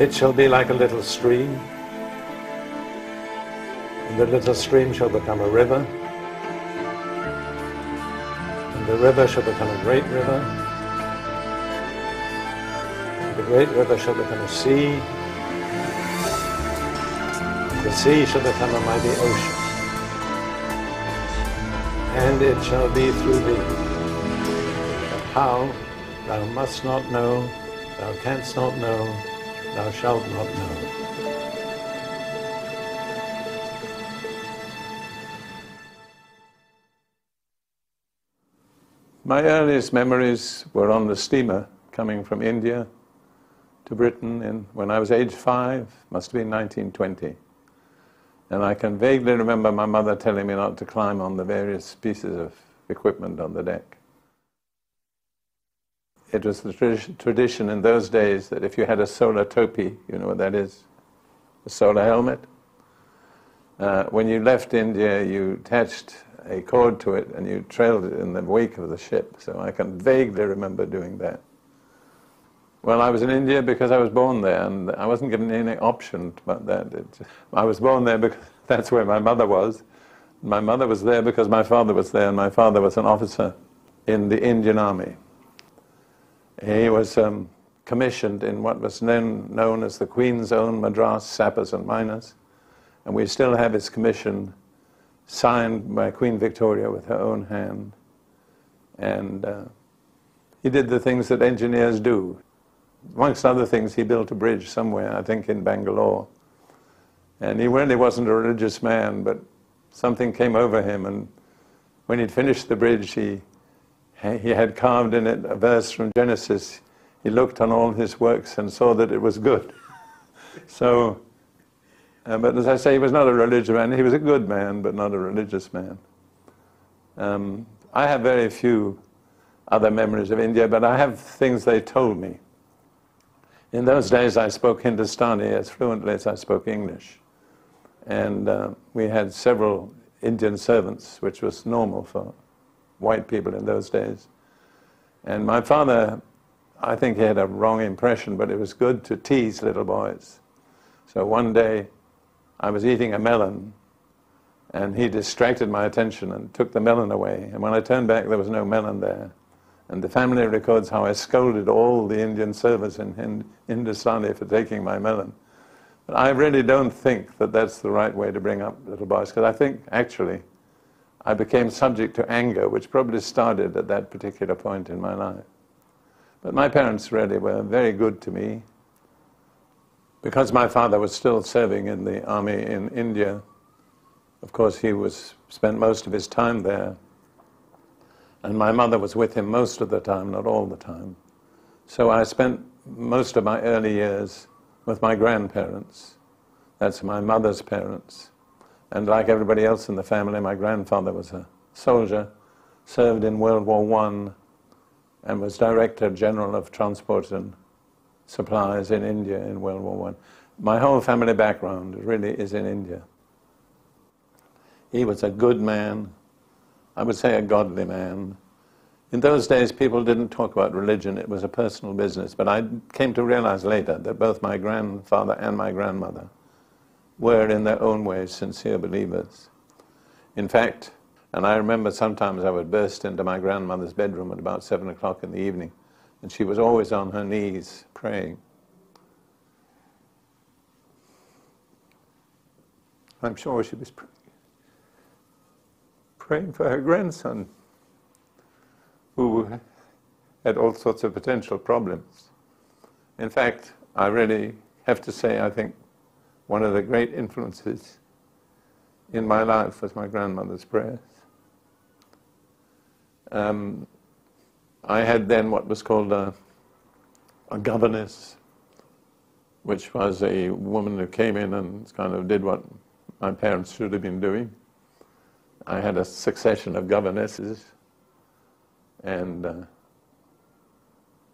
It shall be like a little stream, and the little stream shall become a river, and the river shall become a great river, and the great river shall become a sea, and the sea shall become a mighty ocean, and it shall be through thee. But how thou must not know, thou canst not know, thou shalt not know. My earliest memories were on the steamer coming from India to Britain when I was age 5, must have been 1920. And I can vaguely remember my mother telling me not to climb on the various pieces of equipment on the deck. It was the tradition in those days that if you had a solar topi, you know what that is, a solar helmet, when you left India you attached a cord to it and you trailed it in the wake of the ship. So I can vaguely remember doing that. Well, I was in India because I was born there, and I wasn't given any option about that. I was born there because that's where my mother was. My mother was there because my father was there, and my father was an officer in the Indian Army. He was commissioned in what was then known as the Queen's Own Madras Sappers and Miners, and we still have his commission signed by Queen Victoria with her own hand. And he did the things that engineers do. Amongst other things, he built a bridge somewhere, I think in Bangalore. And he really wasn't a religious man, but something came over him, and when he'd finished the bridge, he had carved in it a verse from Genesis. He looked on all his works and saw that it was good. So, but as I say, he was not a religious man. He was a good man, but not a religious man. I have very few other memories of India, but I have things they told me. In those days I spoke Hindustani as fluently as I spoke English. And we had several Indian servants, which was normal for white people in those days. And my father, I think he had a wrong impression, but it was good to tease little boys. So one day I was eating a melon, and he distracted my attention and took the melon away. And when I turned back, there was no melon there. And the family records how I scolded all the Indian servants in Hindustani for taking my melon. But I really don't think that that's the right way to bring up little boys, because I think, actually, I became subject to anger, which probably started at that particular point in my life. But my parents really were very good to me. Because my father was still serving in the army in India, of course he spent most of his time there. And my mother was with him most of the time, not all the time. So I spent most of my early years with my grandparents. That's my mother's parents. And like everybody else in the family, my grandfather was a soldier, served in World War I, and was Director General of Transport and Supplies in India in World War I. My whole family background really is in India. He was a good man. I would say a godly man. In those days, people didn't talk about religion. It was a personal business. But I came to realize later that both my grandfather and my grandmother were in their own ways sincere believers. In fact, and I remember sometimes I would burst into my grandmother's bedroom at about 7 o'clock in the evening, and she was always on her knees praying. I'm sure she was praying for her grandson, who had all sorts of potential problems. In fact, I really have to say, I think one of the great influences in my life was my grandmother's prayers. I had then what was called a governess, which was a woman who came in and kind of did what my parents should have been doing. I had a succession of governesses, and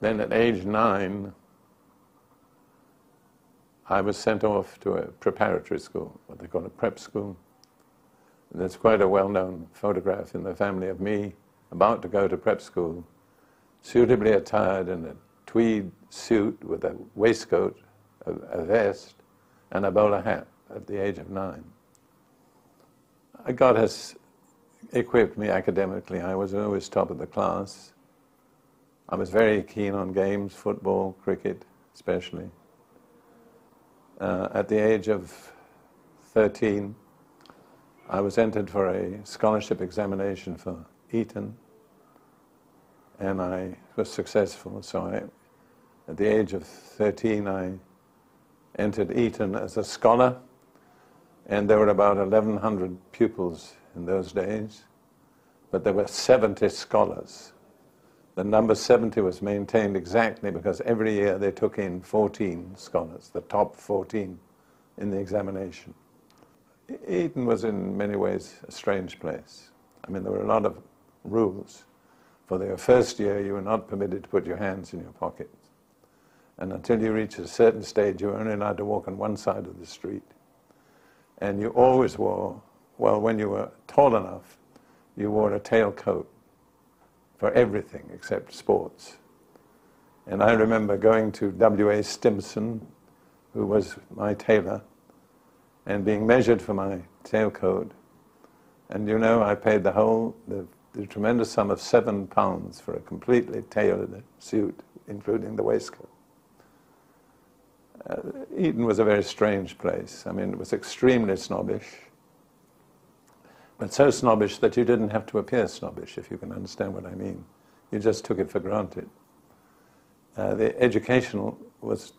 then at age 9, I was sent off to a preparatory school, what they call a prep school. And there's quite a well-known photograph in the family of me about to go to prep school, suitably attired in a tweed suit with a waistcoat, a vest, and a bowler hat at the age of 9. God has equipped me academically. I was always top of the class. I was very keen on games, football, cricket especially. At the age of 13, I was entered for a scholarship examination for Eton, and I was successful. So at the age of 13, I entered Eton as a scholar, and there were about 1,100 pupils in those days, but there were 70 scholars. The number 70 was maintained exactly because every year they took in 14 scholars, the top 14 in the examination. Eton was in many ways a strange place. I mean, there were a lot of rules. For the first year, you were not permitted to put your hands in your pockets. And until you reached a certain stage, you were only allowed to walk on one side of the street. And you always wore, well, when you were tall enough, you wore a tailcoat for everything except sports. And I remember going to W.A. Stimson, who was my tailor, and being measured for my tailcoat. And you know, I paid the tremendous sum of £7 for a completely tailored suit, including the waistcoat. Eton was a very strange place. I mean, it was extremely snobbish, but so snobbish that you didn't have to appear snobbish, if you can understand what I mean. You just took it for granted. The educational was,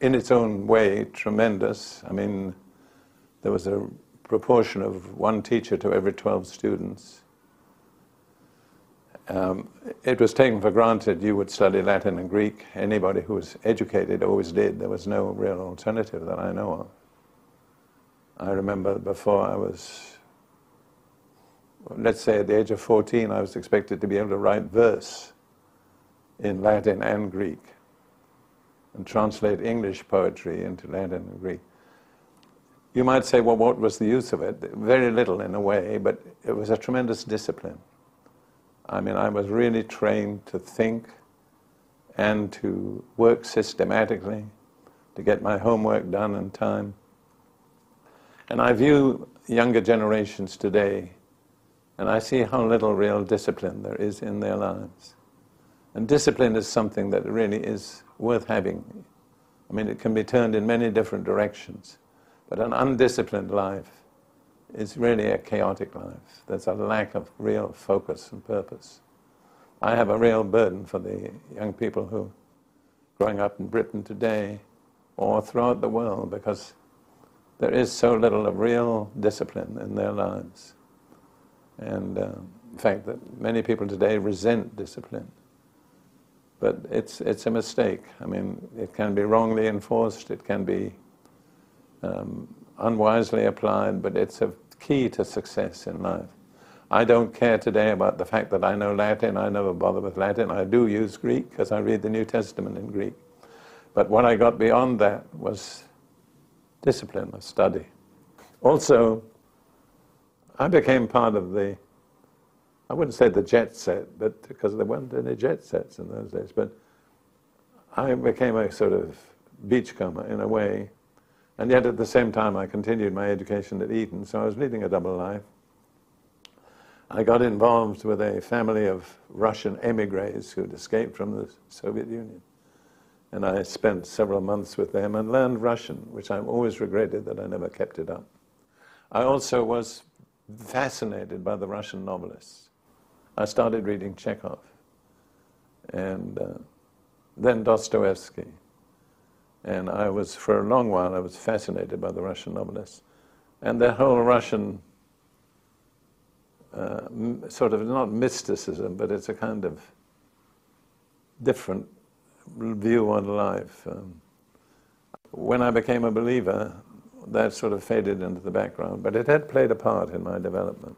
in its own way, tremendous. I mean, there was a proportion of one teacher to every 12 students. It was taken for granted you would study Latin and Greek. Anybody who was educated always did. There was no real alternative that I know of. I remember before I was, let's say at the age of 14, I was expected to be able to write verse in Latin and Greek and translate English poetry into Latin and Greek. You might say, well, what was the use of it? Very little in a way, but it was a tremendous discipline. I mean, I was really trained to think and to work systematically, to get my homework done in time. And I view younger generations today, and I see how little real discipline there is in their lives. And discipline is something that really is worth having. I mean, it can be turned in many different directions, but an undisciplined life is really a chaotic life. There's a lack of real focus and purpose. I have a real burden for the young people who are growing up in Britain today or throughout the world, because there is so little of real discipline in their lives. And the fact that many people today resent discipline. But it's a mistake. I mean, it can be wrongly enforced, it can be unwisely applied, but it's a key to success in life. I don't care today about the fact that I know Latin. I never bother with Latin. I do use Greek because I read the New Testament in Greek. But what I got beyond that was discipline of study. Also, I became part of the, I wouldn't say the jet set, but because there weren't any jet sets in those days, but I became a sort of beachcomber in a way. And yet at the same time, I continued my education at Eton, so I was leading a double life. I got involved with a family of Russian emigres who'd escaped from the Soviet Union. And I spent several months with them and learned Russian, which I've always regretted that I never kept it up. I also was fascinated by the Russian novelists. I started reading Chekhov, and then Dostoevsky. And I was, for a long while, I was fascinated by the Russian novelists. And their whole Russian sort of, not mysticism, but it's a kind of different view on life. When I became a believer, that sort of faded into the background, but it had played a part in my development.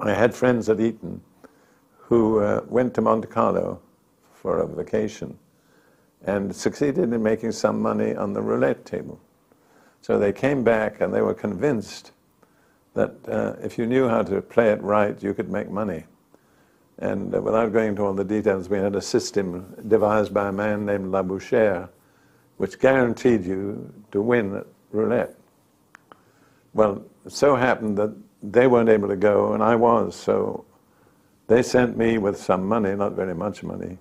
I had friends at Eton who went to Monte Carlo for a vacation and succeeded in making some money on the roulette table. So they came back and they were convinced that if you knew how to play it right, you could make money. And without going into all the details, we had a system devised by a man named Labouchere which guaranteed you to win at roulette. Well, it so happened that they weren't able to go, and I was, so they sent me with some money, not very much money,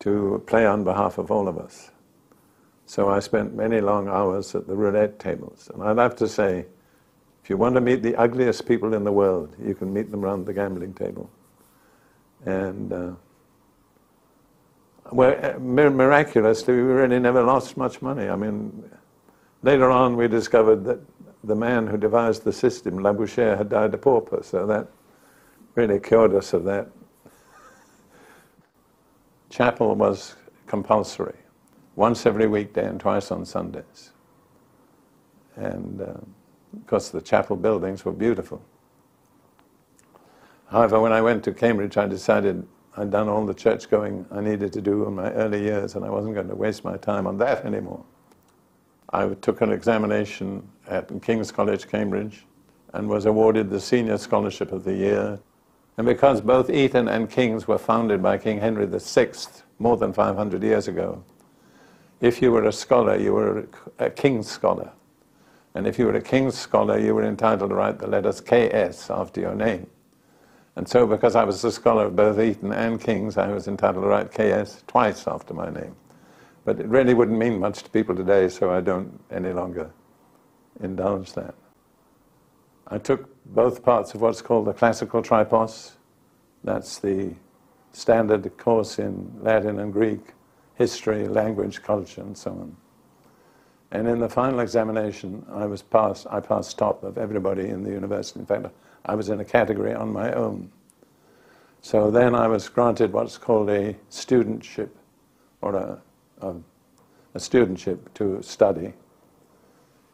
to play on behalf of all of us. So I spent many long hours at the roulette tables. And I'd have to say, if you want to meet the ugliest people in the world, you can meet them around the gambling table. And well, miraculously, we really never lost much money. I mean, later on we discovered that the man who devised the system, Labouchere, had died a pauper, so that really cured us of that. Chapel was compulsory, once every weekday and twice on Sundays. And of course the chapel buildings were beautiful. However, when I went to Cambridge, I decided I'd done all the church going I needed to do in my early years, and I wasn't going to waste my time on that anymore. I took an examination at King's College, Cambridge, and was awarded the Senior Scholarship of the Year. And because both Eton and King's were founded by King Henry VI more than 500 years ago, if you were a scholar, you were a King's Scholar. And if you were a King's Scholar, you were entitled to write the letters KS after your name. And so because I was a scholar of both Eton and King's, I was entitled to write KS twice after my name. But it really wouldn't mean much to people today, so I don't any longer indulge that. I took both parts of what's called the classical tripos. That's the standard course in Latin and Greek, history, language, culture, and so on. And in the final examination, I passed top of everybody in the university. In fact, I was in a category on my own. So then I was granted what's called a studentship, or a studentship to study.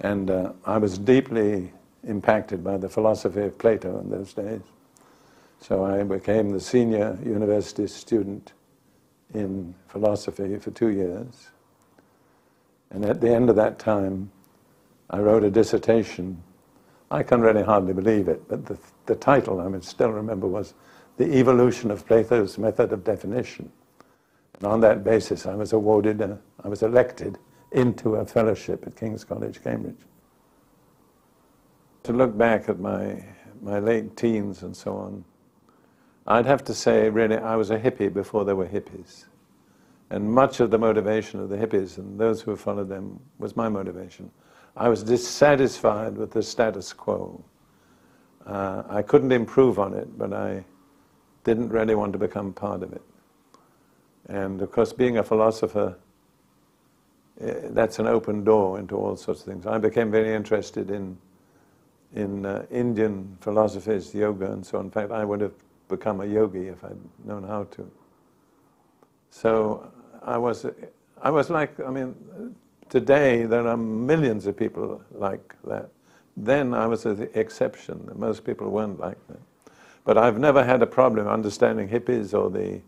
And I was deeply impacted by the philosophy of Plato in those days. So I became the senior university student in philosophy for 2 years. And at the end of that time, I wrote a dissertation. I can really hardly believe it, but the title, I mean, still remember, was The Evolution of Plato's Method of Definition. And on that basis, I was awarded, I was elected into a fellowship at King's College, Cambridge. To look back at my late teens and so on, I'd have to say, really, I was a hippie before there were hippies. And much of the motivation of the hippies and those who followed them was my motivation. I was dissatisfied with the status quo. I couldn't improve on it, but I didn't really want to become part of it. And of course, being a philosopher, that's an open door into all sorts of things. I became very interested in Indian philosophies, yoga and so on. In fact, I would have become a yogi if I'd known how to. So I was like, I mean, today there are millions of people like that. Then I was the exception. Most people weren't like that. But I've never had a problem understanding hippies or the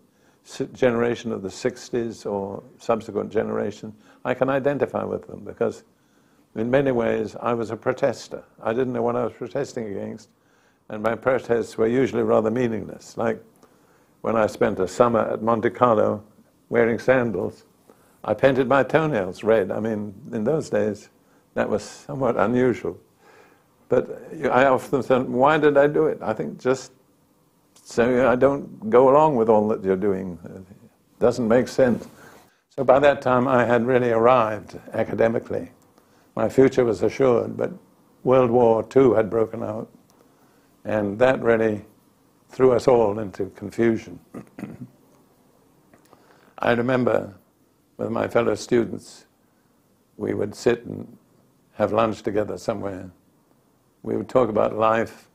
generation of the 60s or subsequent generation. I can identify with them because in many ways, I was a protester. I didn't know what I was protesting against, and my protests were usually rather meaningless. Like when I spent a summer at Monte Carlo wearing sandals, I painted my toenails red. I mean, in those days, that was somewhat unusual. But I often thought, why did I do it? I think just so I don't go along with all that you're doing. It doesn't make sense. So by that time, I had really arrived academically. My future was assured, but World War II had broken out, and that really threw us all into confusion. I remember with my fellow students, we would sit and have lunch together somewhere. We would talk about life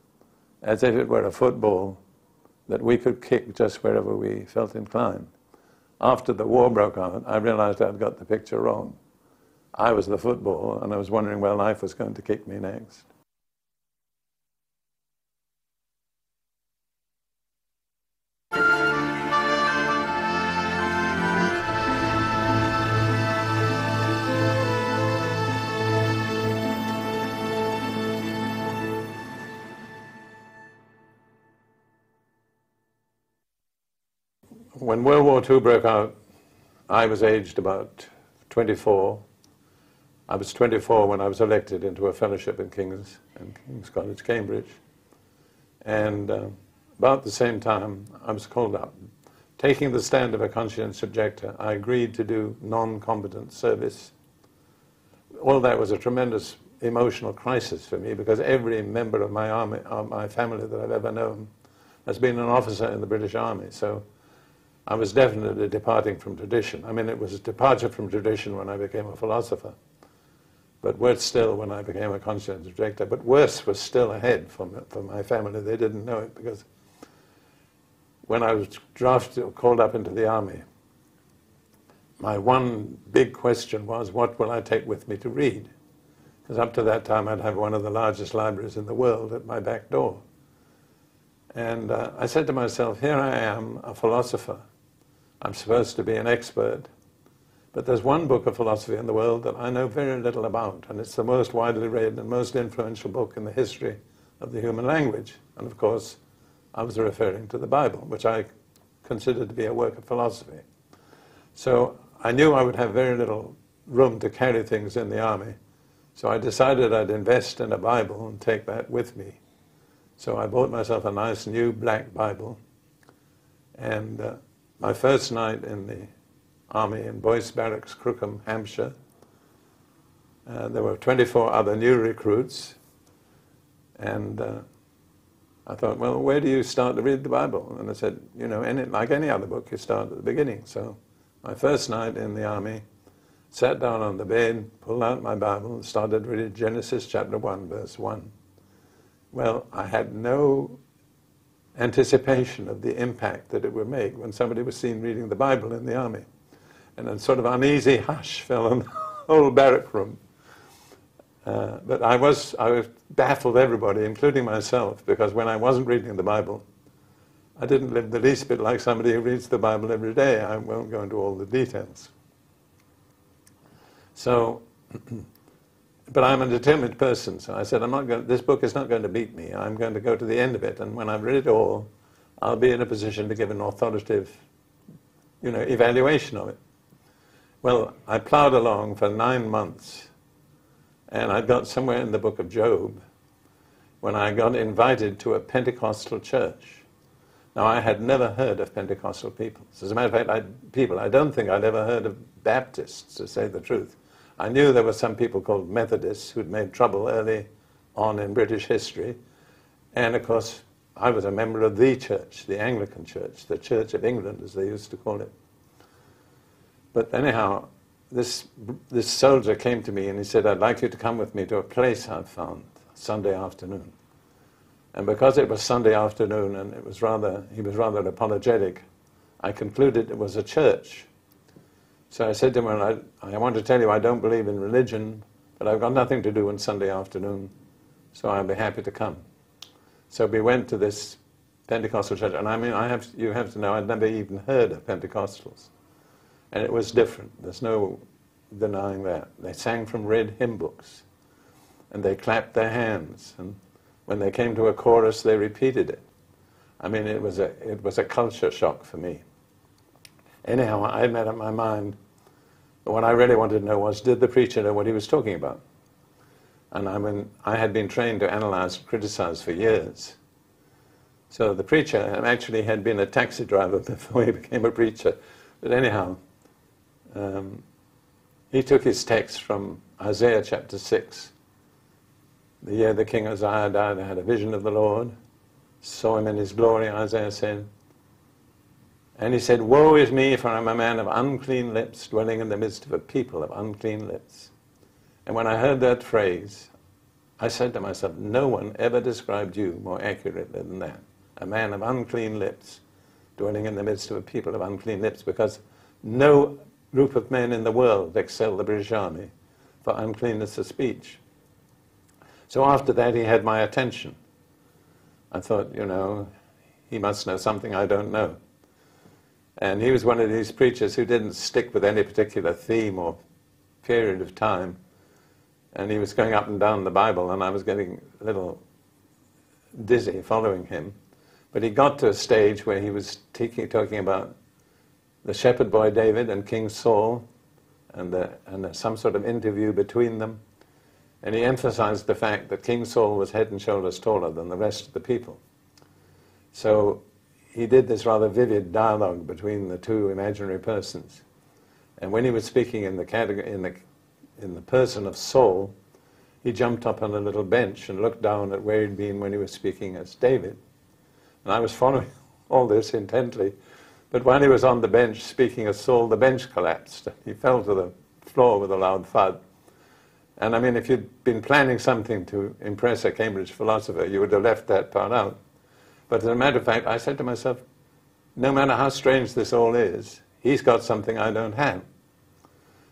as if it were a football that we could kick just wherever we felt inclined. After the war broke out, I realized I'd got the picture wrong. I was the football, and I was wondering where life was going to kick me next. When World War II broke out, I was aged about 24. I was 24 when I was elected into a fellowship in King's College, Cambridge. And about the same time, I was called up. Taking the stand of a conscientious objector, I agreed to do non-combatant service. All that was a tremendous emotional crisis for me, because every member of my army, my family that I've ever known, has been an officer in the British Army. So I was definitely departing from tradition. I mean, it was a departure from tradition when I became a philosopher, but worse still when I became a conscientious objector. But worse was still ahead for my family. They didn't know it, because when I was drafted or called up into the army, my one big question was, what will I take with me to read? Because up to that time, I'd have one of the largest libraries in the world at my back door. And I said to myself, here I am, a philosopher. I'm supposed to be an expert. But there's one book of philosophy in the world that I know very little about, and it's the most widely read and most influential book in the history of the human language. And of course, I was referring to the Bible, which I considered to be a work of philosophy. So I knew I would have very little room to carry things in the army. So I decided I'd invest in a Bible and take that with me. So I bought myself a nice new black Bible. And my first night in the Army in Boyce Barracks, Crookham, Hampshire. There were 24 other new recruits, and I thought, well, where do you start to read the Bible? And I said, you know, like any other book, you start at the beginning. So my first night in the Army, sat down on the bed, pulled out my Bible, and started reading Genesis chapter 1, verse 1. Well, I had no anticipation of the impact that it would make when somebody was seen reading the Bible in the Army. And a sort of uneasy hush fell on the whole barrack room. But I baffled everybody, including myself, because when I wasn't reading the Bible, I didn't live the least bit like somebody who reads the Bible every day. I won't go into all the details. So, but I'm a determined person, so I said, this book is not going to beat me. I'm going to go to the end of it, and when I've read it all, I'll be in a position to give an authoritative, you know, evaluation of it. Well, I plowed along for 9 months, and I got somewhere in the book of Job when I got invited to a Pentecostal church. Now, I had never heard of Pentecostal people. As a matter of fact, I don't think I'd ever heard of Baptists, to say the truth. I knew there were some people called Methodists who'd made trouble early on in British history, and of course, I was a member of the church, the Anglican church, the Church of England, as they used to call it. But anyhow, this soldier came to me and he said, I'd like you to come with me to a place I've found Sunday afternoon. And because it was Sunday afternoon and it was he was rather apologetic, I concluded it was a church. So I said to him, well, I want to tell you I don't believe in religion, but I've got nothing to do on Sunday afternoon, so I'll be happy to come. So we went to this Pentecostal church, and I mean, you have to know, I'd never even heard of Pentecostals. And it was different. There's no denying that. They sang from red hymn books, and they clapped their hands, and when they came to a chorus, they repeated it. I mean, it was a culture shock for me. Anyhow, I made up my mind. What I really wanted to know was, did the preacher know what he was talking about? And I mean, I had been trained to analyze and criticize for years. So the preacher actually had been a taxi driver before he became a preacher. But anyhow, he took his text from Isaiah chapter 6. The year the king Uzziah died, I had a vision of the Lord, saw him in his glory, Isaiah said. And he said, woe is me, for I'm a man of unclean lips, dwelling in the midst of a people of unclean lips. And when I heard that phrase, I said to myself, no one ever described you more accurately than that. A man of unclean lips, dwelling in the midst of a people of unclean lips, because no group of men in the world excelled the British Army for uncleanness of speech. So after that, he had my attention. I thought, you know, he must know something I don't know. And he was one of these preachers who didn't stick with any particular theme or period of time. And he was going up and down the Bible, and I was getting a little dizzy following him. But he got to a stage where he was talking about the shepherd boy David and King Saul, and some sort of interview between them. And he emphasized the fact that King Saul was head and shoulders taller than the rest of the people. So he did this rather vivid dialogue between the two imaginary persons. And when he was speaking in the category, in the person of Saul, he jumped up on a little bench and looked down at where he'd been when he was speaking as David. And I was following all this intently. But while he was on the bench speaking as Saul, the bench collapsed. He fell to the floor with a loud thud. And I mean, if you'd been planning something to impress a Cambridge philosopher, you would have left that part out. But as a matter of fact, I said to myself, no matter how strange this all is, he's got something I don't have.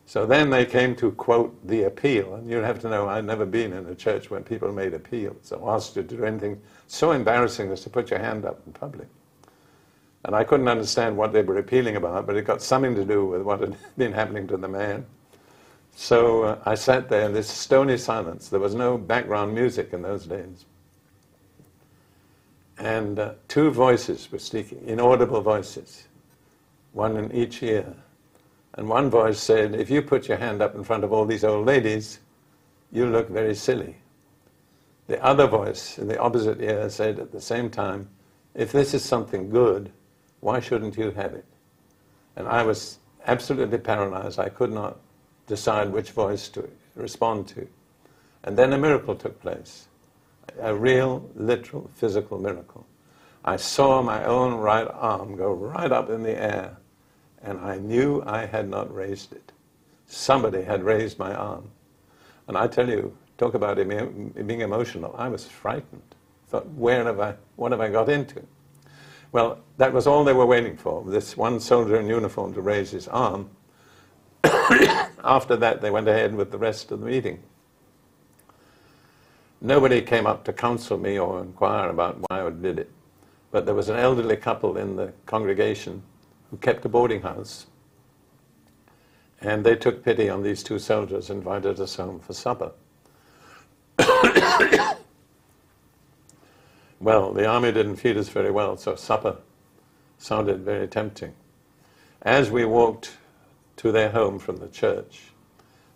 So then they came to, quote, the appeal. And you'll have to know, I'd never been in a church when people made appeals or asked you to do anything so embarrassing as to put your hand up in public. And I couldn't understand what they were appealing about, but it got something to do with what had been happening to the man. So I sat there in this stony silence. There was no background music in those days. And two voices were speaking, inaudible voices, one in each ear. And one voice said, if you put your hand up in front of all these old ladies, you look very silly. The other voice in the opposite ear said at the same time, if this is something good, why shouldn't you have it? And I was absolutely paralyzed. I could not decide which voice to respond to. And then a miracle took place, a real, literal, physical miracle. I saw my own right arm go right up in the air, and I knew I had not raised it. Somebody had raised my arm. And I tell you, talk about being emotional, I was frightened. I thought, what have I got into? Well, that was all they were waiting for, this one soldier in uniform to raise his arm. After that, they went ahead with the rest of the meeting. Nobody came up to counsel me or inquire about why I did it. But there was an elderly couple in the congregation who kept a boarding house. And they took pity on these two soldiers and invited us home for supper. Well, the army didn't feed us very well, so supper sounded very tempting. As we walked to their home from the church,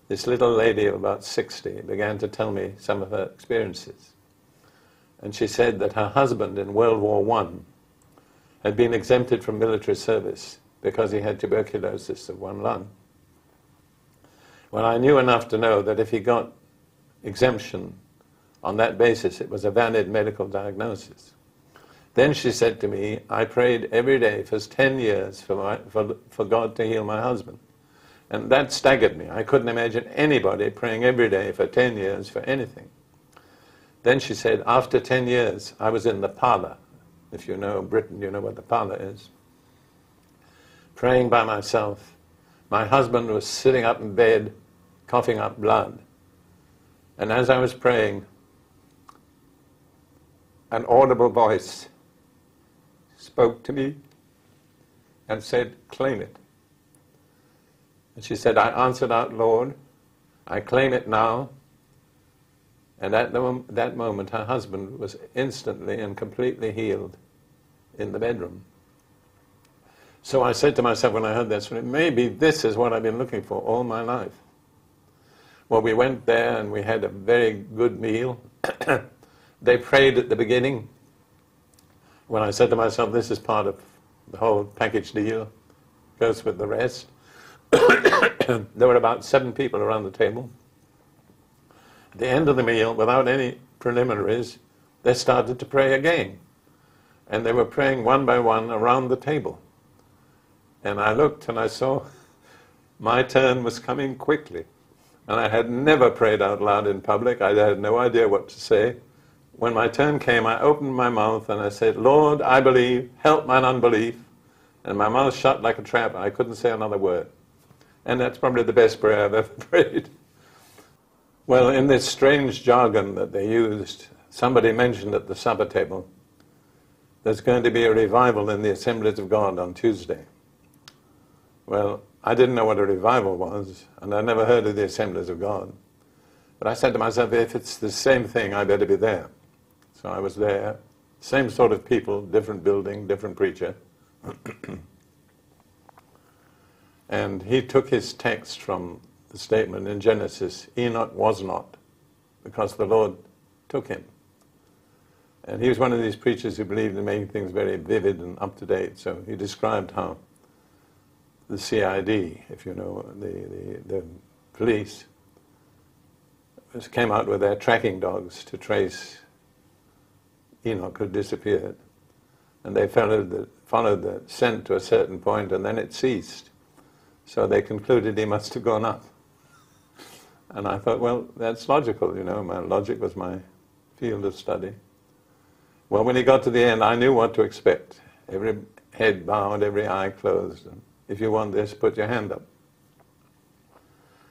this little lady of about 60 began to tell me some of her experiences. And she said that her husband in World War I had been exempted from military service because he had tuberculosis of one lung. Well, I knew enough to know that if he got exemption on that basis, it was a valid medical diagnosis. Then she said to me, I prayed every day for 10 years for God to heal my husband. And that staggered me. I couldn't imagine anybody praying every day for 10 years for anything. Then she said, after 10 years, I was in the parlor. If you know Britain, you know what the parlor is. Praying by myself. My husband was sitting up in bed, coughing up blood. And as I was praying, an audible voice spoke to me and said, claim it. And she said, I answered out, Lord, I claim it now. And at that moment, her husband was instantly and completely healed in the bedroom. So I said to myself when I heard that story, maybe this is what I've been looking for all my life. Well, we went there and we had a very good meal. They prayed at the beginning. When I said to myself, this is part of the whole package deal, goes with the rest. There were about 7 people around the table. At the end of the meal, without any preliminaries, they started to pray again. And they were praying one by one around the table. And I looked and I saw my turn was coming quickly. And I had never prayed out loud in public. I had no idea what to say. When my turn came, I opened my mouth and I said, Lord, I believe, help mine unbelief. And my mouth shut like a trap and I couldn't say another word. And that's probably the best prayer I've ever prayed. Well, in this strange jargon that they used, somebody mentioned at the supper table, there's going to be a revival in the Assemblies of God on Tuesday. Well, I didn't know what a revival was, and I never heard of the Assemblies of God. But I said to myself, if it's the same thing, I better be there. So I was there, same sort of people, different building, different preacher. And he took his text from the statement in Genesis, Enoch was not, because the Lord took him. And he was one of these preachers who believed in making things very vivid and up-to-date, so he described how the CID, if you know, the police, came out with their tracking dogs to trace Enoch, who disappeared. And they followed the scent to a certain point, and then it ceased. So they concluded he must have gone up. And I thought, well, that's logical, you know. My logic was my field of study. Well, when he got to the end, I knew what to expect. Every head bowed, every eye closed. And if you want this, put your hand up.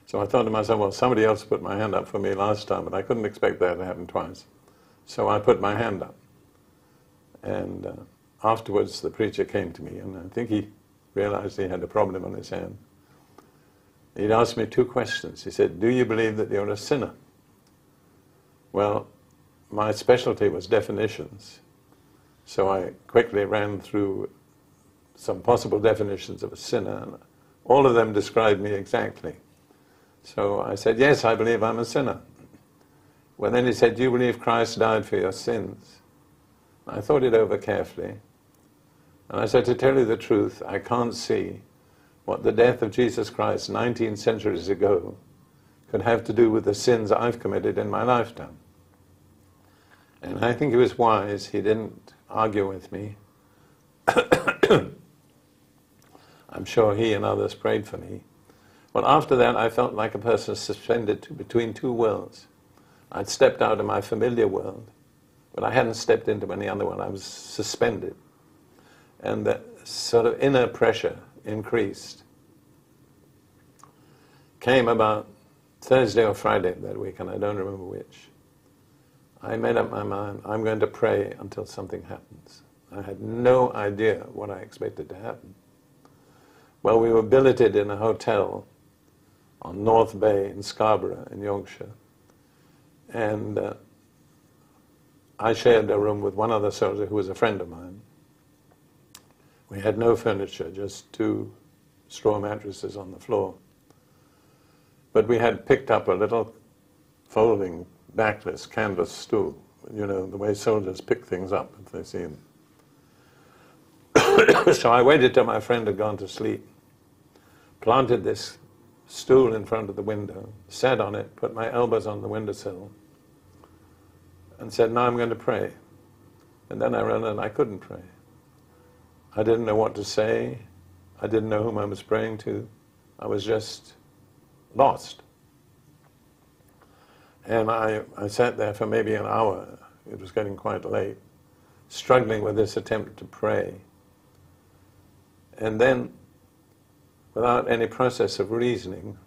So I thought to myself, well, somebody else put my hand up for me last time, but I couldn't expect that to happen twice. So I put my hand up. And afterwards, the preacher came to me, and I think he realized he had a problem on his hand. He'd asked me two questions. He said, do you believe that you're a sinner? Well, my specialty was definitions. So I quickly ran through some possible definitions of a sinner, and all of them described me exactly. So I said, yes, I believe I'm a sinner. Well, then he said, do you believe Christ died for your sins? I thought it over carefully. And I said, to tell you the truth, I can't see what the death of Jesus Christ 19 centuries ago could have to do with the sins I've committed in my lifetime. And I think he was wise. He didn't argue with me. I'm sure he and others prayed for me. But after that, I felt like a person suspended between two worlds. I'd stepped out of my familiar world, but I hadn't stepped into any other one. I was suspended. And that sort of inner pressure increased. Came about Thursday or Friday of that week, and I don't remember which. I made up my mind, I'm going to pray until something happens. I had no idea what I expected to happen. Well, we were billeted in a hotel on North Bay in Scarborough in Yorkshire, and I shared a room with one other soldier who was a friend of mine. We had no furniture, just two straw mattresses on the floor. But we had picked up a little folding, backless canvas stool, you know, the way soldiers pick things up if they see them. So I waited till my friend had gone to sleep, planted this stool in front of the window, sat on it, put my elbows on the windowsill, and said, now I'm going to pray. And then I realized I couldn't pray. I didn't know what to say. I didn't know whom I was praying to. I was just lost. And I sat there for maybe an hour, it was getting quite late, struggling with this attempt to pray. And then, without any process of reasoning,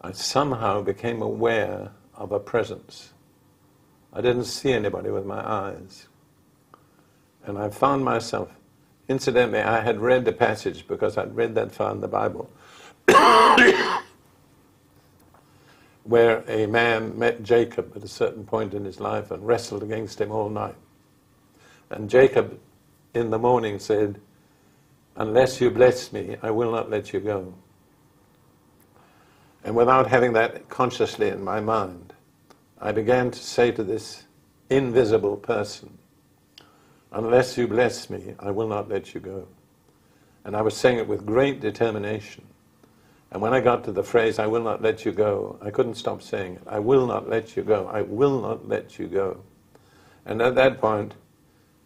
I somehow became aware of a presence. I didn't see anybody with my eyes. And I found myself, incidentally, I had read the passage because I'd read that far in the Bible. Where a man met Jacob at a certain point in his life and wrestled against him all night. And Jacob in the morning said, unless you bless me, I will not let you go. And without having that consciously in my mind, I began to say to this invisible person, unless you bless me, I will not let you go. And I was saying it with great determination. And when I got to the phrase, I will not let you go, I couldn't stop saying it. I will not let you go. I will not let you go. And at that point,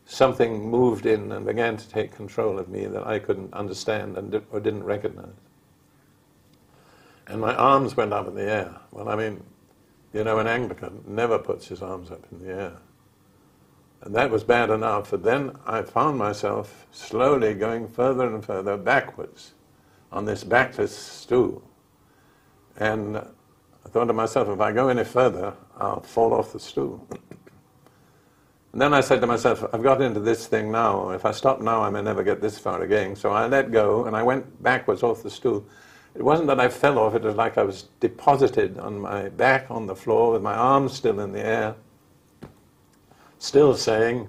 something moved in and began to take control of me that I couldn't understand and or didn't recognize. And my arms went up in the air. Well, I mean, you know, an Anglican never puts his arms up in the air. And that was bad enough. But then I found myself slowly going further and further backwards on this backless stool. And I thought to myself, if I go any further, I'll fall off the stool. And then I said to myself, I've got into this thing now. If I stop now, I may never get this far again. So I let go, and I went backwards off the stool. It wasn't that I fell off. It was like I was deposited on my back on the floor with my arms still in the air, still saying,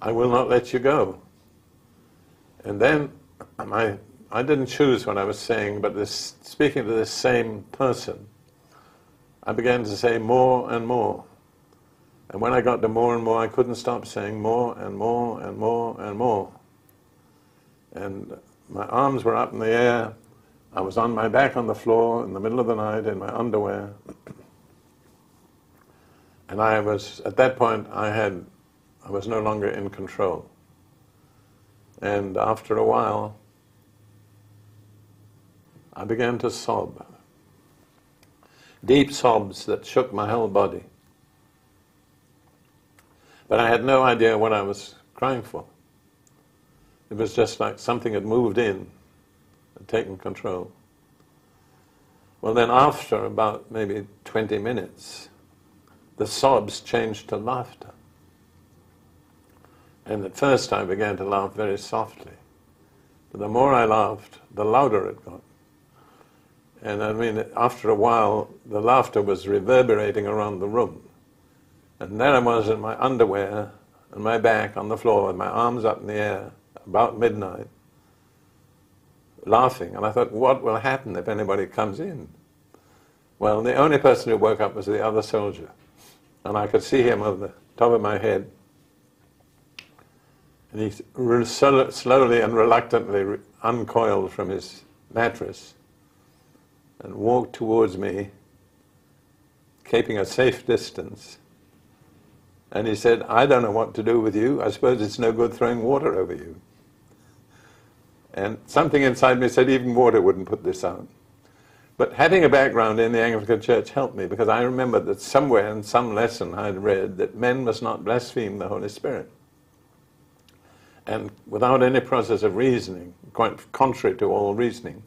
I will not let you go. And then my I didn't choose what I was saying, but this, speaking to this same person, I began to say more and more. And when I got to more and more, I couldn't stop saying more and more and more and more. And my arms were up in the air. I was on my back on the floor in the middle of the night in my underwear. And I was, at that point, I was no longer in control. And after a while, I began to sob. Deep sobs that shook my whole body. But I had no idea what I was crying for. It was just like something had moved in and taken control. Well, then after about maybe 20 minutes, the sobs changed to laughter. And at first I began to laugh very softly. But the more I laughed, the louder it got. And I mean, after a while, the laughter was reverberating around the room. And there I was in my underwear, and my back on the floor, and my arms up in the air, about midnight, laughing. And I thought, what will happen if anybody comes in? Well, the only person who woke up was the other soldier. And I could see him over the top of my head. And he slowly and reluctantly uncoiled from his mattress and walked towards me, keeping a safe distance. And he said, I don't know what to do with you. I suppose it's no good throwing water over you. And something inside me said, even water wouldn't put this out. But having a background in the Anglican Church helped me, because I remembered that somewhere in some lesson I had read that men must not blaspheme the Holy Spirit. And without any process of reasoning, quite contrary to all reasoning,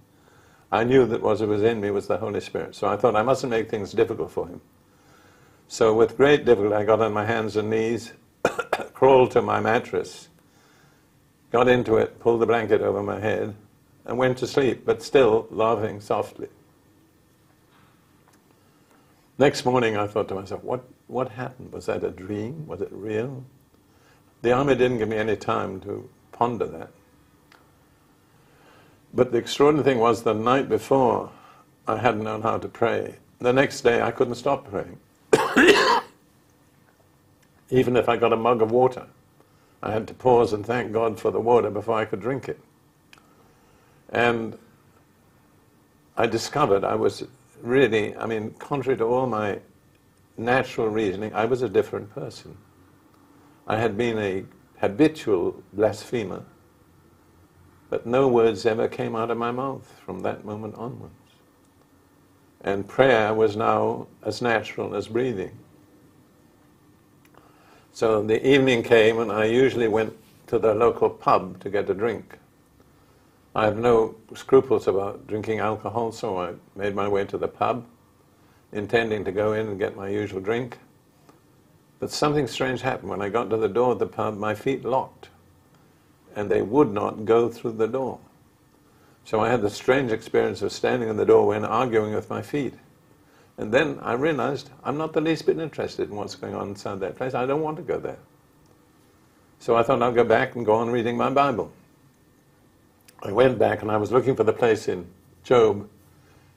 I knew that what was in me was the Holy Spirit. So I thought I mustn't make things difficult for him. So with great difficulty, I got on my hands and knees, crawled to my mattress, got into it, pulled the blanket over my head, and went to sleep, but still laughing softly. Next morning, I thought to myself, what happened? Was that a dream? Was it real? The army didn't give me any time to ponder that. But the extraordinary thing was, the night before, I hadn't known how to pray. The next day, I couldn't stop praying. Even if I got a mug of water, I had to pause and thank God for the water before I could drink it. And I discovered I was really, I mean, contrary to all my natural reasoning, I was a different person. I had been a habitual blasphemer, but no words ever came out of my mouth from that moment onwards. And prayer was now as natural as breathing. So the evening came, and I usually went to the local pub to get a drink. I have no scruples about drinking alcohol, so I made my way to the pub, intending to go in and get my usual drink. But something strange happened. When I got to the door of the pub, my feet locked, and they would not go through the door. So I had the strange experience of standing in the doorway and arguing with my feet. And then I realized I'm not the least bit interested in what's going on inside that place. I don't want to go there. So I thought I'll go back and go on reading my Bible. I went back, and I was looking for the place in Job,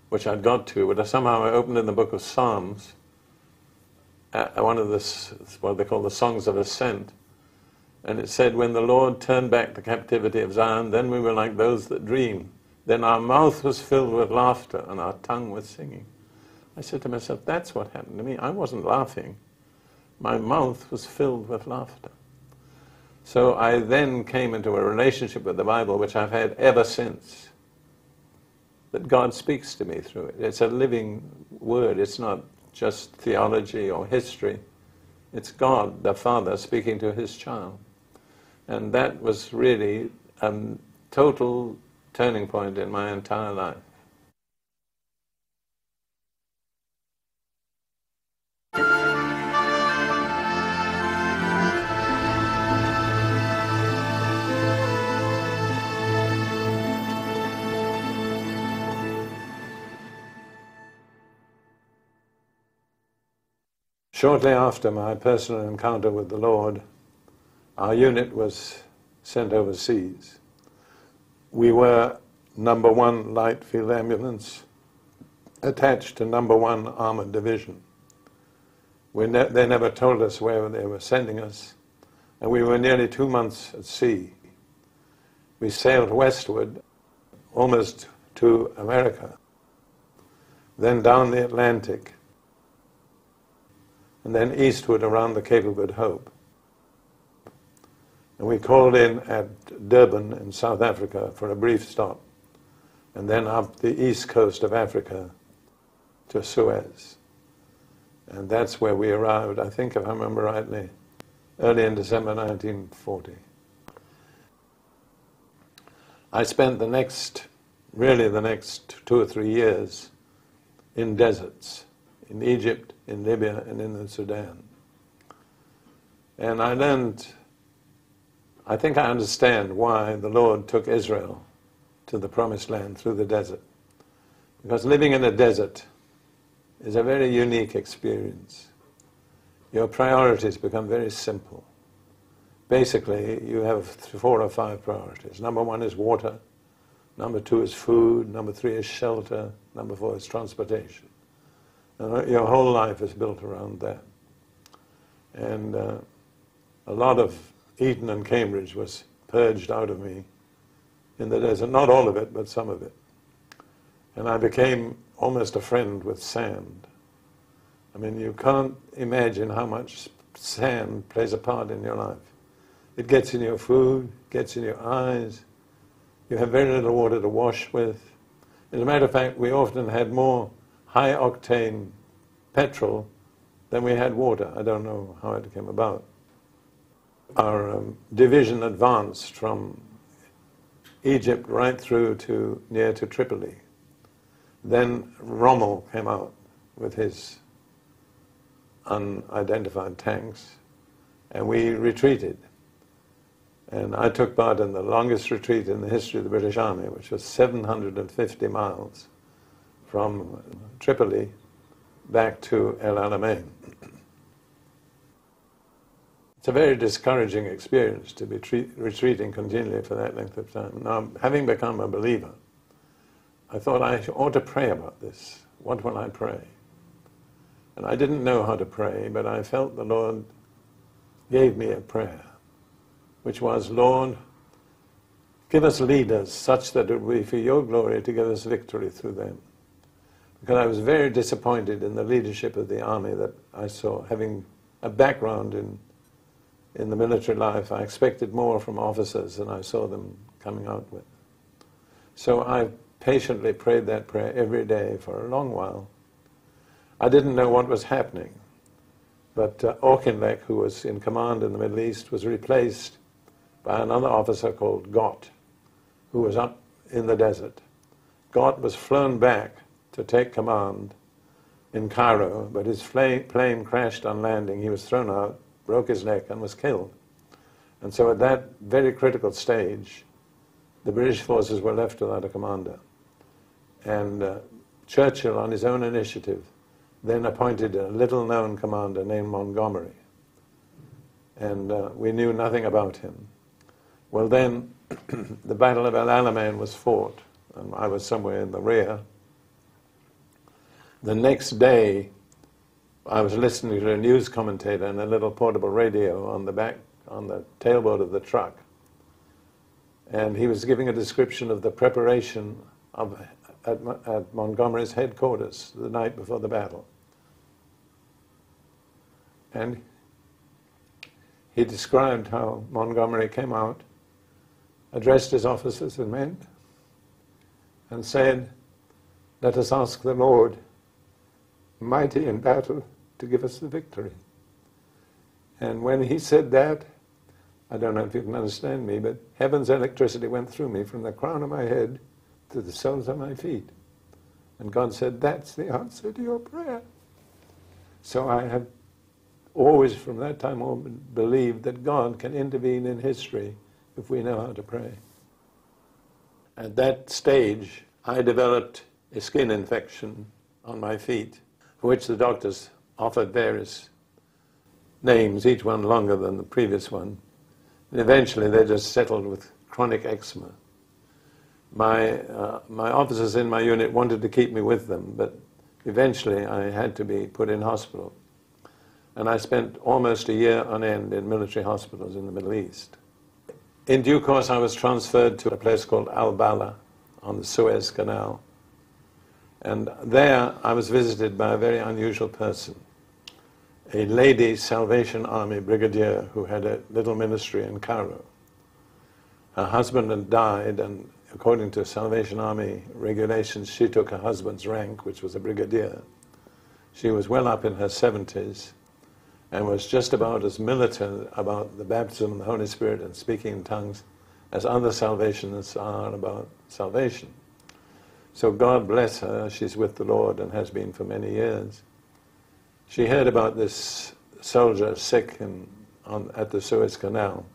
which I'd got to, but somehow I opened in the book of Psalms, one of the, what they call the Songs of Ascent, and it said, when the Lord turned back the captivity of Zion, then we were like those that dream. Then our mouth was filled with laughter and our tongue with singing. I said to myself, that's what happened to me. I wasn't laughing. My mouth was filled with laughter. So I then came into a relationship with the Bible, which I've had ever since, that God speaks to me through it. It's a living word. It's not just theology or history. It's God, the Father, speaking to his child. And that was really a total turning point in my entire life. Shortly after my personal encounter with the Lord, our unit was sent overseas. We were number 1 light field ambulance attached to number 1 armored division. They never told us where they were sending us, and we were nearly 2 months at sea. We sailed westward, almost to America, then down the Atlantic, and then eastward around the Cape of Good Hope. And we called in at Durban in South Africa for a brief stop, and then up the east coast of Africa to Suez. And that's where we arrived, I think, if I remember rightly, early in December 1940. I spent the next, really the next 2 or 3 years in deserts, in Egypt, in Libya, and in the Sudan. And I learned, I think I understand why the Lord took Israel to the Promised Land through the desert. Because living in a desert is a very unique experience. Your priorities become very simple. Basically, you have 4 or 5 priorities. Number 1 is water. Number 2 is food. Number 3 is shelter. Number 4 is transportation. And your whole life is built around that. And a lot of Eton and Cambridge was purged out of me in the desert. Not all of it, but some of it. And I became almost a friend with sand. I mean, you can't imagine how much sand plays a part in your life. It gets in your food, gets in your eyes. You have very little water to wash with. As a matter of fact, we often had more high-octane petrol than we had water. I don't know how it came about. Our division advanced from Egypt right through to near to Tripoli. Then Rommel came out with his unidentified tanks, and we retreated. And I took part in the longest retreat in the history of the British Army, which was 750 miles from Tripoli back to El Alamein. It's a very discouraging experience to be retreating continually for that length of time. Now, having become a believer, I thought I ought to pray about this. What will I pray? And I didn't know how to pray, but I felt the Lord gave me a prayer, which was, Lord, give us leaders such that it will be for your glory to give us victory through them. Because I was very disappointed in the leadership of the army that I saw. Having a background in the military life, I expected more from officers than I saw them coming out with. So I patiently prayed that prayer every day for a long while. I didn't know what was happening, but Auchinleck, who was in command in the Middle East, was replaced by another officer called Gott, who was up in the desert. Gott was flown back to take command in Cairo, but his plane crashed on landing. He was thrown out, broke his neck, and was killed. And so at that very critical stage, the British forces were left without a commander. And Churchill, on his own initiative, then appointed a little-known commander named Montgomery. And we knew nothing about him. Well, then the Battle of El Alamein was fought, and I was somewhere in the rear. The next day, I was listening to a news commentator and a little portable radio on the tailboard of the truck. And he was giving a description of the preparation at Montgomery's headquarters the night before the battle. And he described how Montgomery came out, addressed his officers and men, and said, let us ask the Lord, mighty in battle, to give us the victory. And when he said that, I don't know if you can understand me, but heaven's electricity went through me from the crown of my head to the soles of my feet. And God said, that's the answer to your prayer. So I have always, from that time on, believed that God can intervene in history if we know how to pray. At that stage, I developed a skin infection on my feet, for which the doctors offered various names, each one longer than the previous one. And eventually they just settled with chronic eczema. My officers in my unit wanted to keep me with them, but eventually I had to be put in hospital. And I spent almost a year on end in military hospitals in the Middle East. In due course, I was transferred to a place called Atbara on the Suez Canal. And there I was visited by a very unusual person, a lady Salvation Army brigadier who had a little ministry in Cairo. Her husband had died, and according to Salvation Army regulations, she took her husband's rank, which was a brigadier. She was well up in her 70s and was just about as militant about the baptism of the Holy Spirit and speaking in tongues as other Salvationists are about salvation. So God bless her, she's with the Lord and has been for many years. She heard about this soldier sick at the Suez Canal,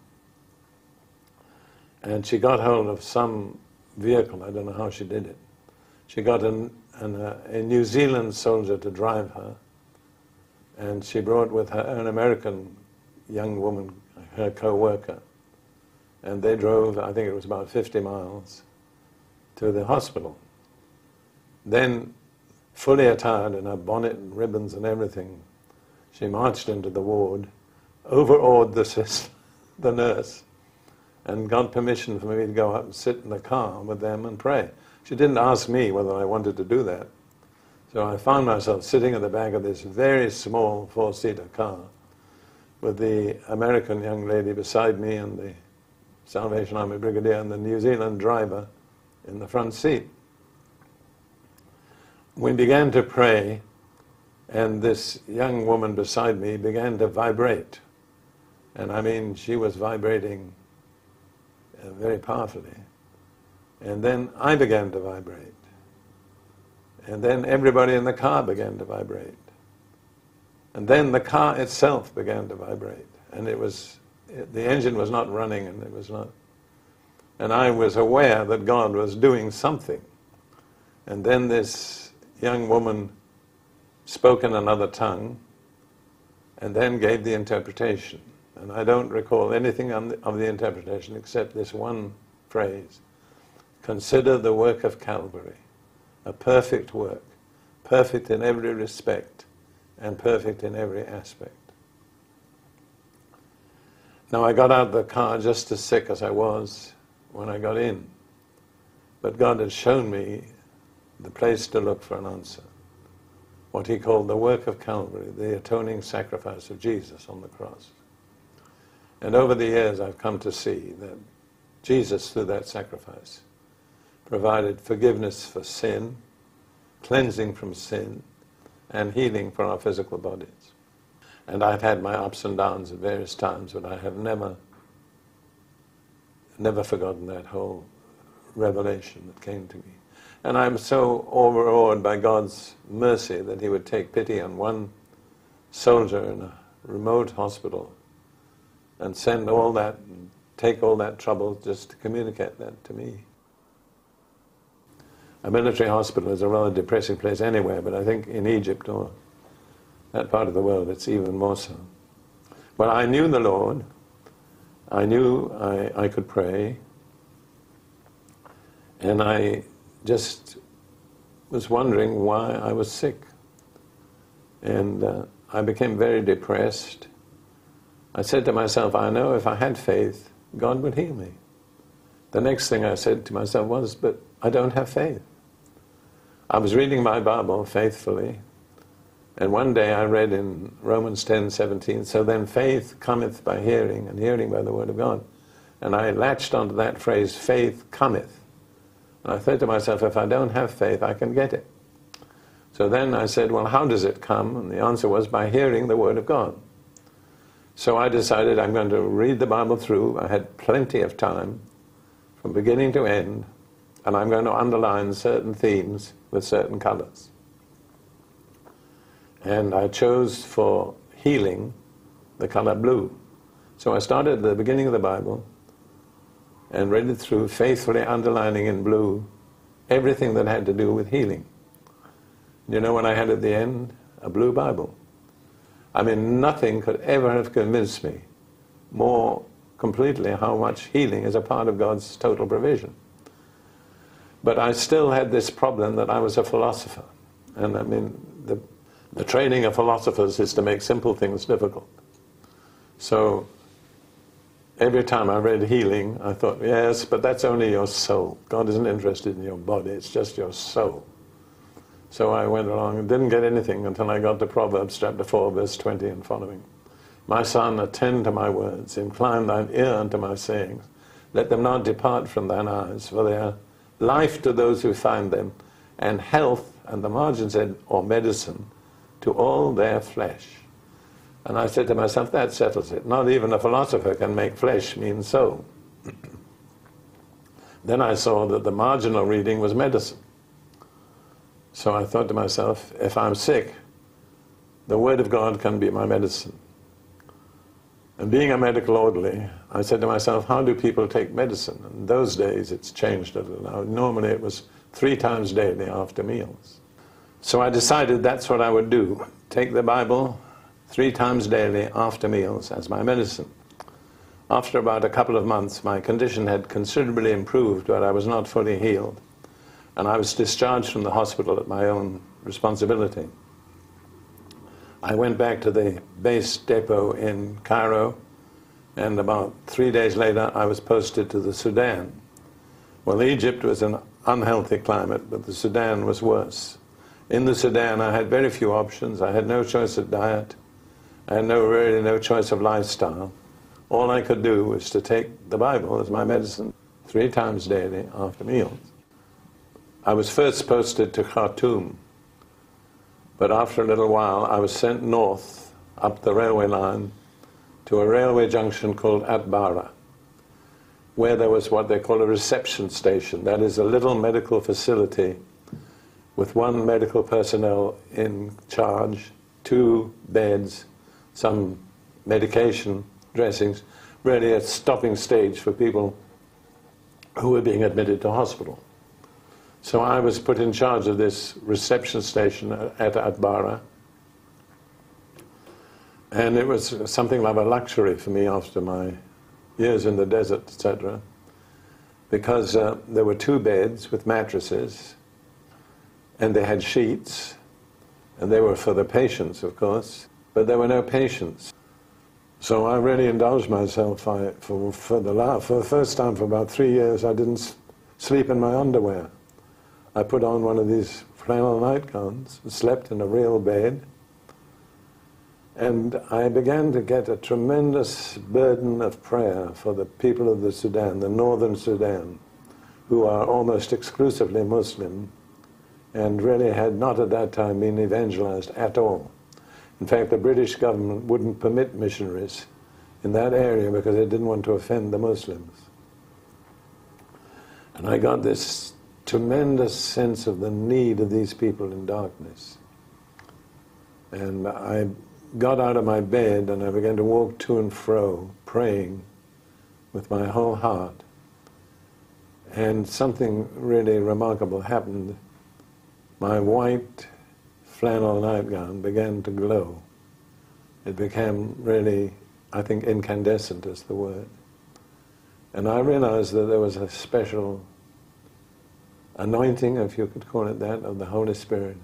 and she got hold of some vehicle, I don't know how she did it. She got a New Zealand soldier to drive her, and she brought with her an American young woman, her co-worker, and they drove, I think it was about 50 miles, to the hospital. Then, fully attired in her bonnet and ribbons and everything, she marched into the ward, overawed the nurse, and got permission for me to go up and sit in the car with them and pray. She didn't ask me whether I wanted to do that. So I found myself sitting at the back of this very small four-seater car with the American young lady beside me and the Salvation Army brigadier and the New Zealand driver in the front seat. We began to pray, and this young woman beside me began to vibrate. And I mean, she was vibrating very powerfully. And then I began to vibrate. And then everybody in the car began to vibrate. And then the car itself began to vibrate. And the engine was not running, and it was not. And I was aware that God was doing something. And then this young woman spoke in another tongue, and then gave the interpretation. And I don't recall anything of the interpretation except this one phrase: "Consider the work of Calvary, a perfect work, perfect in every respect, and perfect in every aspect." Now, I got out of the car just as sick as I was when I got in, but God had shown me the place to look for an answer, what he called the work of Calvary, the atoning sacrifice of Jesus on the cross. And over the years, I've come to see that Jesus, through that sacrifice, provided forgiveness for sin, cleansing from sin, and healing for our physical bodies. And I've had my ups and downs at various times, but I have never forgotten that whole revelation that came to me. And I'm so overawed by God's mercy that he would take pity on one soldier in a remote hospital and send all that, take all that trouble just to communicate that to me. A military hospital is a rather depressing place anywhere, but I think in Egypt or that part of the world it's even more so. Well, I knew the Lord. I knew I could pray. And I just was wondering why I was sick. And I became very depressed. I said to myself, I know if I had faith, God would heal me. The next thing I said to myself was, but I don't have faith. I was reading my Bible faithfully, and one day I read in Romans 10:17, "So then faith cometh by hearing, and hearing by the word of God." And I latched onto that phrase, faith cometh. And I said to myself, if I don't have faith, I can get it. So then I said, well, how does it come? And the answer was, by hearing the word of God. So I decided I'm going to read the Bible through. I had plenty of time from beginning to end, and I'm going to underline certain themes with certain colors. And I chose for healing the color blue. So I started at the beginning of the Bible and read it through, faithfully underlining in blue everything that had to do with healing. You know what I had at the end? A blue Bible. I mean, nothing could ever have convinced me more completely how much healing is a part of God's total provision. But I still had this problem that I was a philosopher. And I mean, the training of philosophers is to make simple things difficult. So every time I read healing, I thought, yes, but that's only your soul. God isn't interested in your body, it's just your soul. So I went along and didn't get anything until I got to Proverbs chapter 4, verse 20 and following. My son, attend to my words, incline thine ear unto my sayings. Let them not depart from thine eyes, for they are life to those who find them, and health, and the margin said, or medicine, to all their flesh. And I said to myself, that settles it. Not even a philosopher can make flesh mean soul. Then I saw that the marginal reading was medicine. So I thought to myself, if I'm sick, the Word of God can be my medicine. And being a medical orderly, I said to myself, how do people take medicine? In those days, it's changed a little now. Normally, it was 3 times daily after meals. So I decided that's what I would do. Take the Bible 3 times daily after meals as my medicine. After about a couple of months, my condition had considerably improved, but I was not fully healed. And I was discharged from the hospital at my own responsibility. I went back to the base depot in Cairo, and about 3 days later I was posted to the Sudan. Well, Egypt was an unhealthy climate, but the Sudan was worse. In the Sudan I had very few options. I had no choice of diet. I had really no choice of lifestyle. All I could do was to take the Bible as my medicine 3 times daily after meals. I was first posted to Khartoum. But after a little while, I was sent north, up the railway line, to a railway junction called Atbara, where there was what they call a reception station. That is a little medical facility with 1 medical personnel in charge, 2 beds, some medication, dressings, really a stopping stage for people who were being admitted to hospital. So I was put in charge of this reception station at Atbara, and it was something like a luxury for me after my years in the desert, etc., because there were 2 beds with mattresses, and they had sheets, and they were for the patients, of course, but there were no patients. So I really indulged myself. For the first time for about 3 years, I didn't sleep in my underwear. I put on one of these flannel nightgowns and slept in a real bed. And I began to get a tremendous burden of prayer for the people of the Sudan, the northern Sudan, who are almost exclusively Muslim and really had not at that time been evangelized at all. In fact, the British government wouldn't permit missionaries in that area because they didn't want to offend the Muslims. And I got this tremendous sense of the need of these people in darkness. And I got out of my bed and I began to walk to and fro, praying with my whole heart. And something really remarkable happened. My white flannel nightgown began to glow. It became really, I think, incandescent is the word. And I realized that there was a special anointing, if you could call it that, of the Holy Spirit,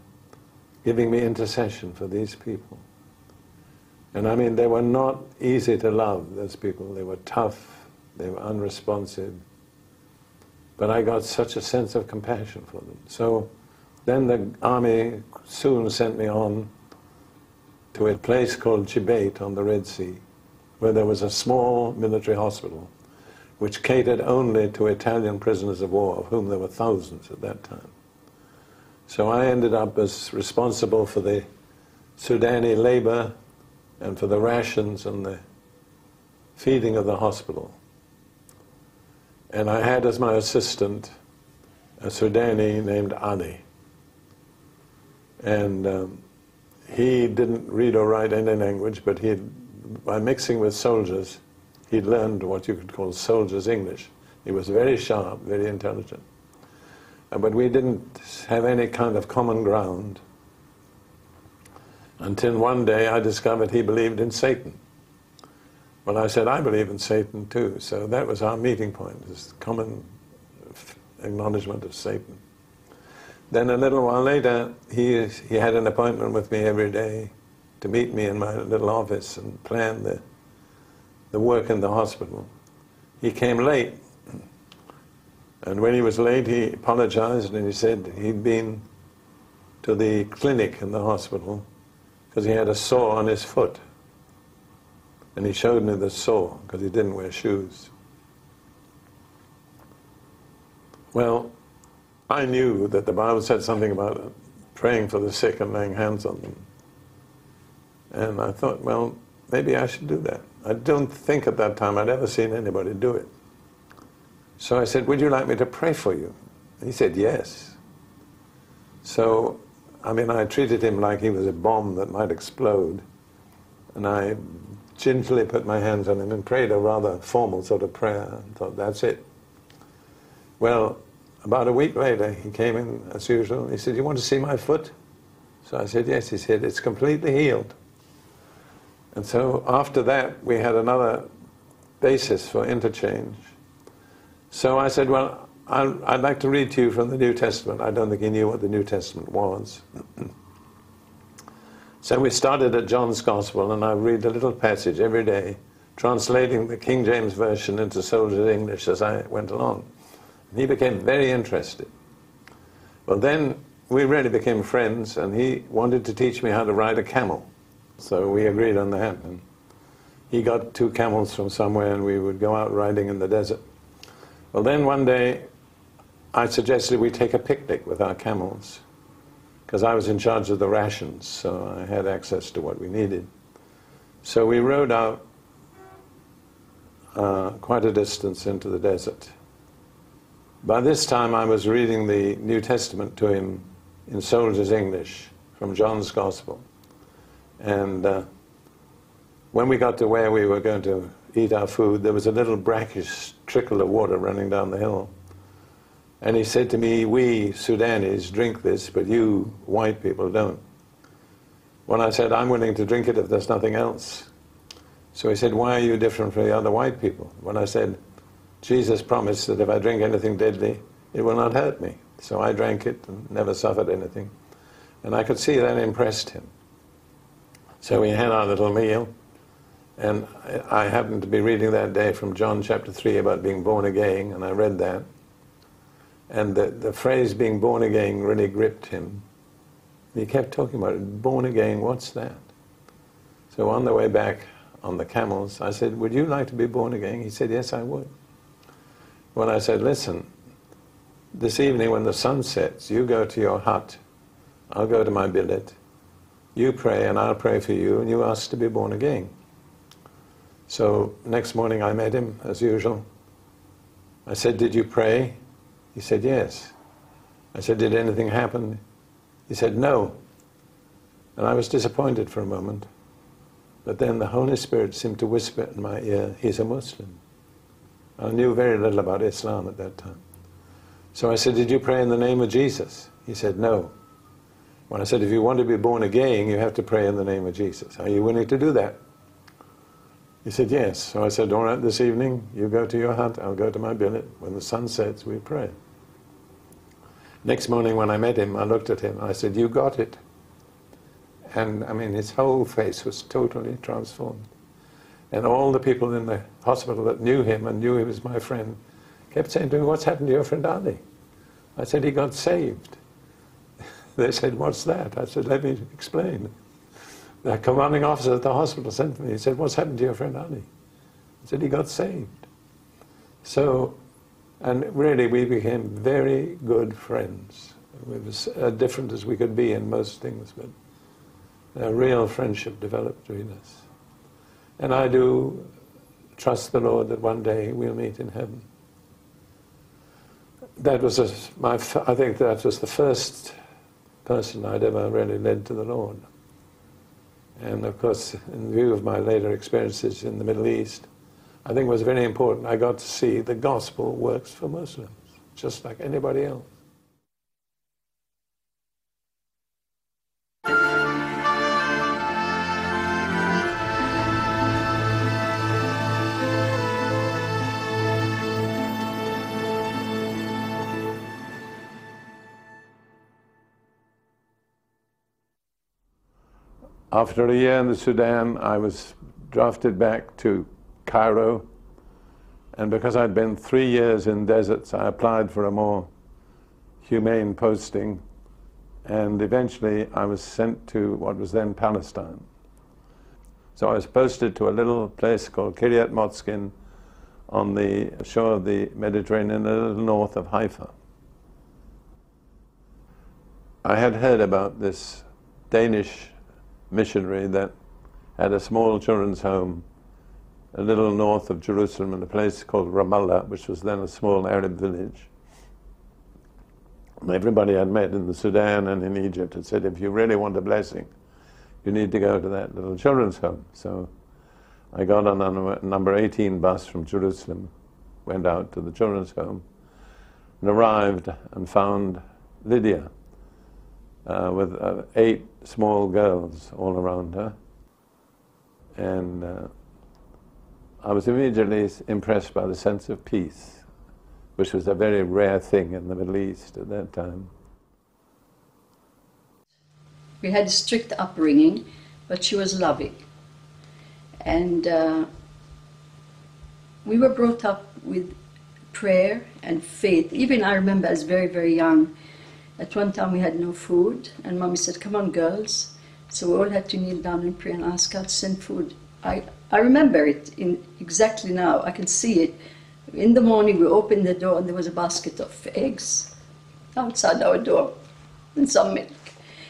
giving me intercession for these people. And I mean, they were not easy to love, those people. They were tough, they were unresponsive. But I got such a sense of compassion for them. So then the army soon sent me on to a place called Jibait on the Red Sea, where there was a small military hospital which catered only to Italian prisoners of war, of whom there were thousands at that time. So I ended up as responsible for the Sudani labor and for the rations and the feeding of the hospital. And I had as my assistant a Sudani named Ali. And he didn't read or write any language, but he, by mixing with soldiers, he learned what you could call soldiers' English. He was very sharp, very intelligent. But we didn't have any kind of common ground until one day I discovered he believed in Satan. Well, I said, I believe in Satan too. So that was our meeting point, this common acknowledgement of Satan. Then a little while later, he had an appointment with me every day to meet me in my little office and plan the work in the hospital. He came late, and when he was late, he apologized and he said he'd been to the clinic in the hospital because he had a sore on his foot. And he showed me the sore because he didn't wear shoes. Well, I knew that the Bible said something about praying for the sick and laying hands on them. And I thought, well, maybe I should do that. I don't think at that time I'd ever seen anybody do it. So I said, would you like me to pray for you? He said, yes. So, I mean, I treated him like he was a bomb that might explode. And I gently put my hands on him and prayed a rather formal sort of prayer. I thought, that's it. Well, about a week later, he came in as usual. He said, you want to see my foot? So I said, yes. He said, it's completely healed. And so after that, we had another basis for interchange. So I said, well, I'd like to read to you from the New Testament. I don't think he knew what the New Testament was. So we started at John's Gospel, and I read a little passage every day, translating the King James Version into Soldier's English as I went along. He became very interested. Well, then we really became friends, and he wanted to teach me how to ride a camel. So we agreed on that. And he got 2 camels from somewhere, and we would go out riding in the desert. Well, then one day, I suggested we take a picnic with our camels, because I was in charge of the rations, so I had access to what we needed. So we rode out quite a distance into the desert. By this time, I was reading the New Testament to him in Soldier's English from John's Gospel. And when we got to where we were going to eat our food, there was a little brackish trickle of water running down the hill. And he said to me, we Sudanis drink this, but you white people don't. Well, I said, I'm willing to drink it if there's nothing else. So he said, why are you different from the other white people? When I said, Jesus promised that if I drink anything deadly, it will not hurt me. So I drank it and never suffered anything. And I could see that impressed him. So we had our little meal. And I happened to be reading that day from John chapter 3 about being born again, and I read that. And the phrase being born again really gripped him. He kept talking about it. Born again, what's that? So on the way back on the camels, I said, would you like to be born again? He said, yes, I would. Well, I said, listen, this evening when the sun sets, you go to your hut, I'll go to my billet, you pray and I'll pray for you, and you ask to be born again. So next morning I met him, as usual. I said, did you pray? He said, yes. I said, did anything happen? He said, no. And I was disappointed for a moment. But then the Holy Spirit seemed to whisper in my ear, he's a Muslim. I knew very little about Islam at that time. So I said, did you pray in the name of Jesus? He said, no. Well, I said, if you want to be born again, you have to pray in the name of Jesus. Are you willing to do that? He said, yes. So I said, all right, this evening, you go to your hut, I'll go to my billet. When the sun sets, we pray. Next morning when I met him, I looked at him, and I said, you got it. And I mean, his whole face was totally transformed. And all the people in the hospital that knew him and knew he was my friend kept saying to me, what's happened to your friend Ali? I said, he got saved. They said, what's that? I said, let me explain. The commanding officer at the hospital sent me. He said, what's happened to your friend Ali? I said, he got saved. So, and really we became very good friends. We were as different as we could be in most things, but a real friendship developed between us. And I do trust the Lord that one day we'll meet in heaven. That was I think that was the first person I'd ever really led to the Lord. And of course, in view of my later experiences in the Middle East, I think it was very important. I got to see the gospel works for Muslims, just like anybody else. After a year in the Sudan, I was drafted back to Cairo, and because I'd been 3 years in deserts, I applied for a more humane posting, and eventually I was sent to what was then Palestine. So I was posted to a little place called Kiryat Motzkin on the shore of the Mediterranean, a little north of Haifa. I had heard about this Danish missionary that had a small children's home a little north of Jerusalem in a place called Ramallah, which was then a small Arab village. Everybody I'd met in the Sudan and in Egypt had said, if you really want a blessing, you need to go to that little children's home. So I got on a number 18 bus from Jerusalem, went out to the children's home, and arrived and found Lydia with 8 small girls all around her. And I was immediately impressed by the sense of peace, which was a very rare thing in the Middle East at that time. We had strict upbringing, but she was loving. And we were brought up with prayer and faith. Even I remember as very, very young, at one time we had no food, and Mommy said, come on girls. So we all had to kneel down and pray and ask God to send food. I remember it exactly now, I can see it. In the morning we opened the door and there was a basket of eggs outside our door and some milk.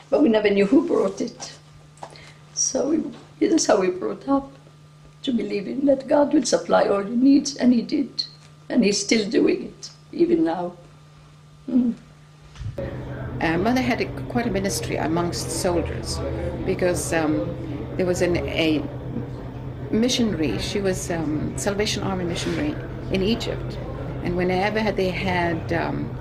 But we never knew who brought it. So that's how we brought up, to believe in that God will supply all your needs, and He did. And He's still doing it, even now. Mother had quite a ministry amongst soldiers, because there was a missionary, she was Salvation Army missionary in Egypt. And whenever they had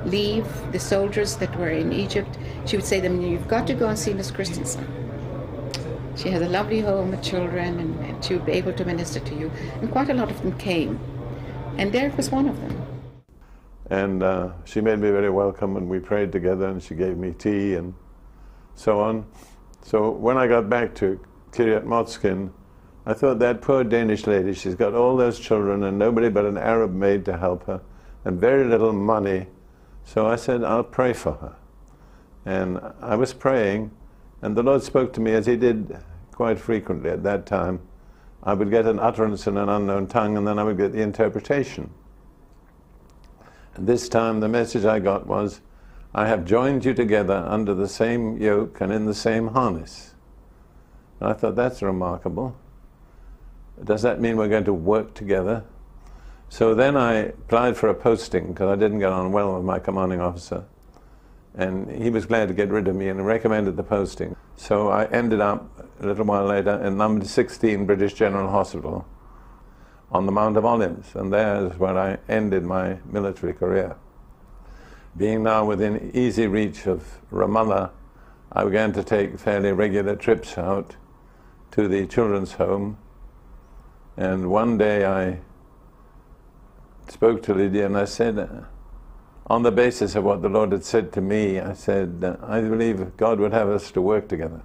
leave, the soldiers that were in Egypt, she would say to them, you've got to go and see Miss Christensen. She has a lovely home with children, and she would be able to minister to you. And quite a lot of them came. And Derek was one of them. And she made me very welcome, and we prayed together, and she gave me tea and so on. So when I got back to Kiryat Motzkin, I thought, that poor Danish lady, she's got all those children and nobody but an Arab maid to help her and very little money. So I said, I'll pray for her. And I was praying, and the Lord spoke to me, as He did quite frequently at that time. I would get an utterance in an unknown tongue, and then I would get the interpretation. And this time the message I got was, I have joined you together under the same yoke and in the same harness. And I thought, that's remarkable. Does that mean we're going to work together? So then I applied for a posting, because I didn't get on well with my commanding officer. And he was glad to get rid of me and recommended the posting. So I ended up, a little while later, in number 16 British General Hospital on the Mount of Olives. And there's where I ended my military career. Being now within easy reach of Ramallah, I began to take fairly regular trips out to the children's home. And one day I spoke to Lydia, and I said, on the basis of what the Lord had said to me, I said, I believe God would have us to work together.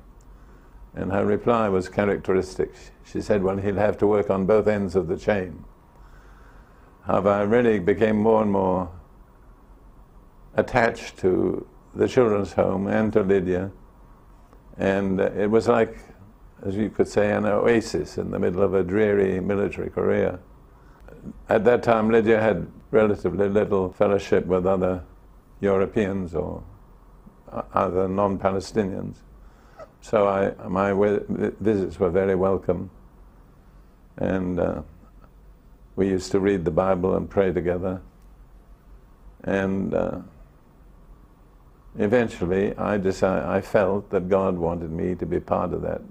And her reply was characteristic. She said, well, He'll have to work on both ends of the chain. However, I really became more and more attached to the children's home and to Lydia. And it was like, as you could say, an oasis in the middle of a dreary military career. At that time, Lydia had relatively little fellowship with other Europeans or other non-Palestinians. So my visits were very welcome. And we used to read the Bible and pray together. And eventually, I felt that God wanted me to be part of that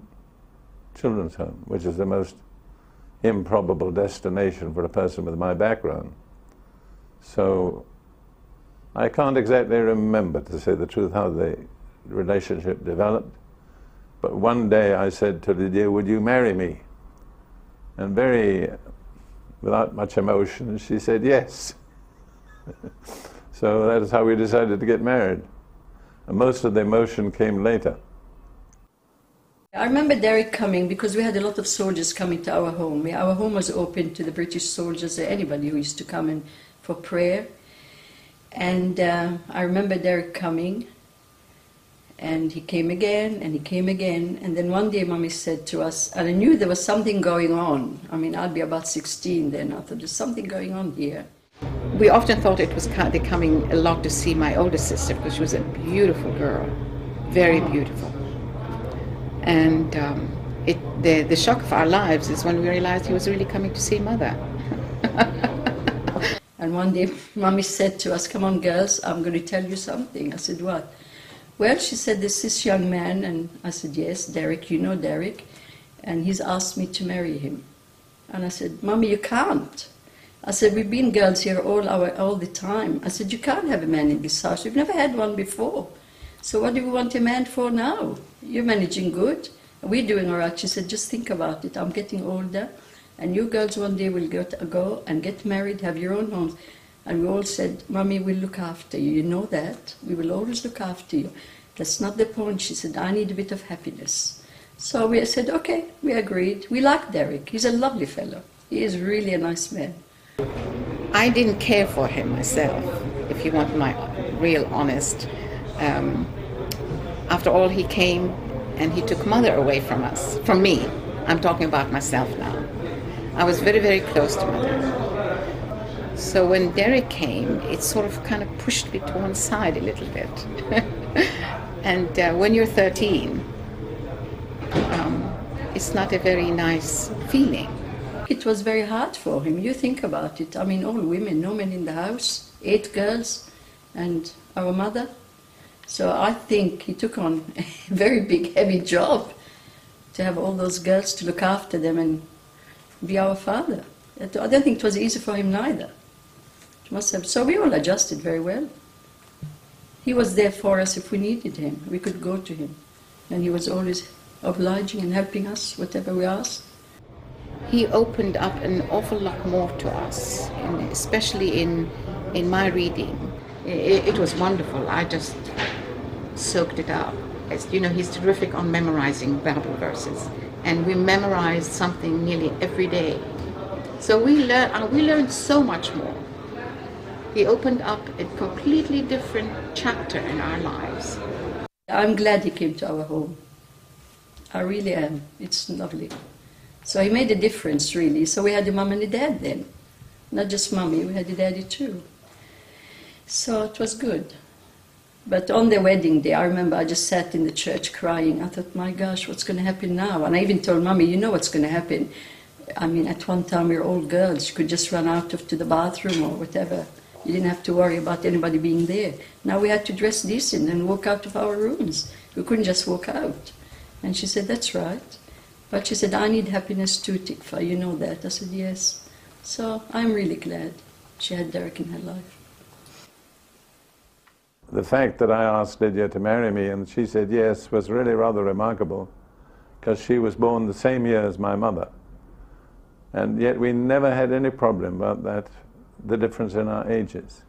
children's home, which is the most improbable destination for a person with my background. So I can't exactly remember, to say the truth, how the relationship developed. But one day I said to Lydia, would you marry me? And without much emotion, she said yes. So that is how we decided to get married. And most of the emotion came later. I remember Derek coming because we had a lot of soldiers coming to our home. Our home was open to the British soldiers, anybody who used to come in for prayer. And I remember Derek coming, and he came again, and he came again. And then one day Mommy said to us, and I knew there was something going on. I mean, I'd be about 16 then. I thought, there's something going on here. We often thought it was they're coming along to see my older sister, because she was a beautiful girl, very beautiful. And the shock of our lives is when we realized he was really coming to see Mother. And one day Mommy said to us, come on girls, I'm going to tell you something. I said, what? Well, she said, there's this young man, and I said, yes, Derek, you know Derek, and he's asked me to marry him. And I said, Mommy, you can't. I said, we've been girls here all the time. I said, you can't have a man in this house. We've never had one before. So what do you want a man for now? You're managing good. We're doing all right. She said, just think about it. I'm getting older, and you girls one day will go and get married, have your own homes. And we all said, Mommy, we'll look after you. You know that. We will always look after you. That's not the point. She said, I need a bit of happiness. So we said, okay, we agreed. We like Derek. He's a lovely fellow. He is really a nice man. I didn't care for him myself, if you want my real honest. After all, he came and he took Mother away from us, from me. I'm talking about myself now. I was very, very close to Mother. So when Derek came, it sort of kind of pushed me to one side a little bit. And when you're 13, it's not a very nice feeling. It was very hard for him. You think about it. I mean, all women, no men in the house, 8 girls, and our mother. So I think he took on a very big, heavy job to have all those girls, to look after them and be our father. I don't think it was easy for him neither. It must have. So we all adjusted very well. He was there for us if we needed him. We could go to him. And he was always obliging and helping us, whatever we asked. He opened up an awful lot more to us, and especially in my reading. It was wonderful. I just soaked it up. As you know, he's terrific on memorizing Bible verses, and we memorized something nearly every day. So we learned so much more. He opened up a completely different chapter in our lives. I'm glad he came to our home. I really am. It's lovely. So he made a difference, really. So we had a mom and a dad then. Not just Mommy, we had a daddy too. So it was good. But on the wedding day, I remember I just sat in the church crying. I thought, my gosh, what's going to happen now? And I even told Mommy, you know what's going to happen. I mean, at one time we were all girls. You could just run out to the bathroom or whatever. You didn't have to worry about anybody being there. Now we had to dress decent and walk out of our rooms. We couldn't just walk out. And she said, that's right. But she said, I need happiness too, Tikva, you know that. I said, yes. So I'm really glad she had Derek in her life. The fact that I asked Lydia to marry me and she said yes was really rather remarkable, because she was born the same year as my mother. And yet we never had any problem about that, the difference in our ages.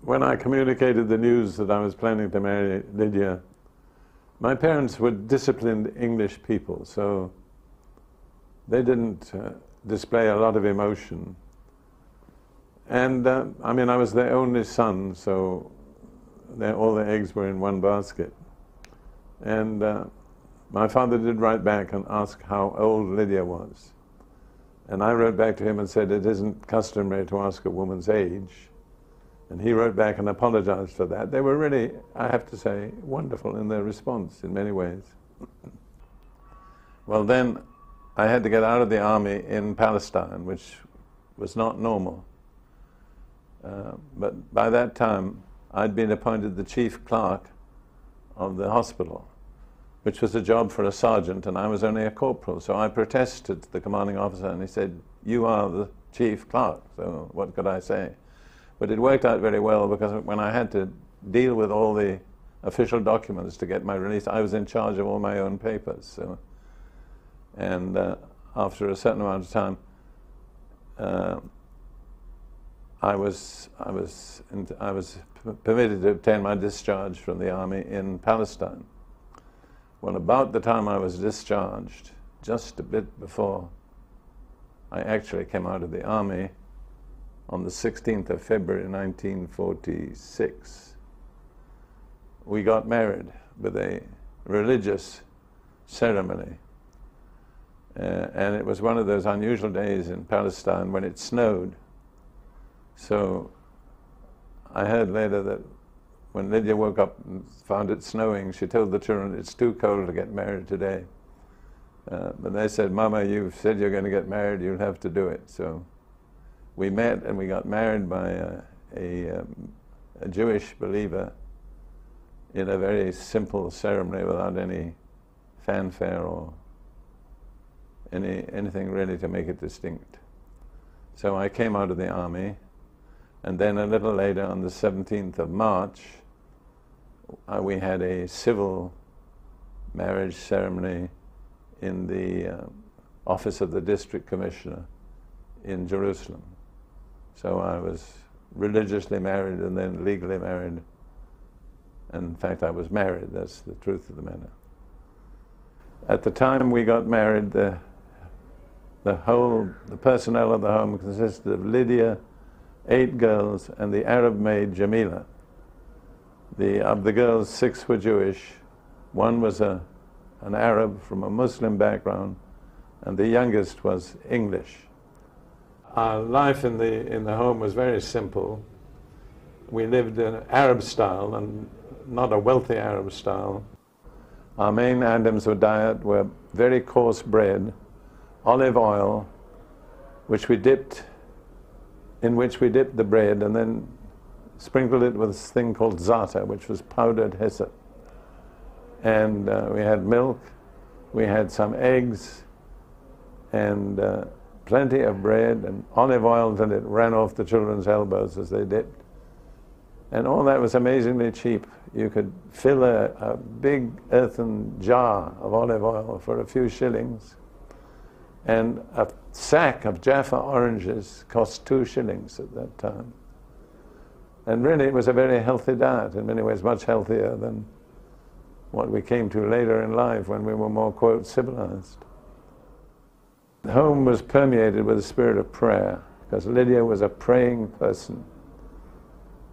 When I communicated the news that I was planning to marry Lydia, my parents were disciplined English people, so they didn't display a lot of emotion. And I mean, I was their only son, so all the eggs were in one basket. And my father did write back and ask how old Lydia was. And I wrote back to him and said, it isn't customary to ask a woman's age. And he wrote back and apologized for that. They were really, I have to say, wonderful in their response in many ways. Well, then I had to get out of the army in Palestine, which was not normal. But by that time, I'd been appointed the chief clerk of the hospital, which was a job for a sergeant, and I was only a corporal. So I protested to the commanding officer, and he said, you are the chief clerk, so what could I say? But it worked out very well, because when I had to deal with all the official documents to get my release, I was in charge of all my own papers. So. And after a certain amount of time, I was permitted to obtain my discharge from the army in Palestine. Well, about the time I was discharged, just a bit before, I actually came out of the army on the 16th of February 1946. We got married with a religious ceremony. And it was one of those unusual days in Palestine when it snowed. So I heard later that when Lydia woke up and found it snowing, she told the children, "It's too cold to get married today." But they said, "Mama, you've said you're going to get married, you'll have to do it." So we met and we got married by a Jewish believer in a very simple ceremony without any fanfare or anything really to make it distinct. So I came out of the army, and then a little later on the 17th of March, we had a civil marriage ceremony in the office of the district commissioner in Jerusalem. So I was religiously married and then legally married. And in fact, I was married, that's the truth of the matter. At the time we got married, the personnel of the home consisted of Lydia, 8 girls, and the Arab maid Jamila. Of the girls, 6 were Jewish, 1 was an Arab from a Muslim background, and the youngest was English. Our life in the home was very simple. We lived in Arab style, and not a wealthy Arab style. Our main items of diet were very coarse bread, olive oil, in which we dipped the bread and then sprinkled it with this thing called za'atar, which was powdered hyssop. And we had milk, we had some eggs, and plenty of bread and olive oil that it ran off the children's elbows as they dipped. And all that was amazingly cheap. You could fill a big earthen jar of olive oil for a few shillings, and a sack of Jaffa oranges cost 2 shillings at that time. And really it was a very healthy diet, in many ways much healthier than what we came to later in life when we were more, quote, civilized. The home was permeated with a spirit of prayer, because Lydia was a praying person.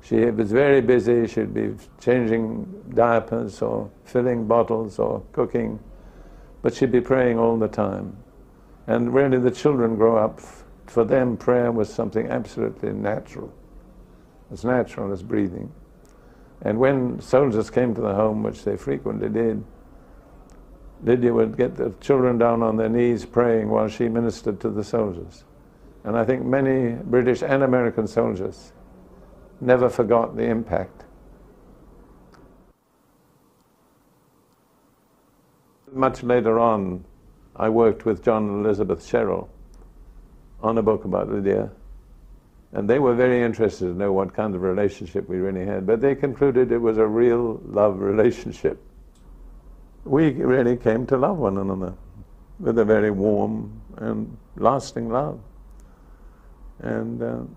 She was very busy, she'd be changing diapers or filling bottles or cooking, but she'd be praying all the time. And really the children grow up, for them prayer was something absolutely natural as breathing. And when soldiers came to the home, which they frequently did, Lydia would get the children down on their knees praying while she ministered to the soldiers. And I think many British and American soldiers never forgot the impact. Much later on, I worked with John and Elizabeth Sherrill on a book about Lydia, and they were very interested to know what kind of relationship we really had, but they concluded it was a real love relationship. We really came to love one another with a very warm and lasting love. And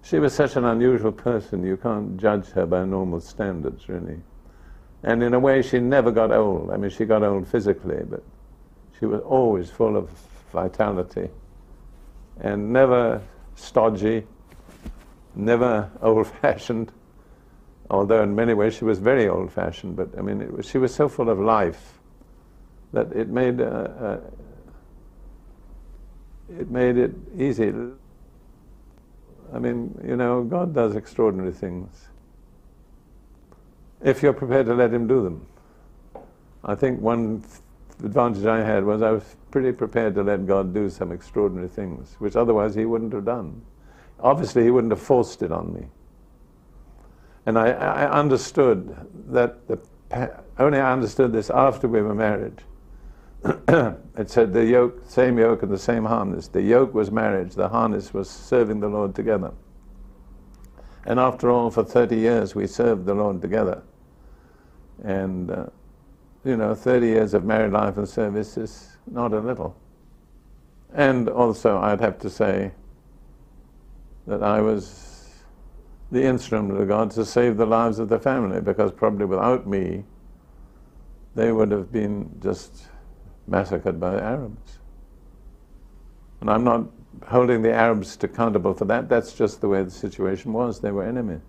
she was such an unusual person, you can't judge her by normal standards, really. And in a way, she never got old. I mean, she got old physically, but she was always full of vitality and never stodgy, never old-fashioned, although in many ways she was very old-fashioned, but I mean, she was so full of life that it made it easy. I mean, you know, God does extraordinary things if you're prepared to let Him do them. I think one advantage I had was I was pretty prepared to let God do some extraordinary things, which otherwise He wouldn't have done. Obviously, He wouldn't have forced it on me. And I understood that, only I understood this after we were married. It said the yoke, same yoke and the same harness. The yoke was marriage, the harness was serving the Lord together. And after all, for 30 years we served the Lord together. And you know, 30 years of married life and service is not a little. And also, I'd have to say that I was the instrument of God to save the lives of the family, because probably without me, they would have been just massacred by the Arabs. And I'm not holding the Arabs accountable for that. That's just the way the situation was. They were enemies.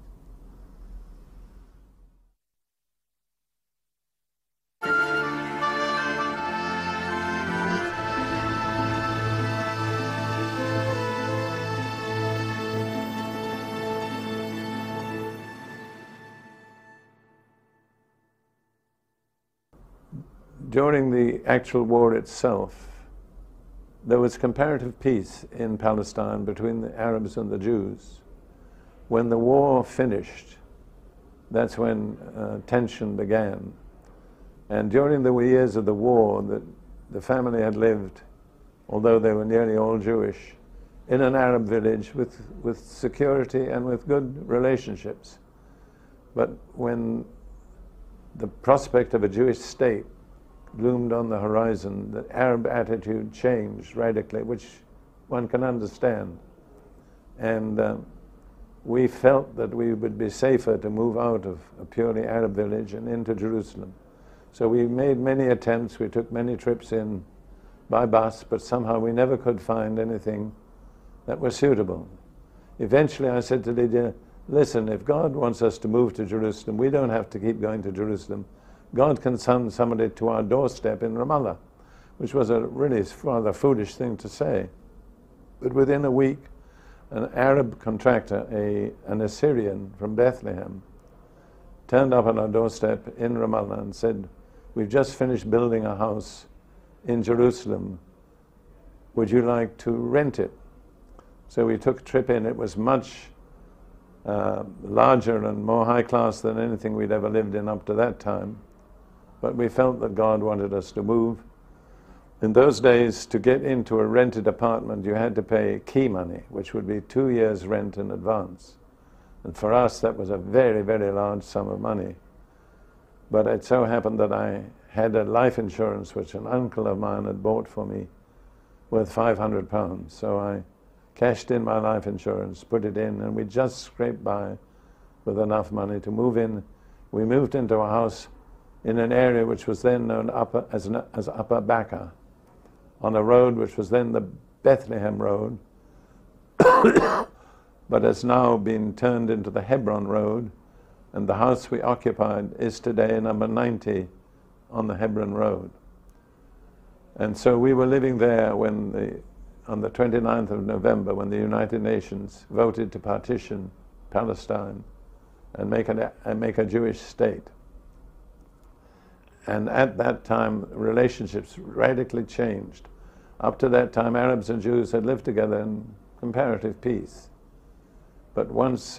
During the actual war itself, there was comparative peace in Palestine between the Arabs and the Jews. When the war finished, that's when tension began. And during the years of the war, the family had lived, although they were nearly all Jewish, in an Arab village with security and with good relationships. But when the prospect of a Jewish state loomed on the horizon, the Arab attitude changed radically, which one can understand. And we felt that we would be safer to move out of a purely Arab village and into Jerusalem. So we made many attempts, we took many trips in by bus, but somehow we never could find anything that was suitable. Eventually I said to Lydia, listen, if God wants us to move to Jerusalem, we don't have to keep going to Jerusalem. God can send somebody to our doorstep in Ramallah, which was a really rather foolish thing to say. But within a week, an Arab contractor, an Assyrian from Bethlehem, turned up on our doorstep in Ramallah and said, we've just finished building a house in Jerusalem. Would you like to rent it? So we took a trip in. It was much larger and more high class than anything we'd ever lived in up to that time. But we felt that God wanted us to move. In those days, to get into a rented apartment, you had to pay key money, which would be 2 years' rent in advance. And for us, that was a very, very large sum of money. But it so happened that I had a life insurance, which an uncle of mine had bought for me, worth £500. So I cashed in my life insurance, put it in, and we just scraped by with enough money to move in. We moved into a house in an area which was then known as Upper Baca, on a road which was then the Bethlehem Road, but has now been turned into the Hebron Road, and the house we occupied is today number 90 on the Hebron Road. And so we were living there when on the 29th of November, when the United Nations voted to partition Palestine and make a Jewish state. And at that time, relationships radically changed. Up to that time, Arabs and Jews had lived together in comparative peace. But once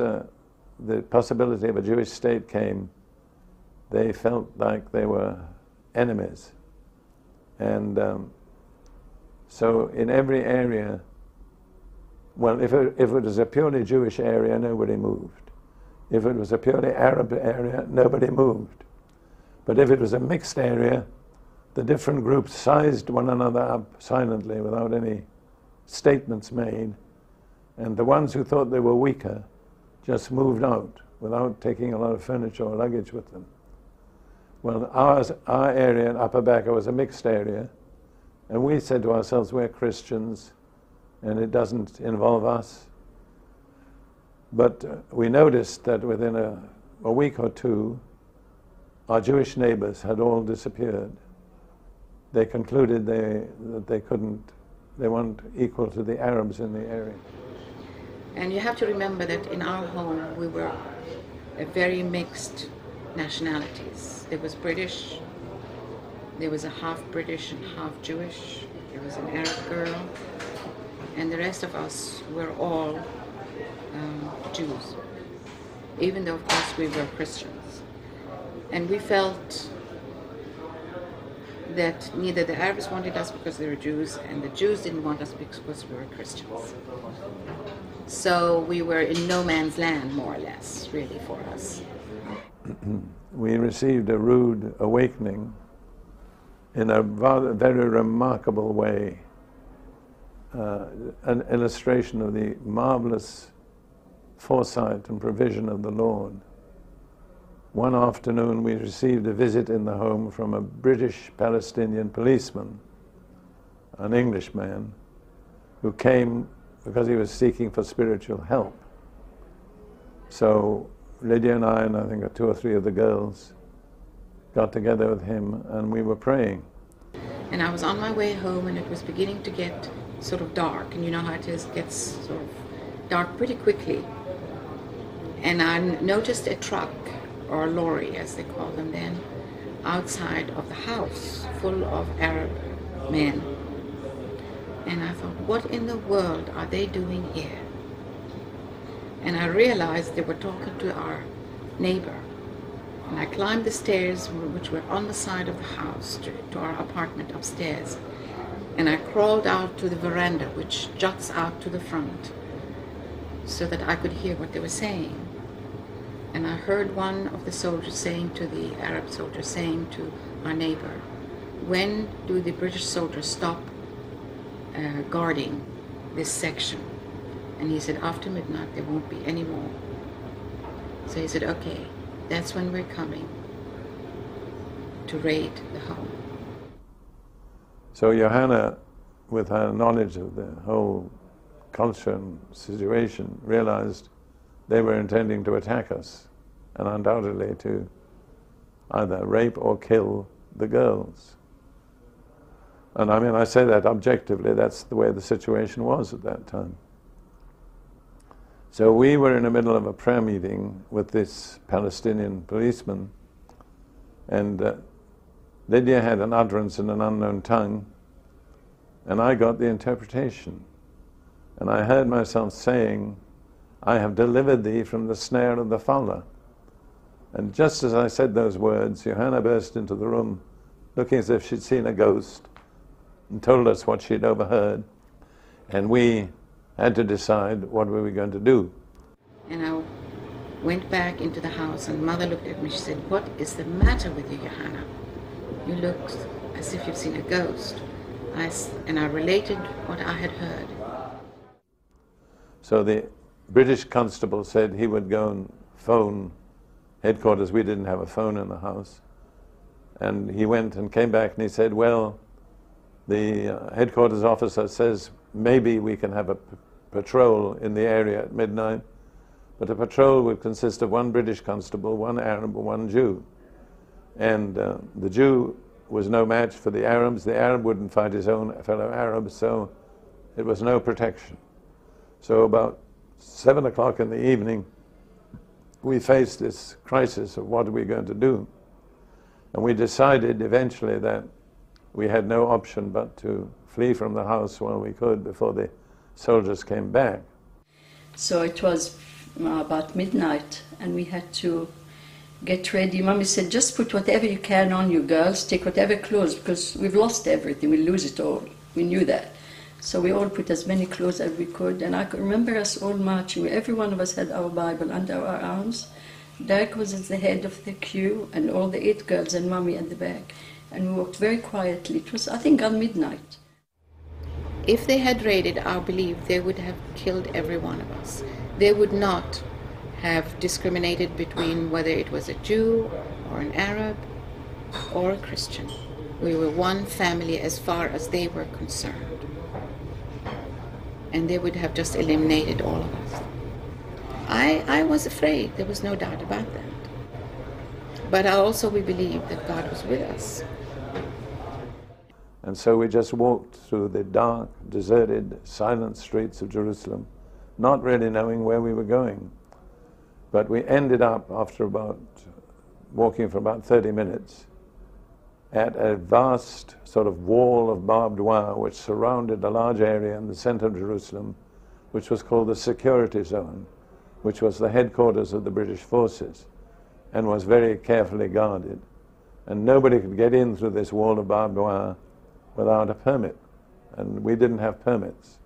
the possibility of a Jewish state came, they felt like they were enemies. And so in every area, well, if it was a purely Jewish area, nobody moved. If it was a purely Arab area, nobody moved. But if it was a mixed area, the different groups sized one another up silently without any statements made. And the ones who thought they were weaker just moved out without taking a lot of furniture or luggage with them. Well, our area in Upper Baca was a mixed area. And we said to ourselves, we're Christians, and it doesn't involve us. But we noticed that within a week or two, our Jewish neighbors had all disappeared. They concluded that they weren't equal to the Arabs in the area. And you have to remember that in our home, we were a very mixed nationalities. There was British, there was a half British and half Jewish, there was an Arab girl, and the rest of us were all Jews, even though of course we were Christians. And we felt that neither the Arabs wanted us because they were Jews, and the Jews didn't want us because we were Christians. So we were in no man's land, more or less, really, for us. We received a rude awakening in a very remarkable way, an illustration of the marvelous foresight and provision of the Lord. one afternoon we received a visit in the home from a British Palestinian policeman, an Englishman, who came because he was seeking for spiritual help. So Lydia and I, and I think two or three of the girls, got together with him and we were praying. And I was on my way home and it was beginning to get sort of dark, and you know how it is, it gets sort of dark pretty quickly. And I noticed a truck, or a lorry as they call them then, outside of the house, full of Arab men. And I thought, what in the world are they doing here? And I realized they were talking to our neighbor. And I climbed the stairs, which were on the side of the house, to our apartment upstairs. And I crawled out to the veranda, which juts out to the front, so that I could hear what they were saying. And I heard one of the soldiers saying to the Arab soldier, saying to our neighbor, when do the British soldiers stop guarding this section? And he said, after midnight, there won't be any more. So he said, okay, that's when we're coming to raid the home. So Johanna, with her knowledge of the whole culture and situation, realized they were intending to attack us, and undoubtedly to either rape or kill the girls. And I mean, I say that objectively, that's the way the situation was at that time. So we were in the middle of a prayer meeting with this Palestinian policeman, and Lydia had an utterance in an unknown tongue, and I got the interpretation. And I heard myself saying, I have delivered thee from the snare of the fowler. And just as I said those words, Johanna burst into the room, looking as if she'd seen a ghost, and told us what she'd overheard. And we had to decide what we were going to do. And I went back into the house, and Mother looked at me. She said, what is the matter with you, Johanna? You look as if you've seen a ghost. And I related what I had heard. So the British constable said he would go and phone headquarters. We didn't have a phone in the house. And he went and came back and he said, well, the headquarters officer says maybe we can have a patrol in the area at midnight, but a patrol would consist of one British constable, one Arab, and one Jew. And the Jew was no match for the Arabs. The Arab wouldn't fight his own fellow Arabs, so it was no protection. So about 7 o'clock in the evening, we faced this crisis of what are we going to do? And we decided eventually that we had no option but to flee from the house while we could before the soldiers came back. So it was about midnight and we had to get ready. Mommy said, just put whatever you can on you girls, take whatever clothes, because we've lost everything, we'll lose it all. We knew that. So we all put as many clothes as we could, and I could remember us all marching. Every one of us had our Bible under our arms. Derek was at the head of the queue, and all the 8 girls and Mommy at the back. And we walked very quietly. It was, I think, on midnight. If they had raided, I believe they would have killed every one of us. They would not have discriminated between whether it was a Jew or an Arab or a Christian. We were one family as far as they were concerned. And they would have just eliminated all of us. I was afraid, there was no doubt about that. But also we believed that God was with us. And so we just walked through the dark, deserted, silent streets of Jerusalem, not really knowing where we were going. But we ended up, after about walking for about 30 minutes, at a vast sort of wall of barbed wire which surrounded a large area in the center of Jerusalem, which was called the Security Zone, which was the headquarters of the British forces and was very carefully guarded. And nobody could get in through this wall of barbed wire without a permit, and we didn't have permits.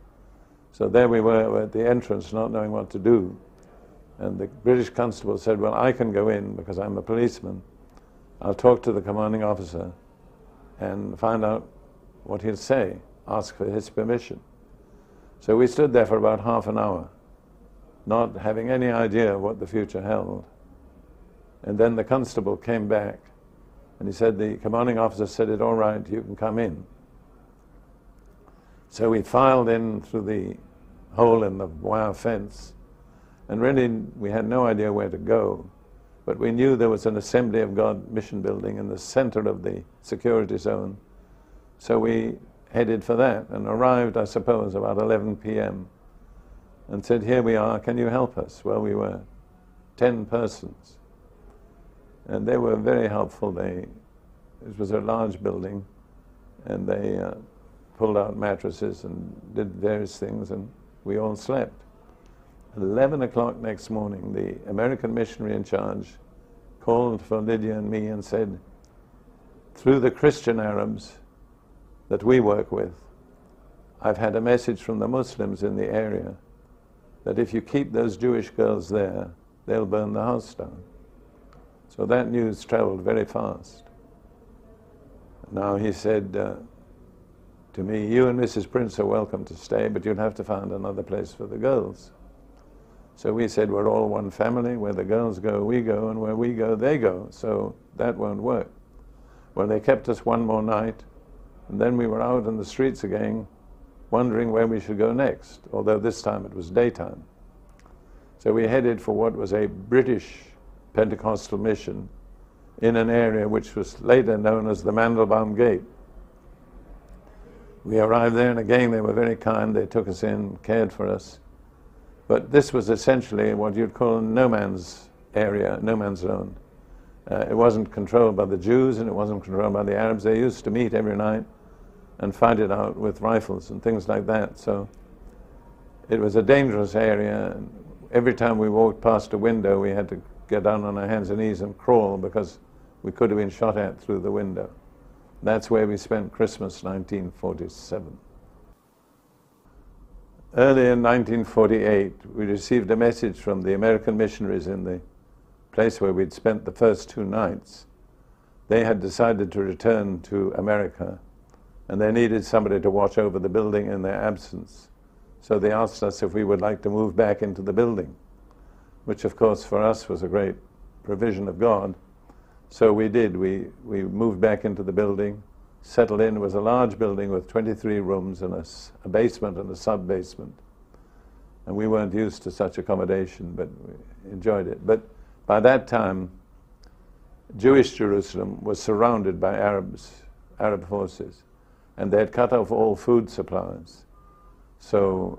So there we were at the entrance not knowing what to do. And the British constable said, well, I can go in because I'm a policeman. I'll talk to the commanding officer and find out what he'll say, ask for his permission. So we stood there for about half an hour, not having any idea what the future held. And then the constable came back, and he said, the commanding officer said, "It's all right, you can come in." So we filed in through the hole in the wire fence, and really we had no idea where to go, but we knew there was an Assembly of God mission building in the center of the security zone, so we headed for that and arrived, I suppose, about 11 p.m. and said, "Here we are, can you help us?" Well, we were 10 persons. And they were very helpful. It was a large building, and they pulled out mattresses and did various things, and we all slept. At 11 o'clock next morning, the American missionary in charge called for Lydia and me and said, "Through the Christian Arabs that we work with, I've had a message from the Muslims in the area that if you keep those Jewish girls there, they'll burn the house down." So that news traveled very fast. Now he said to me, "You and Mrs. Prince are welcome to stay, but you'd have to find another place for the girls." So we said, "We're all one family. Where the girls go, we go, and where we go, they go. So that won't work." Well, they kept us one more night, and then we were out in the streets again, wondering where we should go next, although this time it was daytime. So we headed for what was a British Pentecostal mission in an area which was later known as the Mandelbaum Gate. We arrived there, and again they were very kind. They took us in, cared for us. But this was essentially what you'd call no man's area, no man's zone. It wasn't controlled by the Jews, and it wasn't controlled by the Arabs. They used to meet every night and fight it out with rifles and things like that. So it was a dangerous area. Every time we walked past a window, we had to get down on our hands and knees and crawl, because we could have been shot at through the window. That's where we spent Christmas 1947. Early in 1948, we received a message from the American missionaries in the place where we'd spent the first two nights. They had decided to return to America, and they needed somebody to watch over the building in their absence. So they asked us if we would like to move back into the building, which of course for us was a great provision of God. So we did. We moved back into the building, settled in. It was a large building with 23 rooms and a basement and a sub-basement. And we weren't used to such accommodation, but we enjoyed it. But by that time, Jewish Jerusalem was surrounded by Arab forces, and they had cut off all food supplies. So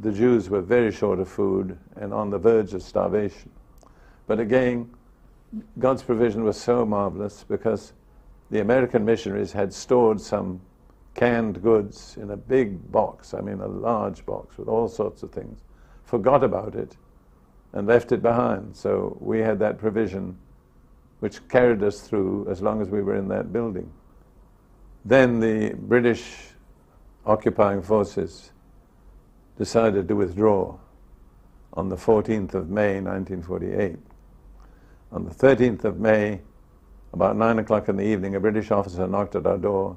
the Jews were very short of food and on the verge of starvation. But again, God's provision was so marvelous, because the American missionaries had stored some canned goods in a big box, I mean a large box with all sorts of things, forgot about it and left it behind. So we had that provision which carried us through as long as we were in that building. Then the British occupying forces decided to withdraw on the 14th of May, 1948. On the 13th of May, about 9 o'clock in the evening, a British officer knocked at our door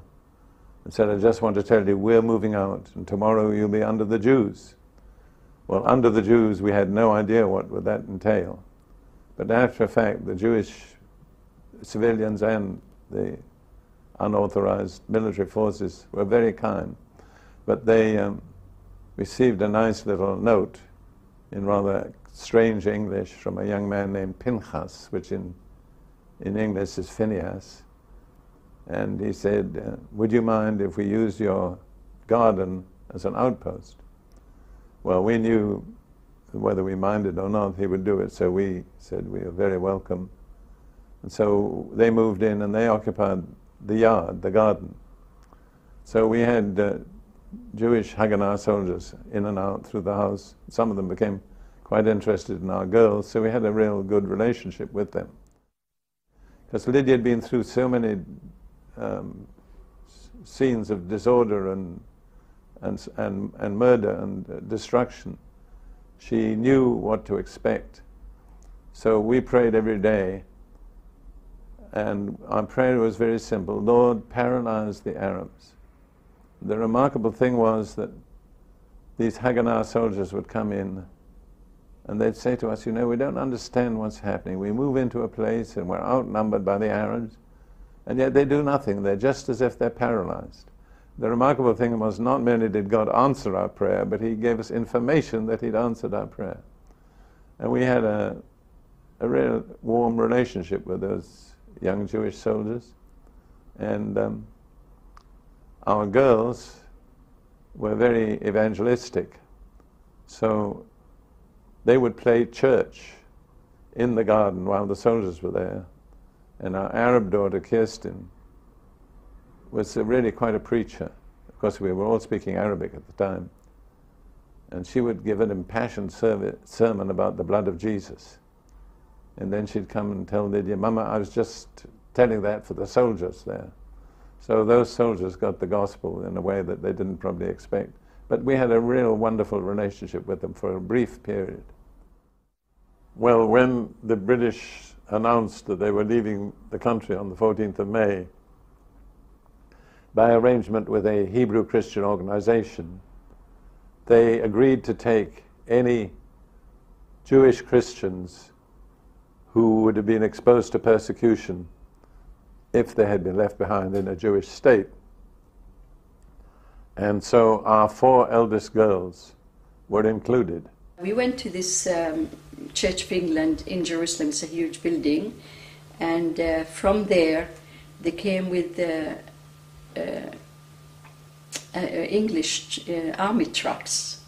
and said, "I just want to tell you, we're moving out, and tomorrow you'll be under the Jews." Well, under the Jews, we had no idea what would that entail. But after a fact, the Jewish civilians and the unauthorized military forces were very kind. But they received a nice little note in rather strange English from a young man named Pinchas, which in English is Phineas. And he said, "Would you mind if we used your garden as an outpost?" Well, we knew whether we minded or not, he would do it. So we said, "We are very welcome." And so they moved in, and they occupied the yard, the garden. So we had Jewish Haganah soldiers in and out through the house. Some of them became quite interested in our girls, so we had a real good relationship with them. Because Lydia had been through so many scenes of disorder and murder and destruction, she knew what to expect. So we prayed every day, and our prayer was very simple: "Lord, paralyze the Arabs." The remarkable thing was that these Haganah soldiers would come in And they'd say to us, you know, we don't understand what's happening. We move into a place and we're outnumbered by the Arabs, and yet they do nothing. They're just as if they're paralyzed. The remarkable thing was, not merely did God answer our prayer, but he gave us information that he'd answered our prayer. And we had a real warm relationship with those young Jewish soldiers. And our girls were very evangelistic. So they would play church in the garden while the soldiers were there. And our Arab daughter, Kirsten, was really quite a preacher. Of course, we were all speaking Arabic at the time. And she would give an impassioned sermon about the blood of Jesus. And then she'd come and tell Lydia, Mama, I was just telling that for the soldiers there. So those soldiers got the gospel in a way that they didn't probably expect. But we had a real wonderful relationship with them for a brief period. Well, when the British announced that they were leaving the country on the 14th of May, by arrangement with a Hebrew Christian organization, they agreed to take any Jewish Christians who would have been exposed to persecution if they had been left behind in a Jewish state. And so our four eldest girls were included. We went to this Church of England in Jerusalem. It's a huge building. And from there, they came with English army trucks.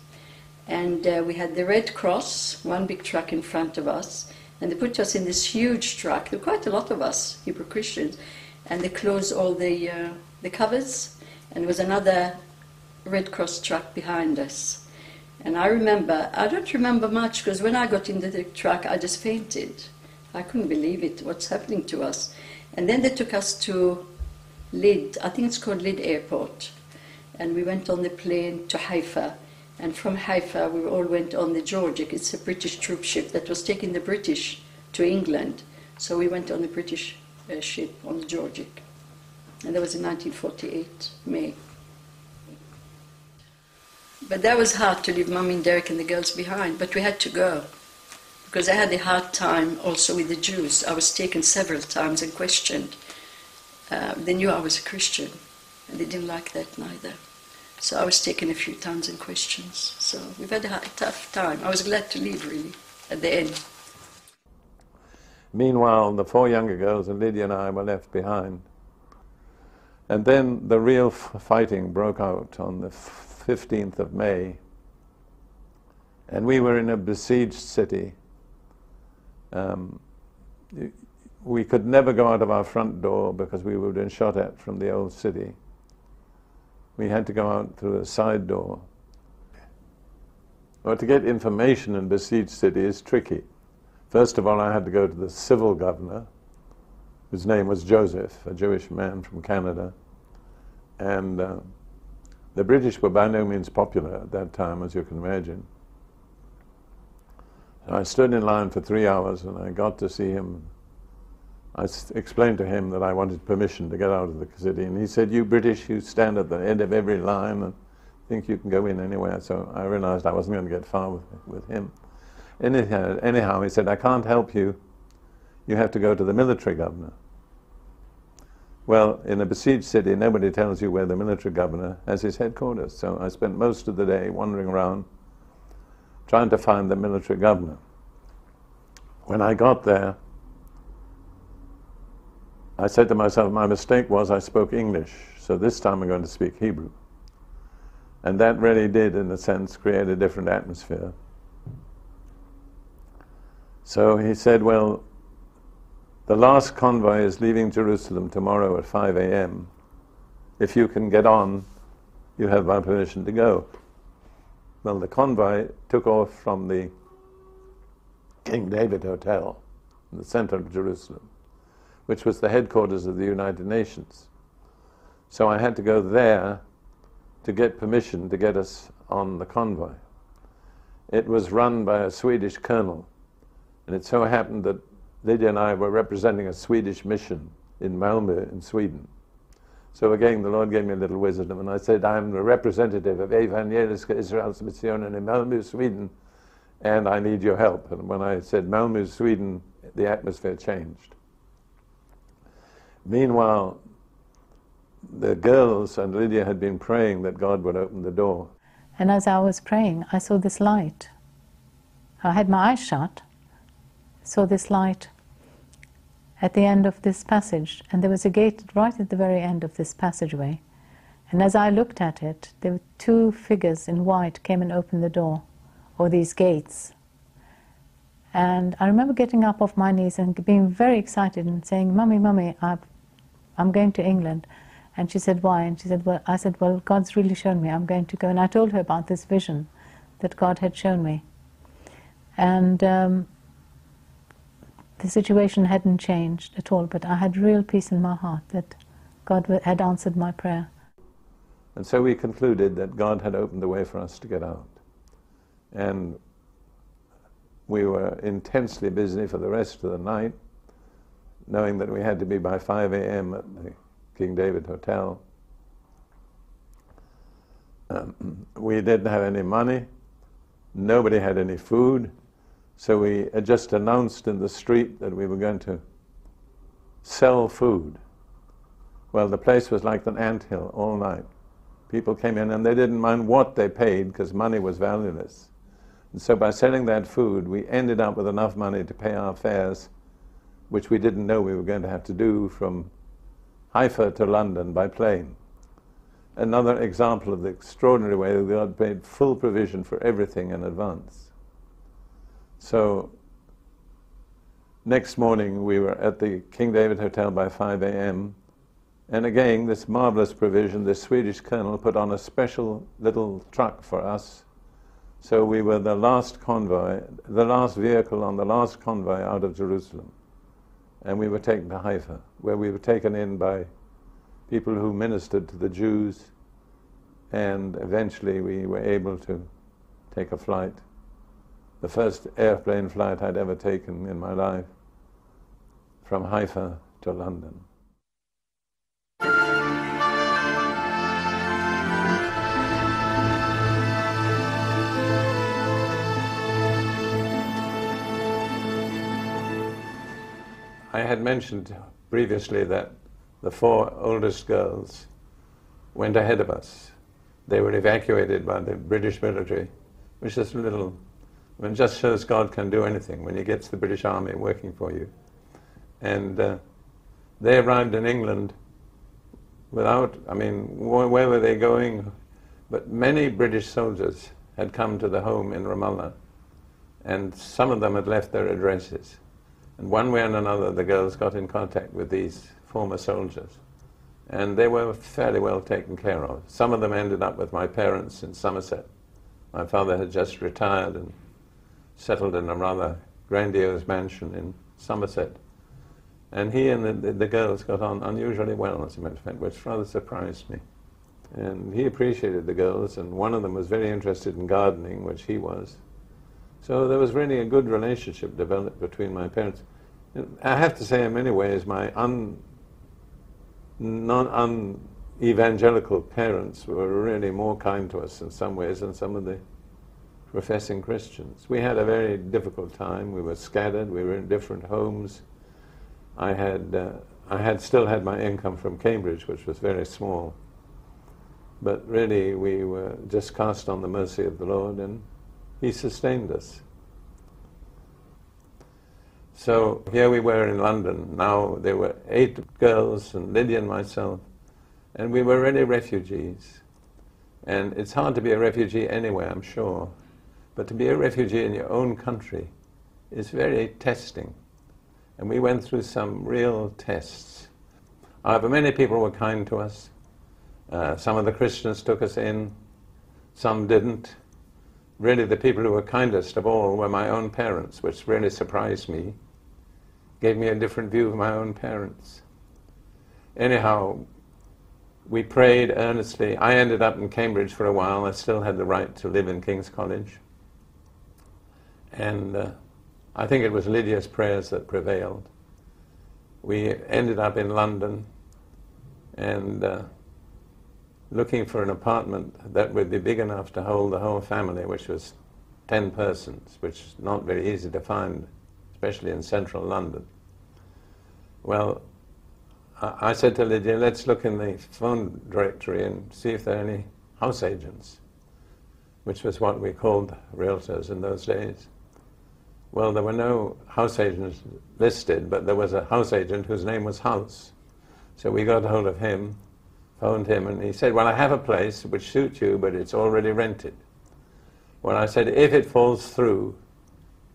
And we had the Red Cross, one big truck in front of us. And they put us in this huge truck. There were quite a lot of us, Hebrew Christians, and they closed all the covers, and there was another Red Cross truck behind us. And I remember, I don't remember much, because when I got into the truck, I just fainted. I couldn't believe it, what's happening to us. And then they took us to Lid, I think it's called Lid Airport. And we went on the plane to Haifa. And from Haifa, we all went on the Georgic. It's a British troop ship that was taking the British to England. So we went on the British ship on the Georgic. And that was in 1948, May. But that was hard to leave Mum and Derek and the girls behind. But we had to go, because I had a hard time also with the Jews. I was taken several times and questioned. They knew I was a Christian, and they didn't like that neither. So I was taken a few times in questions. So we've had a tough time. I was glad to leave, really, at the end. Meanwhile, the four younger girls and Lydia and I were left behind. And then the real fighting broke out on the 15th of May. And we were in a besieged city. We could never go out of our front door because we would have been shot at from the old city. We had to go out through a side door. Well, to get information in besieged city is tricky. First of all, I had to go to the civil governor, whose name was Joseph, a Jewish man from Canada. And the British were by no means popular at that time, as you can imagine. So I stood in line for 3 hours, and I got to see him. I explained to him that I wanted permission to get out of the city, and he said, you British, you stand at the end of every line and think you can go in anywhere. So I realized I wasn't going to get far with him. Anyhow, he said, I can't help you. You have to go to the military governor. Well, in a besieged city, nobody tells you where the military governor has his headquarters. So I spent most of the day wandering around trying to find the military governor. When I got there, I said to myself, my mistake was I spoke English, so this time I'm going to speak Hebrew. And that really did, in a sense, create a different atmosphere. So he said, well, the last convoy is leaving Jerusalem tomorrow at 5 a.m. If you can get on, you have my permission to go. Well, the convoy took off from the King David Hotel in the center of Jerusalem, which was the headquarters of the United Nations. So I had to go there to get permission to get us on the convoy. It was run by a Swedish colonel, and it so happened that Lydia and I were representing a Swedish mission in Malmö in Sweden. So again, the Lord gave me a little wisdom, and I said, I'm the representative of Evangeliska Israels Mission in Malmö, Sweden, and I need your help. And when I said Malmö, Sweden, the atmosphere changed. Meanwhile, the girls and Lydia had been praying that God would open the door. And as I was praying, I saw this light. I had my eyes shut, saw this light at the end of this passage, and there was a gate right at the very end of this passageway. And as I looked at it, there were two figures in white came and opened the door, or these gates. And I remember getting up off my knees and being very excited and saying, "Mummy, Mummy, I'm going to England." And she said, "Why?" And she said, "Well," I said, "Well, God's really shown me, I'm going to go." And I told her about this vision that God had shown me. And the situation hadn't changed at all, but I had real peace in my heart that God had answered my prayer. And so we concluded that God had opened the way for us to get out. And we were intensely busy for the rest of the night, knowing that we had to be by 5 a.m. at the King David Hotel. We didn't have any money, nobody had any food, so we had just announced in the street that we were going to sell food. Well, the place was like an anthill all night. People came in and they didn't mind what they paid, because money was valueless. And so by selling that food, we ended up with enough money to pay our fares, which we didn't know we were going to have to do from Haifa to London by plane. Another example of the extraordinary way that God made full provision for everything in advance. So next morning we were at the King David Hotel by 5 a.m. And again, this marvelous provision, this Swedish colonel put on a special little truck for us. So we were the last convoy, the last vehicle on the last convoy out of Jerusalem. And we were taken to Haifa, where we were taken in by people who ministered to the Jews, and eventually we were able to take a flight. The first airplane flight I'd ever taken in my life, from Haifa to London. I had mentioned previously that the four oldest girls went ahead of us. They were evacuated by the British military, which is a little, I mean, just shows God can do anything when He gets the British Army working for you. And they arrived in England without, I mean, where were they going? But many British soldiers had come to the home in Ramallah, and some of them had left their addresses. And one way and another, the girls got in contact with these former soldiers, and they were fairly well taken care of. Some of them ended up with my parents in Somerset. My father had just retired and settled in a rather grandiose mansion in Somerset. And he and the girls got on unusually well, as a matter of fact, which rather surprised me. And he appreciated the girls, and one of them was very interested in gardening, which he was. So there was really a good relationship developed between my parents. I have to say, in many ways, my non-evangelical parents were really more kind to us in some ways than some of the professing Christians. We had a very difficult time. We were scattered. We were in different homes. I still had my income from Cambridge, which was very small. But really, we were just cast on the mercy of the Lord, and He sustained us. So here we were in London. Now there were 8 girls and Lydia and myself, and we were really refugees. And it's hard to be a refugee anywhere, I'm sure, but to be a refugee in your own country is very testing. And we went through some real tests. However, many people were kind to us. Some of the Christians took us in, some didn't. Really, the people who were kindest of all were my own parents, which really surprised me, gave me a different view of my own parents. Anyhow, we prayed earnestly. I ended up in Cambridge for a while. I still had the right to live in King's College. And I think it was Lydia's prayers that prevailed. We ended up in London, and looking for an apartment that would be big enough to hold the whole family, which was 10 persons, which is not very easy to find, especially in central London. Well, I said to Lydia, let's look in the phone directory and see if there are any house agents, which was what we called realtors in those days. Well, there were no house agents listed, but there was a house agent whose name was House. So we got hold of him, phoned him, and he said, well, I have a place which suits you, but it's already rented. Well, I said, if it falls through,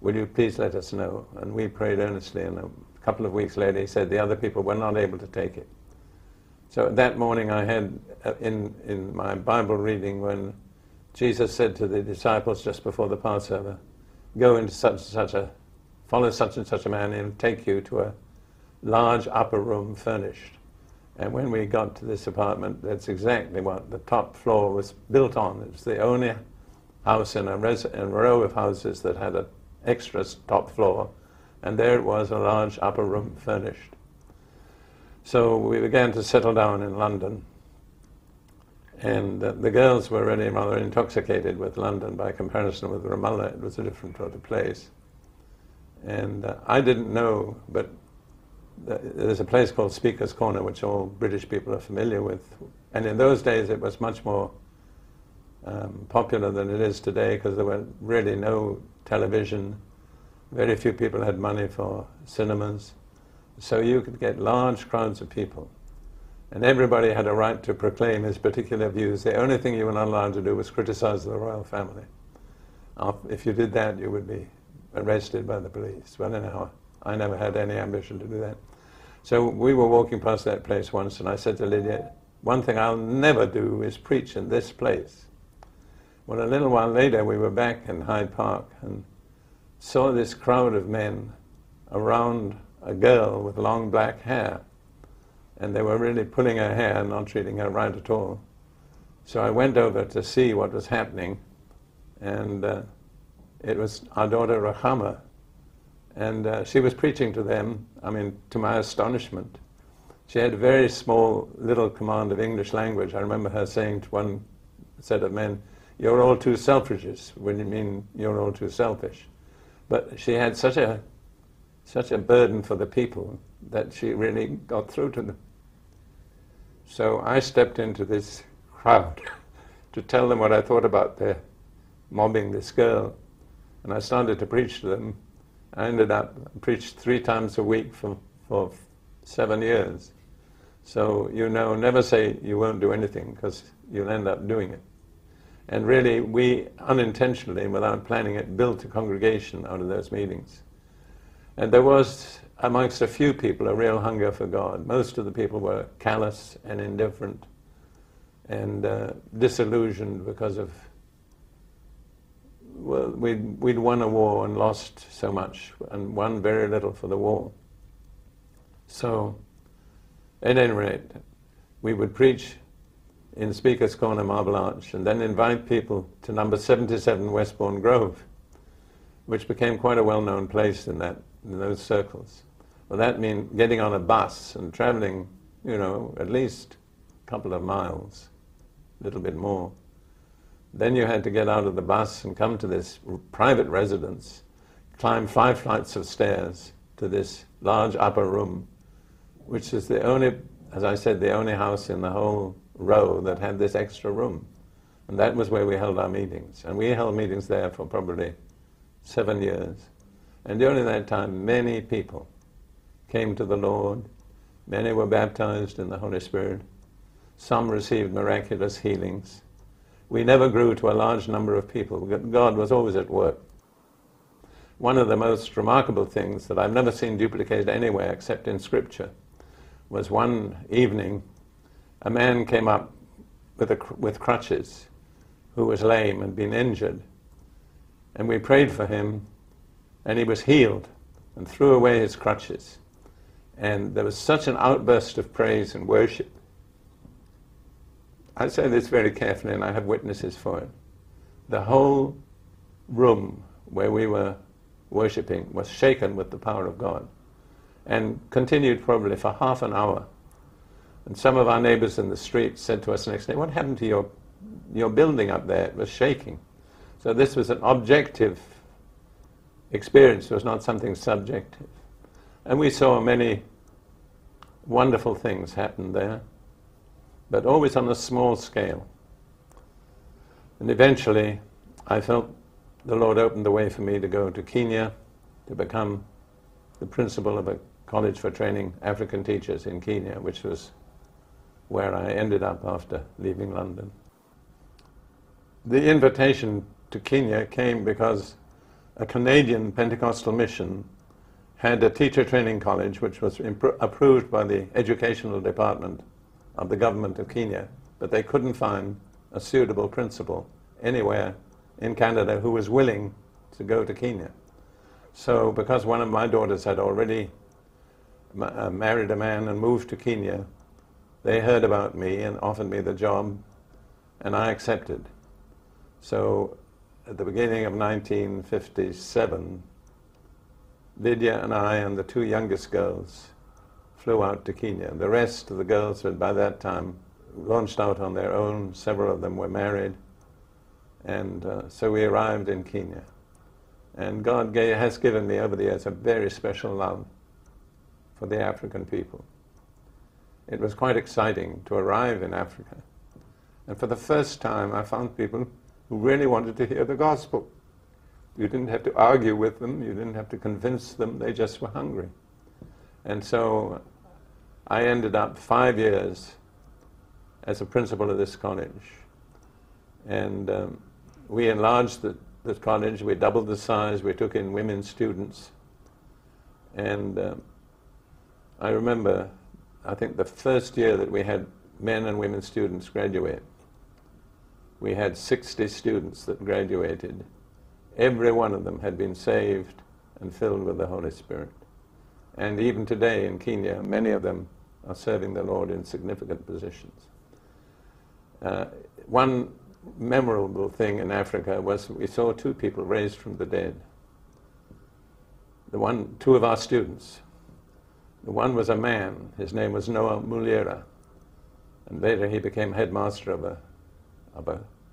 will you please let us know? And we prayed earnestly, and a couple of weeks later he said the other people were not able to take it. So that morning I had in my Bible reading when Jesus said to the disciples just before the Passover, go into such and such a, follow such and such a man, and take you to a large upper room furnished. And when we got to this apartment, that's exactly what the top floor was built on. It was the only house in a row of houses that had an extra top floor, and there it was, a large upper room furnished. So we began to settle down in London, and the girls were really rather intoxicated with London by comparison with Ramallah. It was a different sort of place. And I didn't know, but there's a place called Speaker's Corner, which all British people are familiar with. And in those days it was much more popular than it is today, because there were really no television. Very few people had money for cinemas. So you could get large crowds of people. And everybody had a right to proclaim his particular views. The only thing you were not allowed to do was criticize the royal family. If you did that, you would be arrested by the police. Well, anyhow, I never had any ambition to do that. So we were walking past that place once, and I said to Lydia, one thing I'll never do is preach in this place. Well, a little while later, we were back in Hyde Park and saw this crowd of men around a girl with long black hair. And they were really pulling her hair and not treating her right at all. So I went over to see what was happening, and it was our daughter Rahama, and she was preaching to them. I mean, to my astonishment, she had a very small little command of English language. I remember her saying to one set of men, "You're all too selfishes," when you mean you're all too selfish. But she had such a burden for the people that she really got through to them. So I stepped into this crowd to tell them what I thought about their mobbing this girl. And I started to preach to them. I ended up preached 3 times a week for 7 years. So, you know, never say you won't do anything, because you'll end up doing it. And really, we unintentionally, without planning it, built a congregation out of those meetings. And there was, amongst a few people, a real hunger for God. Most of the people were callous and indifferent and disillusioned because of, well, we'd won a war and lost so much and won very little for the war. So, at any rate, we would preach in Speaker's Corner, Marble Arch, and then invite people to number 77 Westbourne Grove, which became quite a well-known place in those circles. Well, that meant getting on a bus and traveling, you know, at least a couple of miles, a little bit more. Then you had to get out of the bus and come to this private residence, climb 5 flights of stairs to this large upper room, which is the only, as I said, the only house in the whole row that had this extra room. And that was where we held our meetings. And we held meetings there for probably 7 years. And during that time, many people came to the Lord. Many were baptized in the Holy Spirit. Some received miraculous healings. We never grew to a large number of people. God was always at work. One of the most remarkable things that I've never seen duplicated anywhere except in Scripture was one evening a man came up with crutches who was lame and been injured, and we prayed for him, and he was healed and threw away his crutches. And there was such an outburst of praise and worship. I say this very carefully, and I have witnesses for it. The whole room where we were worshipping was shaken with the power of God, and continued probably for half an hour. And some of our neighbors in the street said to us the next day, what happened to your building up there? It was shaking. So this was an objective experience. It was not something subjective. And we saw many wonderful things happen there, but always on a small scale. And eventually, I felt the Lord opened the way for me to go to Kenya to become the principal of a college for training African teachers in Kenya, which was where I ended up after leaving London. The invitation to Kenya came because a Canadian Pentecostal mission had a teacher training college which was approved by the educational department of the government of Kenya, but they couldn't find a suitable principal anywhere in Canada who was willing to go to Kenya. So because one of my daughters had already married a man and moved to Kenya, they heard about me and offered me the job, and I accepted. So at the beginning of 1957, Lydia and I and the two youngest girls flew out to Kenya. The rest of the girls had by that time launched out on their own. Several of them were married. And so we arrived in Kenya. And God has given me over the years a very special love for the African people. It was quite exciting to arrive in Africa. And for the first time, I found people who really wanted to hear the gospel. You didn't have to argue with them. You didn't have to convince them. They just were hungry. And so I ended up 5 years as a principal of this college. And we enlarged the college. We doubled the size. We took in women students. And I remember, I think the first year that we had men and women students graduate, we had 60 students that graduated. Every one of them had been saved and filled with the Holy Spirit. And even today in Kenya, many of them are serving the Lord in significant positions. One memorable thing in Africa was we saw two people raised from the dead. Two of our students. The one was a man. His name was Noah Mulera. And later he became headmaster of a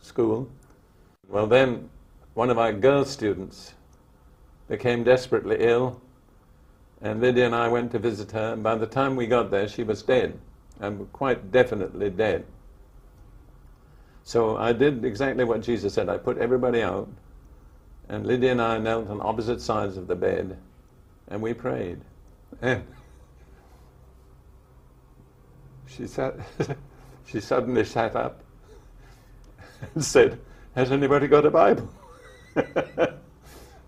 school. Well, then one of our girl students became desperately ill, and Lydia and I went to visit her, and by the time we got there, she was dead, and quite definitely dead. So I did exactly what Jesus said. I put everybody out, and Lydia and I knelt on opposite sides of the bed, and we prayed. And she suddenly sat up and said, "Has anybody got a Bible?"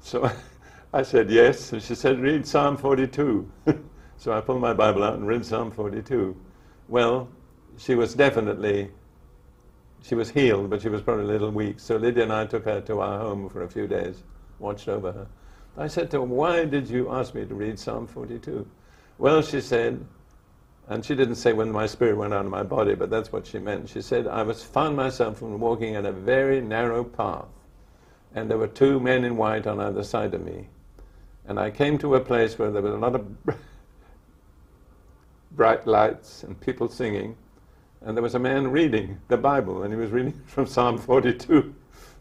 So I said, "Yes." And she said, "Read Psalm 42. So I pulled my Bible out and read Psalm 42. Well, she was healed, but she was probably a little weak. So Lydia and I took her to our home for a few days, watched over her. I said to her, "Why did you ask me to read Psalm 42? Well, she said, and she didn't say when my spirit went out of my body, but that's what she meant. She said, "I found myself walking in a very narrow path, and there were two men in white on either side of me. And I came to a place where there was a lot of bright lights and people singing, and there was a man reading the Bible, and he was reading from Psalm 42.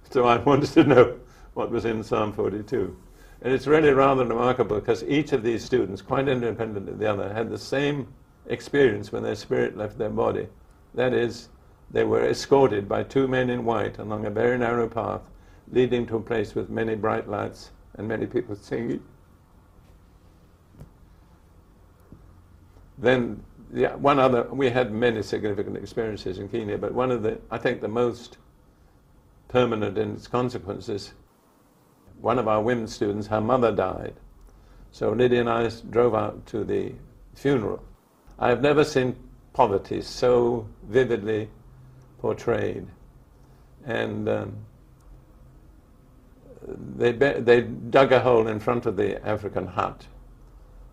So I wanted to know what was in Psalm 42. And it's really rather remarkable because each of these students, quite independent of the other, had the same experience when their spirit left their body. That is, they were escorted by two men in white along a very narrow path leading to a place with many bright lights and many people singing. Then we had many significant experiences in Kenya, but one of the, I think the most permanent in its consequences, one of our women students, her mother died. So Lydia and I drove out to the funeral. I have never seen poverty so vividly portrayed. And they dug a hole in front of the African hut.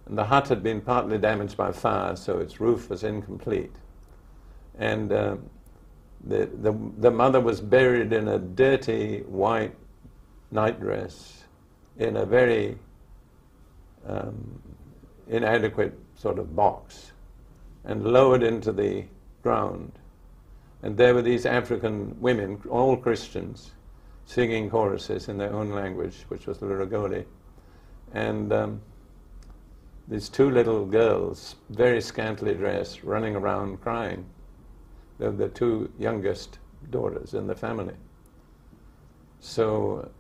And the hut had been partly damaged by fire, so its roof was incomplete. And the mother was buried in a dirty white nightdress in a very inadequate sort of box, and lowered into the ground. And there were these African women, all Christians, singing choruses in their own language, which was Luragoli. And these two little girls, very scantily dressed, running around crying. They're the two youngest daughters in the family. So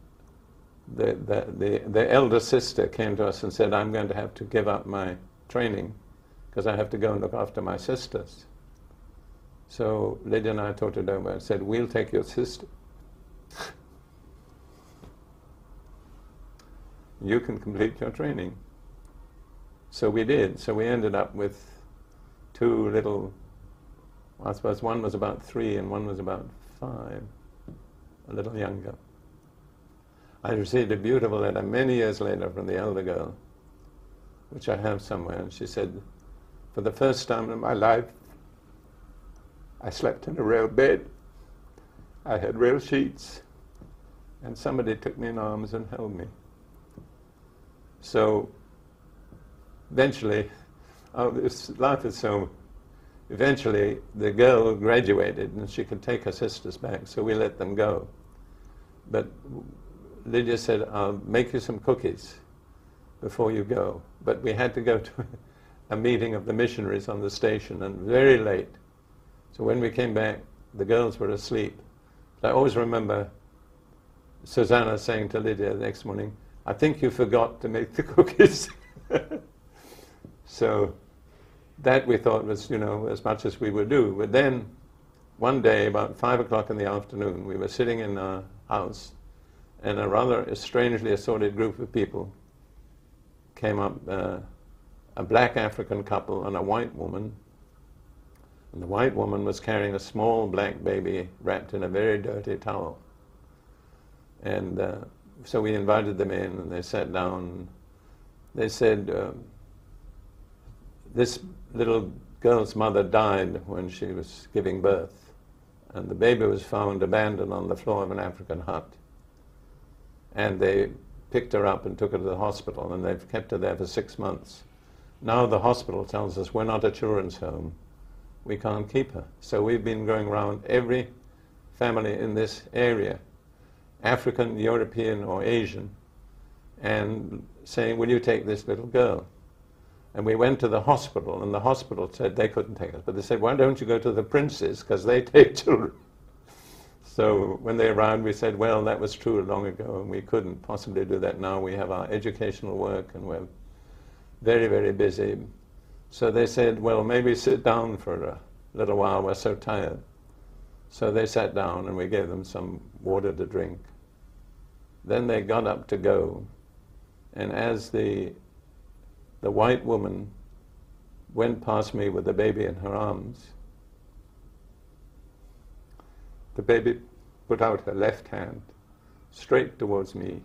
the elder sister came to us and said, I'm going to have to give up my training because I have to go and look after my sisters. So Lydia and I talked it over and said, we'll take your sister. You can complete your training. So we did. So we ended up with two little, I suppose one was about 3 and one was about 5, a little younger. I received a beautiful letter many years later from the elder girl, which I have somewhere, and she said, for the first time in my life, I slept in a real bed. I had real sheets, and somebody took me in arms and held me. So eventually, eventually the girl graduated and she could take her sisters back, so we let them go. But Lydia said, I'll make you some cookies before you go. But we had to go to a meeting of the missionaries on the station, and very late. So when we came back, the girls were asleep. I always remember Susanna saying to Lydia the next morning, I think you forgot to make the cookies. So that we thought was, you know, as much as we would do. But then one day, about 5 o'clock in the afternoon, we were sitting in our house, and a rather strangely assorted group of people came up, a black African couple and a white woman. And the white woman was carrying a small black baby wrapped in a very dirty towel. And so we invited them in, and they sat down. They said, this little girl's mother died when she was giving birth, and the baby was found abandoned on the floor of an African hut. And they picked her up and took her to the hospital, and they've kept her there for 6 months. Now the hospital tells us, we're not a children's home. We can't keep her. So we've been going around every family in this area, African, European, or Asian, and saying, will you take this little girl? And we went to the hospital, and the hospital said they couldn't take us. But they said, why don't you go to the princes, because they take children. So when they arrived, we said, well, that was true long ago, and we couldn't possibly do that now. We have our educational work, and we're very, very busy. So they said, well, maybe sit down for a little while, we're so tired. So they sat down, and we gave them some water to drink. Then they got up to go, and as the white woman went past me with the baby in her arms, the baby put out her left hand straight towards me,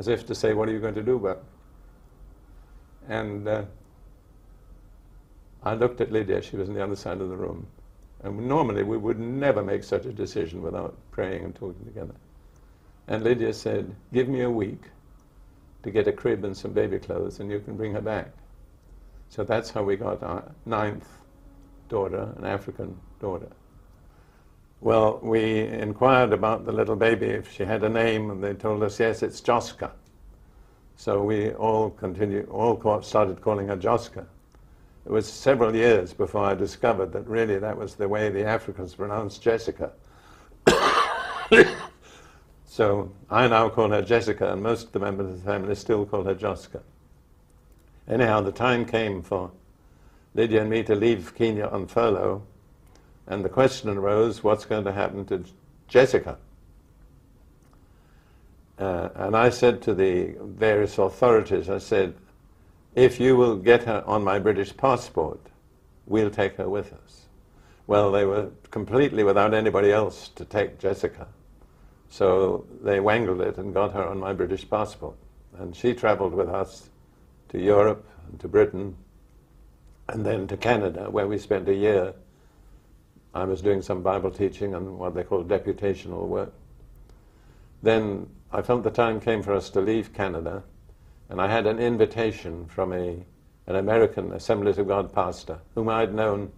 as if to say, what are you going to do about it? And I looked at Lydia, she was on the other side of the room. And normally we would never make such a decision without praying and talking together. And Lydia said, give me a week to get a crib and some baby clothes and you can bring her back. So that's how we got our 9th daughter, an African daughter. Well, we inquired about the little baby, if she had a name, and they told us, yes, it's Jessica. So we all started calling her Jessica. It was several years before I discovered that really that was the way the Africans pronounced Jessica. So I now call her Jessica, and most of the members of the family still call her Jessica. Anyhow, the time came for Lydia and me to leave Kenya on furlough, and the question arose, what's going to happen to Jessica? And I said to the various authorities, I said, if you will get her on my British passport, we'll take her with us. Well, they were completely without anybody else to take Jessica. So they wangled it and got her on my British passport. And she traveled with us to Europe, and to Britain, and then to Canada, where we spent a year. I was doing some Bible teaching and what they call deputational work. Then I felt the time came for us to leave Canada. And I had an invitation from an American Assemblies of God pastor, whom I'd known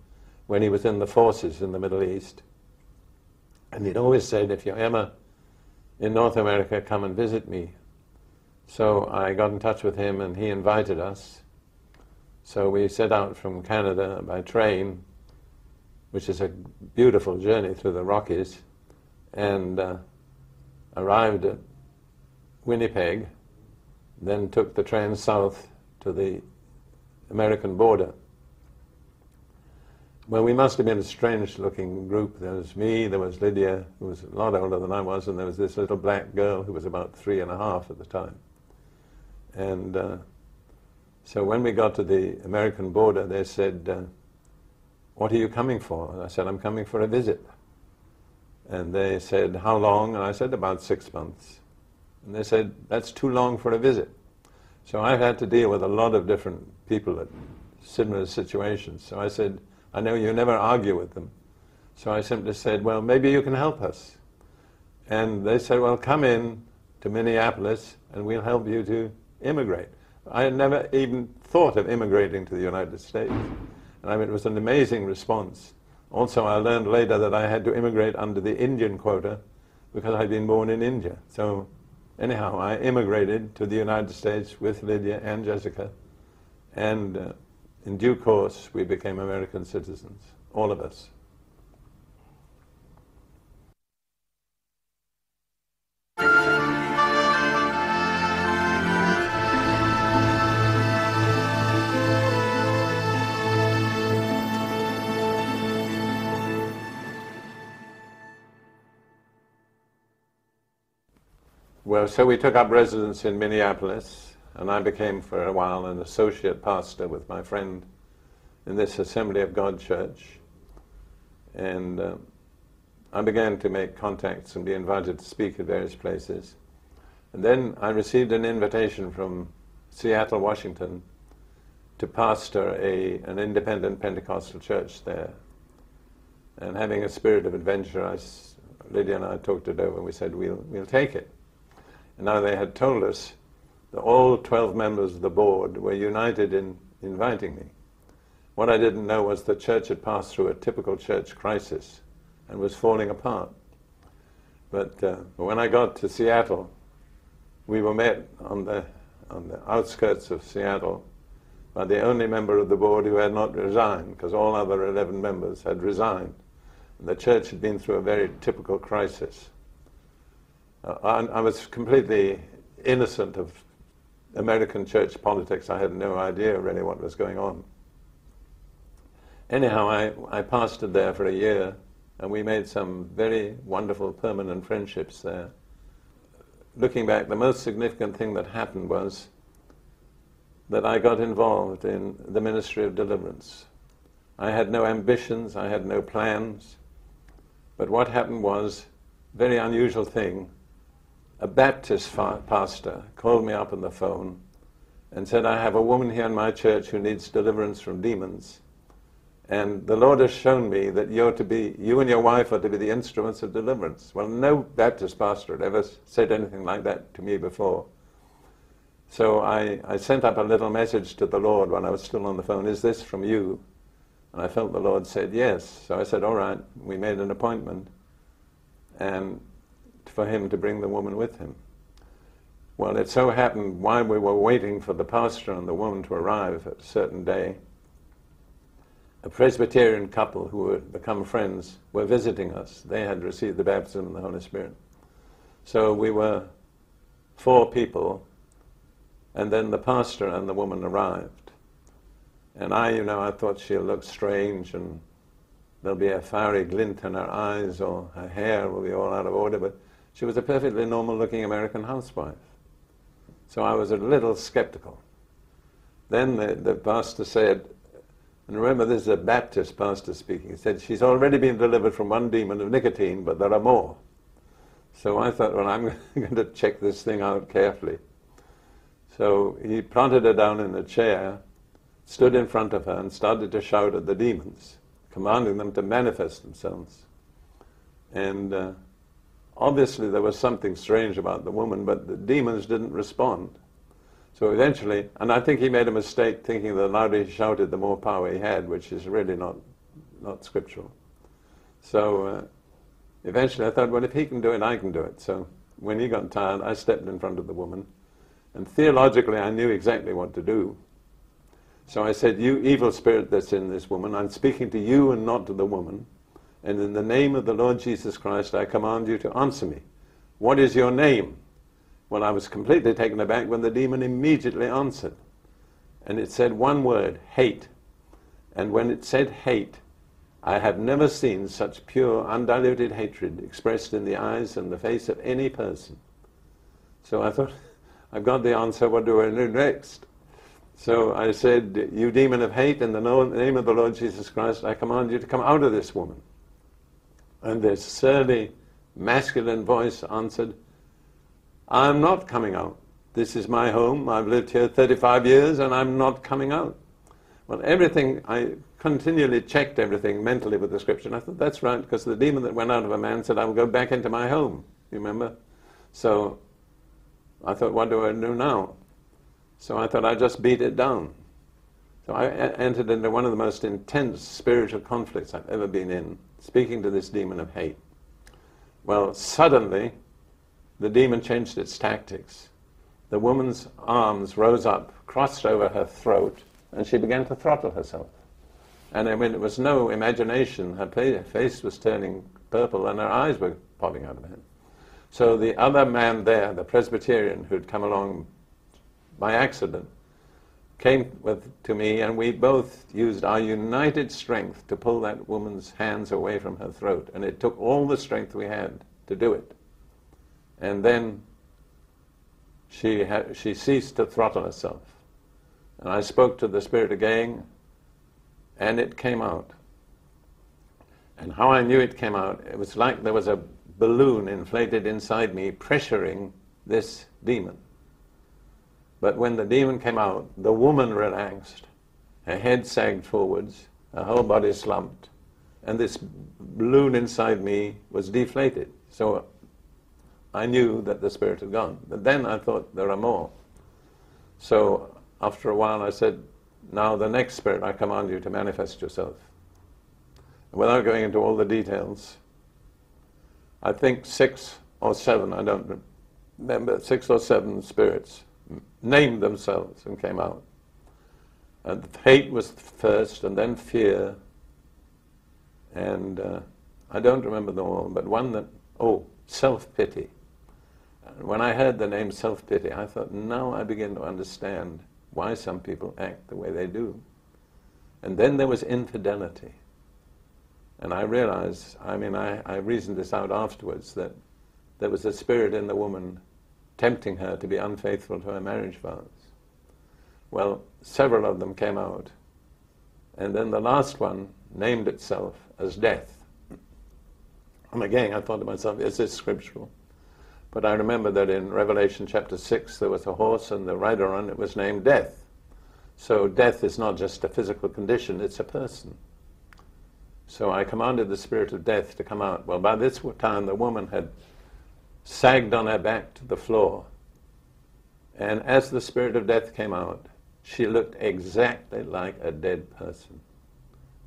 when he was in the forces in the Middle East. And he'd always said, if you're ever in North America, come and visit me. So I got in touch with him and he invited us. So we set out from Canada by train, which is a beautiful journey through the Rockies, and arrived at Winnipeg, then took the train south to the American border. Well, we must have been a strange-looking group. There was me, there was Lydia, who was a lot older than I was, and there was this little black girl who was about 3 and a half at the time. And so when we got to the American border, they said, what are you coming for? And I said, I'm coming for a visit. And they said, how long? And I said, about 6 months. And they said, that's too long for a visit. So I've had to deal with a lot of different people at similar situations. So I said, I know you never argue with them. So I simply said, well, maybe you can help us. And they said, well, come in to Minneapolis and we'll help you to immigrate. I had never even thought of immigrating to the United States. And I mean, it was an amazing response. Also, I learned later that I had to immigrate under the Indian quota because I'd been born in India. So anyhow, I immigrated to the United States with Lydia and Jessica, and in due course, we became American citizens, all of us. Well, so we took up residence in Minneapolis, and I became for a while an associate pastor with my friend in this Assembly of God church. And I began to make contacts and be invited to speak at various places. And then I received an invitation from Seattle, Washington, to pastor an independent Pentecostal church there. And having a spirit of adventure, Lydia and I talked it over and we said, we'll take it. And now they had told us all 12 members of the board were united in inviting me. What I didn't know was the church had passed through a typical church crisis and was falling apart. But when I got to Seattle, we were met on the outskirts of Seattle by the only member of the board who had not resigned, because all other 11 members had resigned. And the church had been through a very typical crisis. I was completely innocent of American church politics. I had no idea really what was going on. Anyhow, I pastored there for a year and we made some very wonderful permanent friendships there. Looking back, the most significant thing that happened was that I got involved in the ministry of deliverance. I had no ambitions, I had no plans, but what happened was a very unusual thing. A Baptist pastor called me up on the phone and said, I have a woman here in my church who needs deliverance from demons, and the Lord has shown me that you and your wife are to be the instruments of deliverance. Well, no Baptist pastor had ever said anything like that to me before. So I sent up a little message to the Lord when I was still on the phone, is this from you? And I felt the Lord said yes. So I said, all right, we made an appointment and for him to bring the woman with him. Well, it so happened while we were waiting for the pastor and the woman to arrive at a certain day, a Presbyterian couple who had become friends were visiting us. They had received the baptism of the Holy Spirit. So we were 4 people, and then the pastor and the woman arrived. And I thought she'll look strange and there'll be a fiery glint in her eyes or her hair will be all out of order, but she was a perfectly normal-looking American housewife. So I was a little skeptical. Then the pastor said, and remember this is a Baptist pastor speaking, he said, she's already been delivered from one demon of nicotine, but there are more. So I thought, well, I'm going to check this thing out carefully. So he planted her down in a chair, stood in front of her and started to shout at the demons, commanding them to manifest themselves. And obviously there was something strange about the woman, but the demons didn't respond. So eventually, and I think he made a mistake thinking the louder he shouted, the more power he had, which is really not scriptural. So eventually I thought, well, if he can do it, I can do it. So when he got tired, I stepped in front of the woman, and theologically I knew exactly what to do. So I said, you evil spirit that's in this woman, I'm speaking to you and not to the woman, and in the name of the Lord Jesus Christ I command you to answer me. What is your name? Well, I was completely taken aback when the demon immediately answered. And it said one word, hate. And when it said hate, I have never seen such pure, undiluted hatred expressed in the eyes and the face of any person. So I thought, I've got the answer, what do I do next? So I said, you demon of hate, in the name of the Lord Jesus Christ, I command you to come out of this woman. And this surly, masculine voice answered, I'm not coming out. This is my home. I've lived here 35 years and I'm not coming out. Well, everything, I continually checked everything mentally with the scripture, and I thought, that's right, because the demon that went out of a man said, I will go back into my home, you remember? So I thought, what do I do now? So I thought, I just beat it down. So I entered into one of the most intense spiritual conflicts I've ever been in, speaking to this demon of hate. Well, suddenly, the demon changed its tactics. The woman's arms rose up, crossed over her throat, and she began to throttle herself. And I mean, it was no imagination. Her face was turning purple and her eyes were popping out of it. So the other man there, the Presbyterian who'd come along by accident, came to me, and we both used our united strength to pull that woman's hands away from her throat. And it took all the strength we had to do it. And then she ceased to throttle herself. And I spoke to the spirit again, and it came out. And how I knew it came out, it was like there was a balloon inflated inside me pressuring this demon. But when the demon came out, the woman relaxed, her head sagged forwards, her whole body slumped, and this balloon inside me was deflated. So I knew that the spirit had gone. But then I thought, there are more. So after a while I said, now the next spirit, I command you to manifest yourself. And without going into all the details, I think 6 or 7, I don't remember, 6 or 7 spirits named themselves and came out. And hate was first, and then fear, and I don't remember them all, but one that, oh, self-pity. When I heard the name self-pity, I thought, now I begin to understand why some people act the way they do. And then there was infidelity. And I realized, I mean, I reasoned this out afterwards, that there was a spirit in the woman tempting her to be unfaithful to her marriage vows. Well, several of them came out. And then the last one named itself as death. And again, I thought to myself, is this scriptural? But I remember that in Revelation chapter 6 there was a horse, and the rider on it was named Death. So death is not just a physical condition, it's a person. So I commanded the spirit of death to come out. Well, by this time the woman had sagged on her back to the floor. And as the spirit of death came out, she looked exactly like a dead person.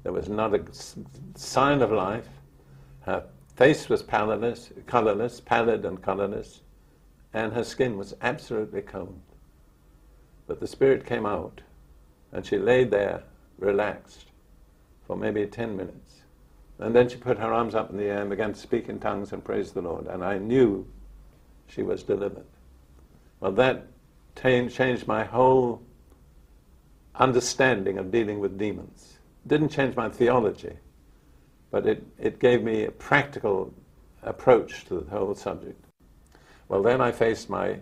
There was not a sign of life. Her face was pallid and colorless, and her skin was absolutely cold. But the spirit came out, and she lay there, relaxed, for maybe 10 minutes. And then she put her arms up in the air and began to speak in tongues and praise the Lord, and I knew she was delivered. Well, that changed my whole understanding of dealing with demons. It didn't change my theology, but it gave me a practical approach to the whole subject. Well, then I faced my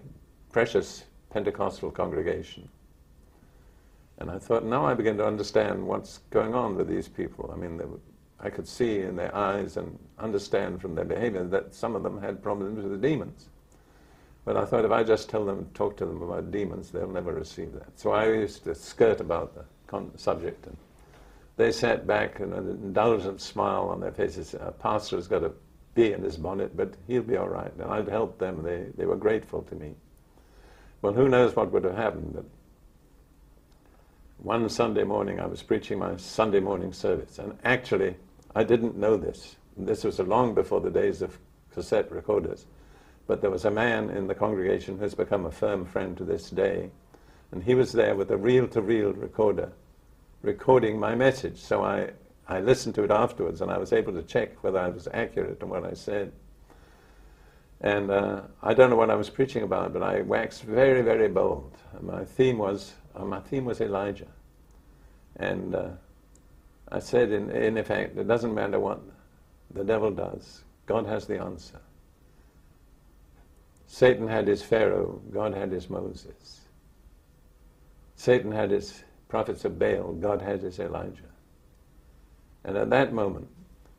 precious Pentecostal congregation. And I thought, now I begin to understand what's going on with these people. I mean, I could see in their eyes and understand from their behavior that some of them had problems with the demons. But I thought, if I just talk to them about demons, they'll never receive that. So I used to skirt about the subject, and they sat back, and an indulgent smile on their faces. A pastor's got a bee in his bonnet, but he'll be all right. And I'd helped them. They were grateful to me. Well, who knows what would have happened. But one Sunday morning, I was preaching my Sunday morning service. And actually, I didn't know this. This was long before the days of cassette recorders. But there was a man in the congregation who's become a firm friend to this day, and he was there with a reel-to-reel recorder recording my message. So I listened to it afterwards, and I was able to check whether I was accurate in what I said. And I don't know what I was preaching about, but I waxed very, very bold. My theme was Elijah. And I said, in effect, it doesn't matter what the devil does, God has the answer. Satan had his Pharaoh, God had his Moses. Satan had his prophets of Baal, God had his Elijah. And at that moment,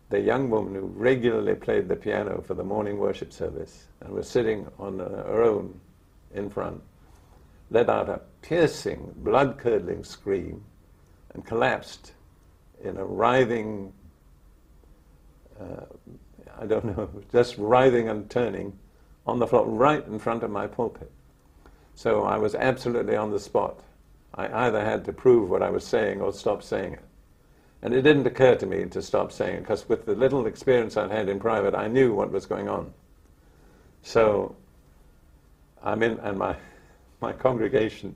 the young woman who regularly played the piano for the morning worship service and was sitting on her own in front, let out a piercing, blood-curdling scream and collapsed in a writhing, I don't know, just writhing and turning on the floor right in front of my pulpit. So I was absolutely on the spot. I either had to prove what I was saying or stop saying it. And it didn't occur to me to stop saying it, because with the little experience I'd had in private, I knew what was going on. So I'm in, and my congregation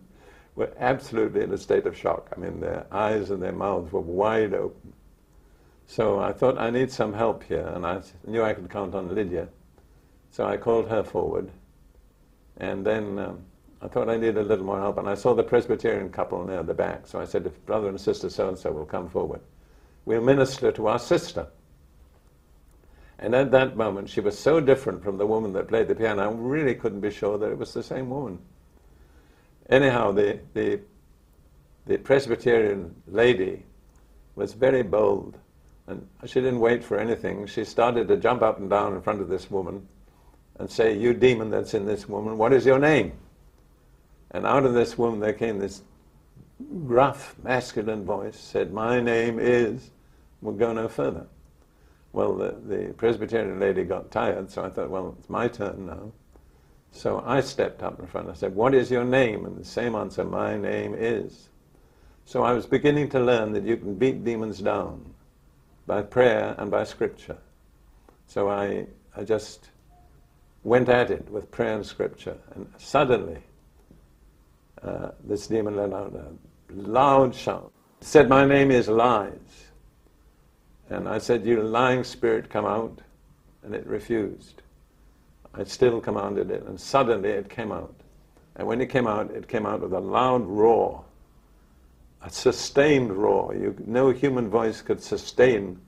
were absolutely in a state of shock. I mean, their eyes and their mouths were wide open. So I thought, I need some help here, and I knew I could count on Lydia. So I called her forward, and then I thought I needed a little more help, and I saw the Presbyterian couple near the back. So I said, if brother and sister so-and-so will come forward, we'll minister to our sister. And at that moment, she was so different from the woman that played the piano, I really couldn't be sure that it was the same woman. Anyhow, the Presbyterian lady was very bold, and she didn't wait for anything. She started to jump up and down in front of this woman and say, you demon that's in this woman, what is your name? And out of this woman there came this gruff, masculine voice, said, my name is, we'll go no further. Well, the Presbyterian lady got tired, so I thought, well, it's my turn now. So I stepped up in front, I said, what is your name? And the same answer, my name is. So I was beginning to learn that you can beat demons down by prayer and by scripture. So I just went at it with prayer and scripture, and suddenly this demon let out a loud shout. It said, my name is lies. And I said, you lying spirit, come out. And it refused. I still commanded it, and suddenly it came out. And when it came out with a loud roar, a sustained roar. No human voice could sustain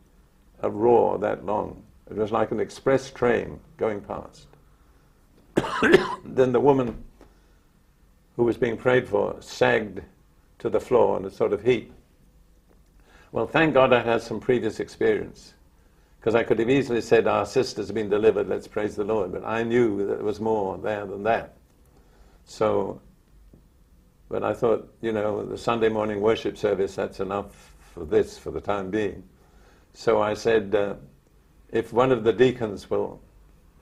a roar that long. It was like an express train going past. Then the woman who was being prayed for sagged to the floor in a sort of heap. Well, thank God I had some previous experience, because I could have easily said, our sister's been delivered, let's praise the Lord. But I knew that there was more there than that. So, but I thought, you know, the Sunday morning worship service, that's enough for this, for the time being. So I said, if one of the deacons will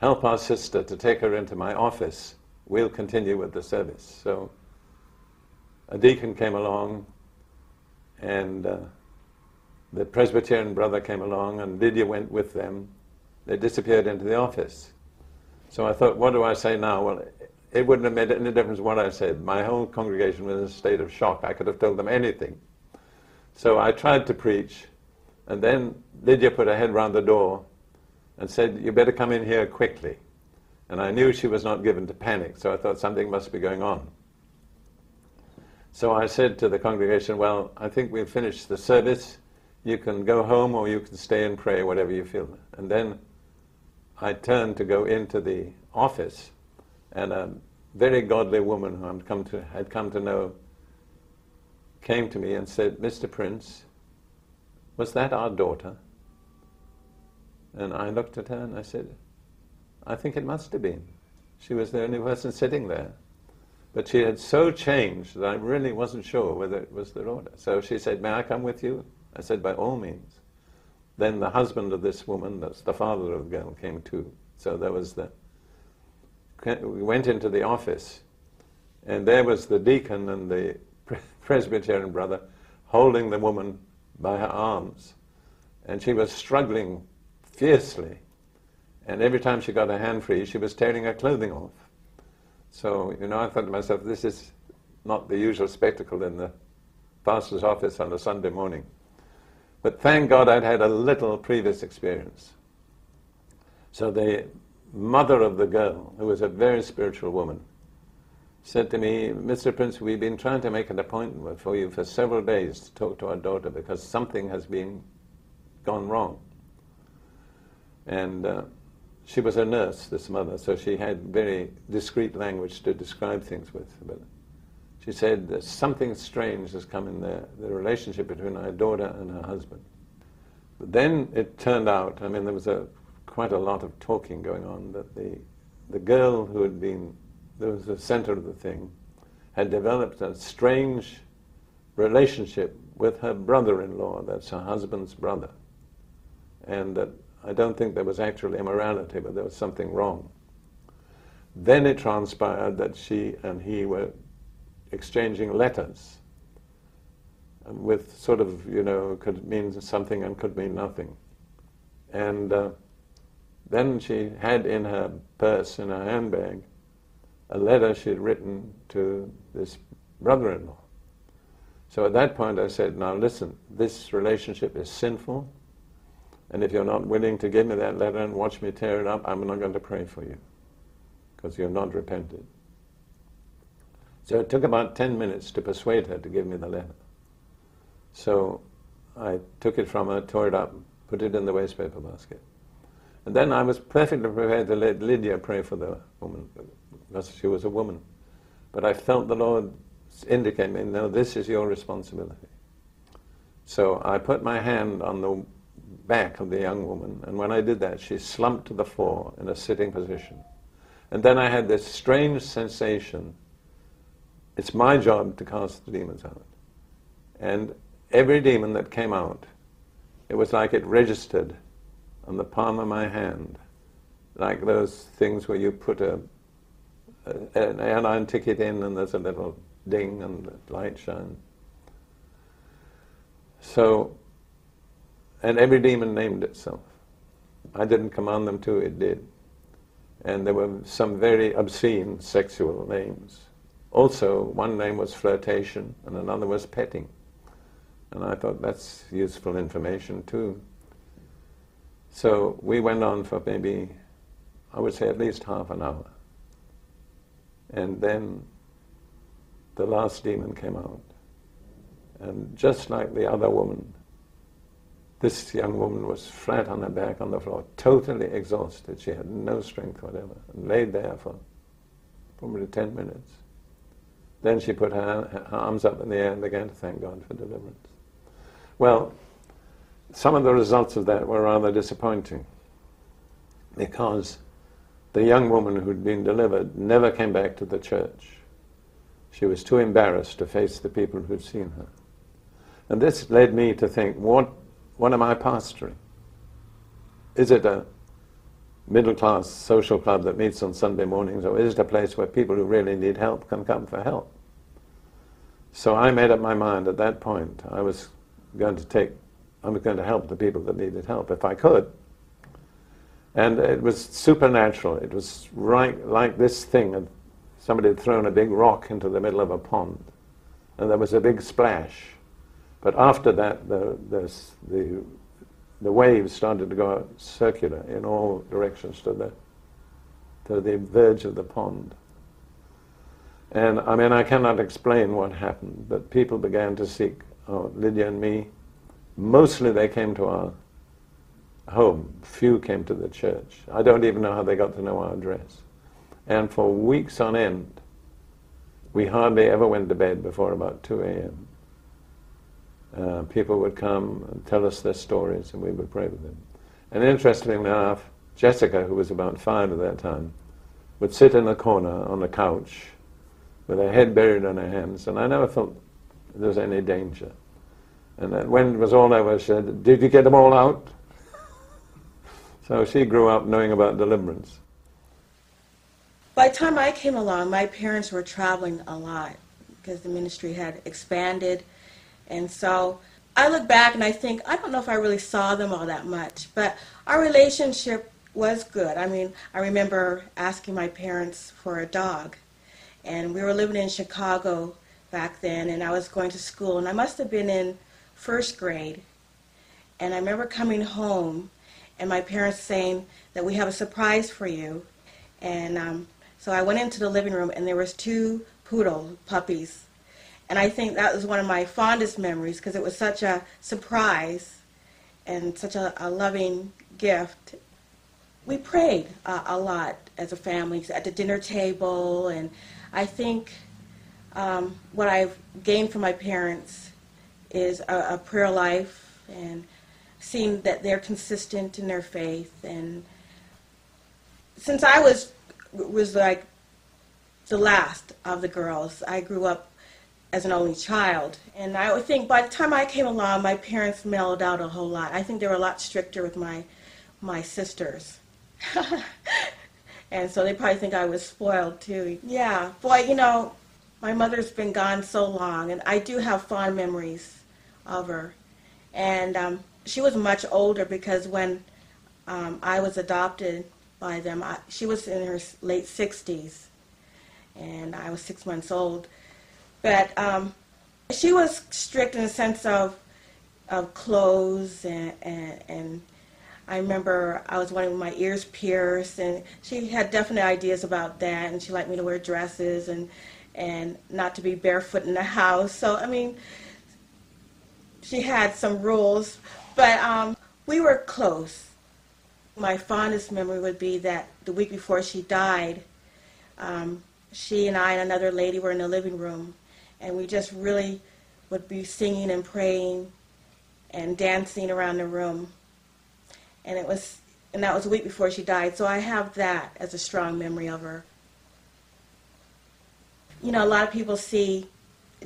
help our sister to take her into my office, we'll continue with the service. So a deacon came along, and the Presbyterian brother came along, and Lydia went with them. They disappeared into the office. So I thought, what do I say now? Well, it wouldn't have made any difference what I said. My whole congregation was in a state of shock. I could have told them anything. So I tried to preach, and then Lydia put her head round the door and said, you better come in here quickly. And I knew she was not given to panic, so I thought something must be going on. So I said to the congregation, well, I think we've finished the service. You can go home, or you can stay and pray, whatever you feel. And then I turned to go into the office, and a very godly woman who had come to know came to me and said, Mr. Prince, was that our daughter? And I looked at her and I said, I think it must have been. She was the only person sitting there. But she had so changed that I really wasn't sure whether it was the daughter. So she said, may I come with you? I said, by all means. Then the husband of this woman, that's the father of the girl, came too. So there was we went into the office, and there was the deacon and the Presbyterian brother holding the woman by her arms. And she was struggling fiercely. And every time she got her hand free, she was tearing her clothing off. So, you know, I thought to myself, this is not the usual spectacle in the pastor's office on a Sunday morning. But thank God I'd had a little previous experience. So the mother of the girl, who was a very spiritual woman, said to me, "Mr. Prince, we've been trying to make an appointment for you for several days to talk to our daughter because something has been gone wrong." And she was a nurse, this mother, so she had very discreet language to describe things with. But she said, "Something strange has come in the relationship between our daughter and her husband." But then it turned out, I mean, there was quite a lot of talking going on, that the girl who had been, there was the center of the thing, had developed a strange relationship with her brother-in-law, that's her husband's brother. And that I don't think there was actually immorality, but there was something wrong. Then it transpired that she and he were exchanging letters with sort of, you know, could mean something and could mean nothing. And then she had in her purse, in her handbag, a letter she'd written to this brother-in-law. So at that point I said, "Now listen, this relationship is sinful, and if you're not willing to give me that letter and watch me tear it up, I'm not going to pray for you, because you've not repented." So it took about 10 minutes to persuade her to give me the letter. So I took it from her, tore it up, put it in the wastepaper basket. And then I was perfectly prepared to let Lydia pray for the woman, because she was a woman. But I felt the Lord indicate me, "No, this is your responsibility." So I put my hand on the back of the young woman, and when I did that, she slumped to the floor in a sitting position. And then I had this strange sensation, it's my job to cast the demons out. And every demon that came out, it was like it registered on the palm of my hand, like those things where you put an airline ticket in and there's a little ding and the light shine. So, and every demon named itself. I didn't command them to, it did. And there were some very obscene sexual names. Also, one name was flirtation and another was petting. And I thought, that's useful information too. So we went on for maybe, I would say, at least half an hour. And then the last demon came out. And just like the other woman, this young woman was flat on her back on the floor, totally exhausted. She had no strength whatever, and laid there for probably 10 minutes. Then she put her arms up in the air and began to thank God for deliverance. Well, some of the results of that were rather disappointing, because the young woman who'd been delivered never came back to the church. She was too embarrassed to face the people who'd seen her. And this led me to think, what am I pastoring? Is it a middle-class social club that meets on Sunday mornings, or is it a place where people who really need help can come for help? So I made up my mind at that point. I was going to help the people that needed help if I could. And it was supernatural. It was right like this thing. Somebody had thrown a big rock into the middle of a pond, and there was a big splash. But after that, the waves started to go circular in all directions to the verge of the pond. And I mean, I cannot explain what happened, but people began to seek Lydia and me. Mostly they came to our home. Few came to the church. I don't even know how they got to know our address. And for weeks on end, we hardly ever went to bed before about 2 a.m. People would come and tell us their stories, and we would pray with them. And interestingly enough, Jessica, who was about 5 at that time, would sit in a corner on the couch with her head buried in her hands, and I never felt there was any danger. And then when it was all over, she said, "Did you get them all out?" So she grew up knowing about deliverance. By the time I came along, my parents were traveling a lot because the ministry had expanded. And so I look back and I think, I don't know if I really saw them all that much, but our relationship was good. I mean, I remember asking my parents for a dog, and we were living in Chicago back then, and I was going to school, and I must have been in first grade, and I remember coming home and my parents saying that we have a surprise for you. And so I went into the living room, and there was 2 poodle puppies, and I think that was one of my fondest memories because it was such a surprise and such a loving gift. We prayed a lot as a family at the dinner table, and I think what I've gained from my parents is a prayer life and seeing that they're consistent in their faith. And since I was like the last of the girls, I grew up as an only child, and I would think by the time I came along, my parents mellowed out a whole lot. I think they were a lot stricter with my sisters. And so they probably think I was spoiled too. Yeah, boy, you know, my mother's been gone so long, and I do have fond memories of her. And she was much older because when I was adopted by them, she was in her late 60s, and I was 6 months old. But she was strict in the sense of clothes, and I remember I was wanting my ears pierced, and she had definite ideas about that, and she liked me to wear dresses and not to be barefoot in the house. So, I mean, she had some rules, but we were close. My fondest memory would be that the week before she died, she and I and another lady were in the living room, and we just really would be singing and praying and dancing around the room. And that was a week before she died, so I have that as a strong memory of her. You know, a lot of people see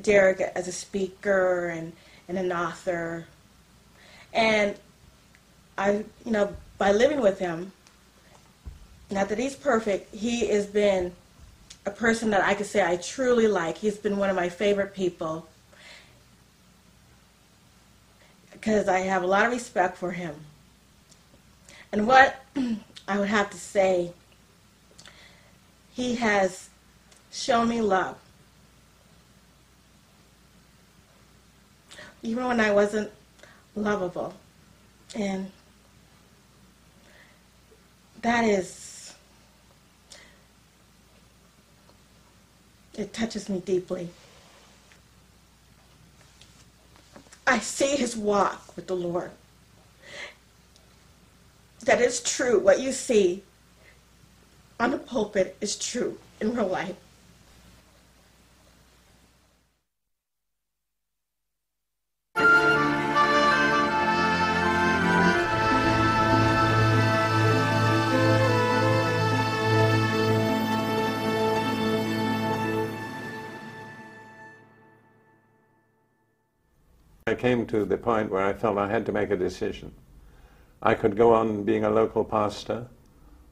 Derek as a speaker and an author. And I, you know, by living with him, not that he's perfect, he has been a person that I could say I truly like. He's been one of my favorite people because I have a lot of respect for him. And what I would have to say, he has shown me love. Even when I wasn't lovable. And that is, it touches me deeply. I see his walk with the Lord. That is true. What you see on the pulpit is true in real life. I came to the point where I felt I had to make a decision. I could go on being a local pastor,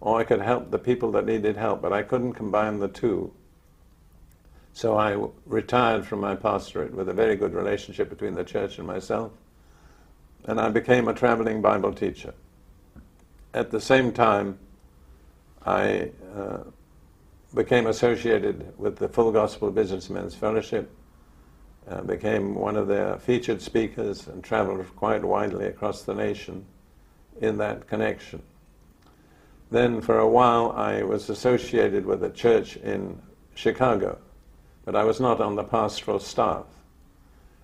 or I could help the people that needed help, but I couldn't combine the two. So I retired from my pastorate with a very good relationship between the church and myself, and I became a traveling Bible teacher. At the same time, I became associated with the Full Gospel Businessmen's Fellowship, became one of their featured speakers, and traveled quite widely across the nation in that connection. Then for a while I was associated with a church in Chicago, but I was not on the pastoral staff.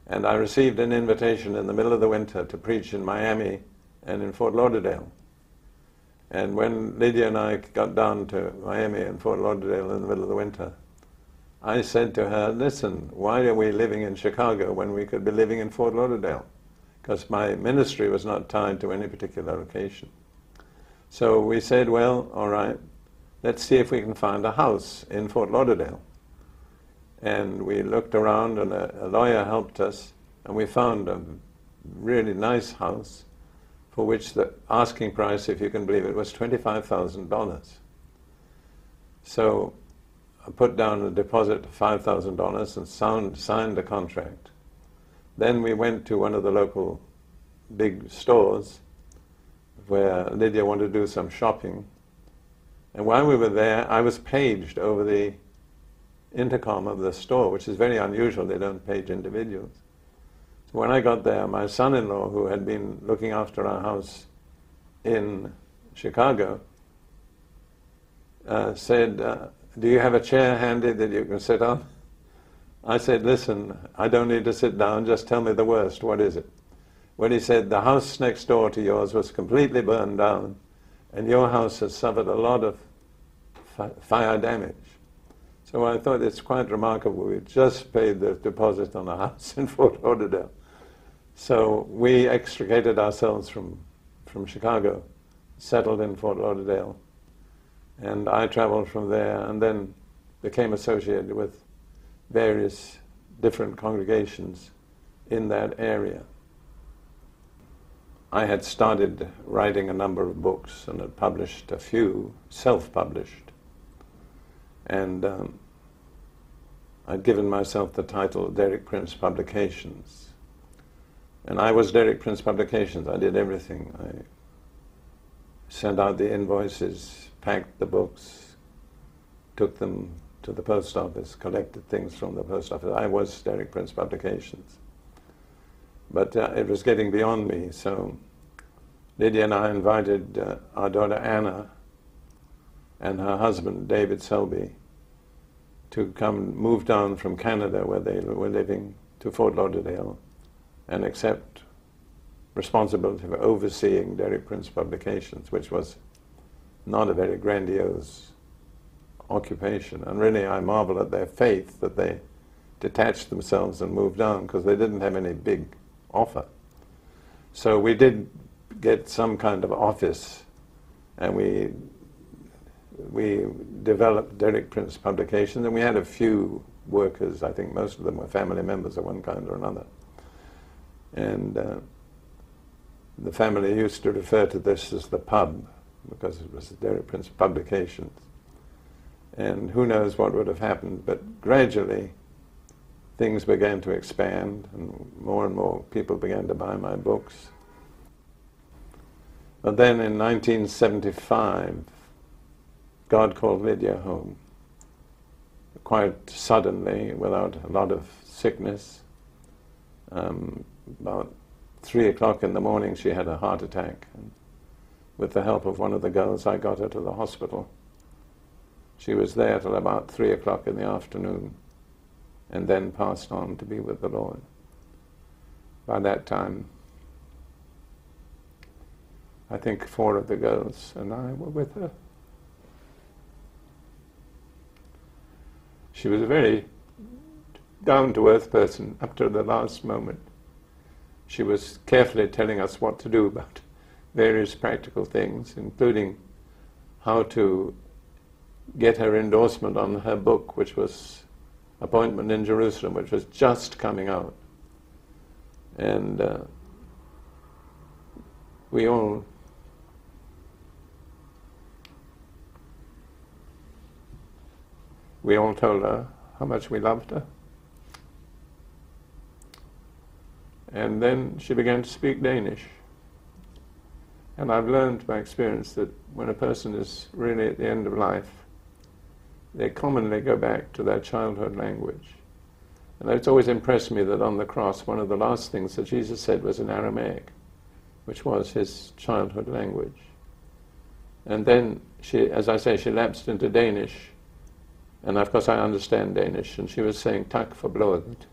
And I received an invitation in the middle of the winter to preach in Miami and in Fort Lauderdale. And when Lydia and I got down to Miami and Fort Lauderdale in the middle of the winter, I said to her, listen, why are we living in Chicago when we could be living in Fort Lauderdale? Because my ministry was not tied to any particular location. So we said, well, all right, let's see if we can find a house in Fort Lauderdale. And we looked around, and a lawyer helped us, and we found a really nice house for which the asking price, if you can believe it, was $25,000. So I put down a deposit of $5,000 and signed the contract. Then we went to one of the local big stores where Lydia wanted to do some shopping. And while we were there, I was paged over the intercom of the store, which is very unusual. They don't page individuals. So when I got there, my son-in-law, who had been looking after our house in Chicago, said, do you have a chair handy that you can sit on? I said, listen, I don't need to sit down, just tell me the worst, what is it? Well, he said, the house next door to yours was completely burned down, and your house has suffered a lot of fire damage. So I thought it's quite remarkable. We just paid the deposit on a house in Fort Lauderdale. So we extricated ourselves from Chicago, settled in Fort Lauderdale. And I traveled from there and then became associated with various different congregations in that area. I had started writing a number of books and had published a few, self-published. And I'd given myself the title Derek Prince Publications. And I was Derek Prince Publications. I did everything. I sent out the invoices, packed the books, took them to the post office, collected things from the post office. I was Derek Prince Publications. But it was getting beyond me, so Lydia and I invited our daughter Anna and her husband, David Selby, to come move down from Canada, where they were living, to Fort Lauderdale and accept responsibility for overseeing Derek Prince Publications, which was not a very grandiose occupation. And really, I marvel at their faith that they detached themselves and moved down, because they didn't have any big offer. So we did get some kind of office, and we developed Derek Prince Publications, and we had a few workers. I think most of them were family members of one kind or another. And the family used to refer to this as the pub, because it was Derek Prince Publications. And who knows what would have happened, but gradually things began to expand, and more people began to buy my books. But then in 1975, God called Lydia home, quite suddenly, without a lot of sickness. About 3 o'clock in the morning, she had a heart attack. And with the help of one of the girls, I got her to the hospital. She was there till about 3 o'clock in the afternoon, and then passed on to be with the Lord. By that time, I think 4 of the girls and I were with her. She was a very down-to-earth person up to the last moment. She was carefully telling us what to do about various practical things, including how to get her endorsement on her book, which was Appointment in Jerusalem, which was just coming out. And we all told her how much we loved her. And then she began to speak Danish. And I've learned by experience that when a person is really at the end of life, they commonly go back to their childhood language. And it's always impressed me that on the cross, one of the last things that Jesus said was in Aramaic, which was his childhood language. And then she, as I say, she lapsed into Danish. And of course I understand Danish, and she was saying tak for blodet.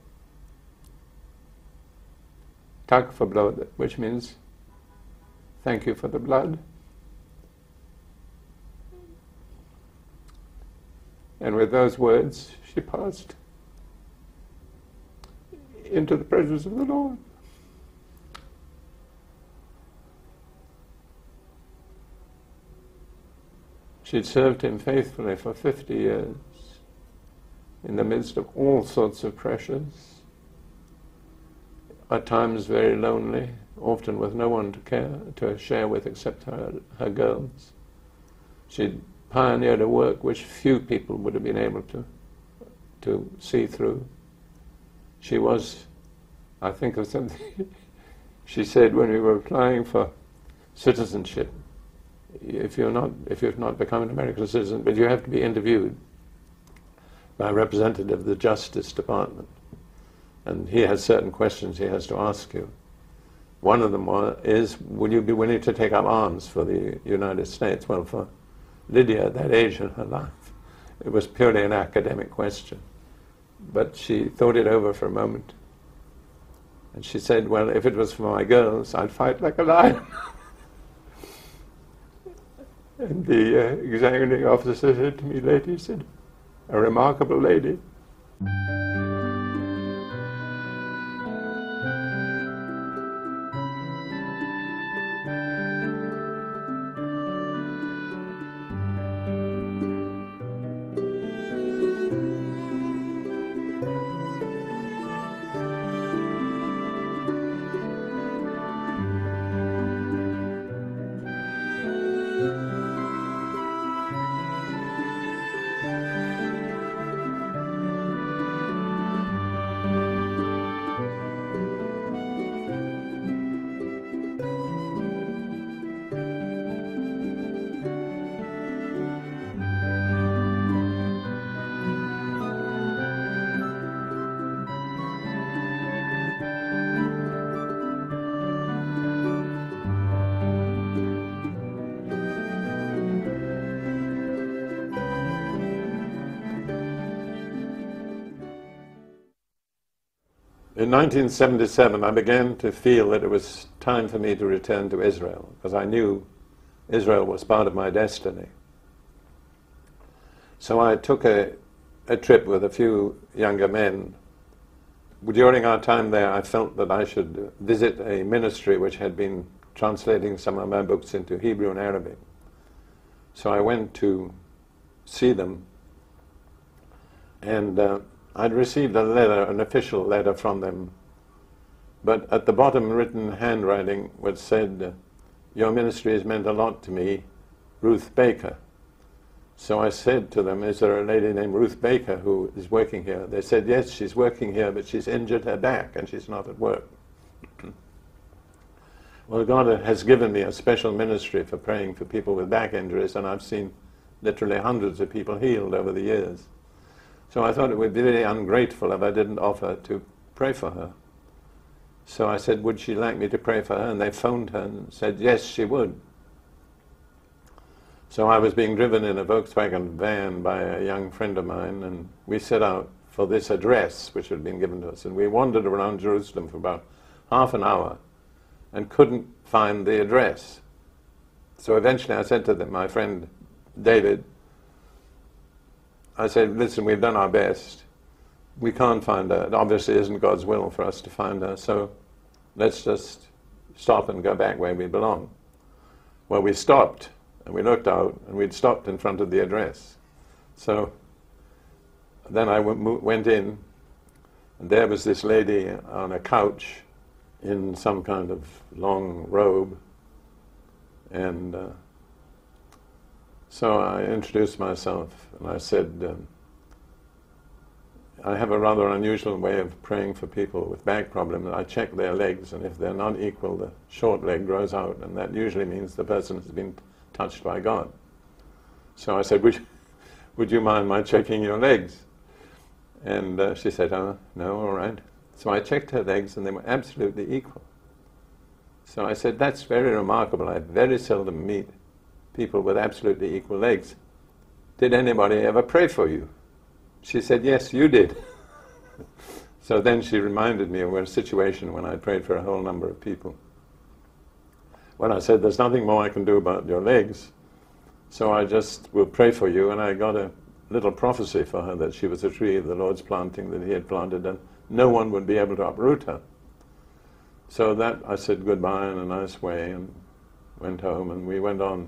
Tak for blodet, which means thank you for the blood. And with those words she passed into the presence of the Lord. She'd served him faithfully for 50 years. In the midst of all sorts of pressures, at times very lonely, often with no one to share with except her girls. She'd pioneered a work which few people would have been able to see through. She was, I think of something she said when we were applying for citizenship. If you've not become an American citizen, but you have to be interviewed by a representative of the Justice Department, and he has certain questions he has to ask you. One of them is, would you be willing to take up arms for the United States? Well, for Lydia at that age in her life, it was purely an academic question. But she thought it over for a moment, and she said, well, if it was for my girls, I'd fight like a lion. And the examining officer said to me later, he said, a remarkable lady. In 1977, I began to feel that it was time for me to return to Israel, because I knew Israel was part of my destiny. So I took a trip with a few younger men. During our time there, I felt that I should visit a ministry which had been translating some of my books into Hebrew and Arabic. So I went to see them, and I'd received a letter, an official letter from them, but at the bottom, written handwriting, which said, your ministry has meant a lot to me, Ruth Baker. So I said to them, is there a lady named Ruth Baker who is working here? They said, yes, she's working here, but she's injured her back and she's not at work. Well, God has given me a special ministry for praying for people with back injuries, and I've seen literally hundreds of people healed over the years. So I thought it would be really ungrateful if I didn't offer to pray for her. So I said, would she like me to pray for her? And they phoned her and said, yes, she would. So I was being driven in a Volkswagen van by a young friend of mine, and we set out for this address which had been given to us. And we wandered around Jerusalem for about half an hour and couldn't find the address. So eventually I said to them, my friend David, I said, listen, we've done our best. We can't find her. It obviously isn't God's will for us to find her, so let's just stop and go back where we belong. Well, we stopped, and we looked out, and we'd stopped in front of the address. So then I went in, and there was this lady on a couch in some kind of long robe, and so I introduced myself, and I said, I have a rather unusual way of praying for people with back problems. I check their legs, and if they're not equal, the short leg grows out, and that usually means the person has been touched by God. So I said, would you mind my checking your legs? And she said, oh, no, all right. So I checked her legs, and they were absolutely equal. So I said, that's very remarkable. I very seldom meet people with absolutely equal legs. Did anybody ever pray for you? She said, yes, you did. So then she reminded me of a situation when I prayed for a whole number of people. Well, I said, there's nothing more I can do about your legs, so I just will pray for you. And I got a little prophecy for her that she was a tree of the Lord's planting, that he had planted, and no one would be able to uproot her. So that I said goodbye in a nice way and went home, and we went on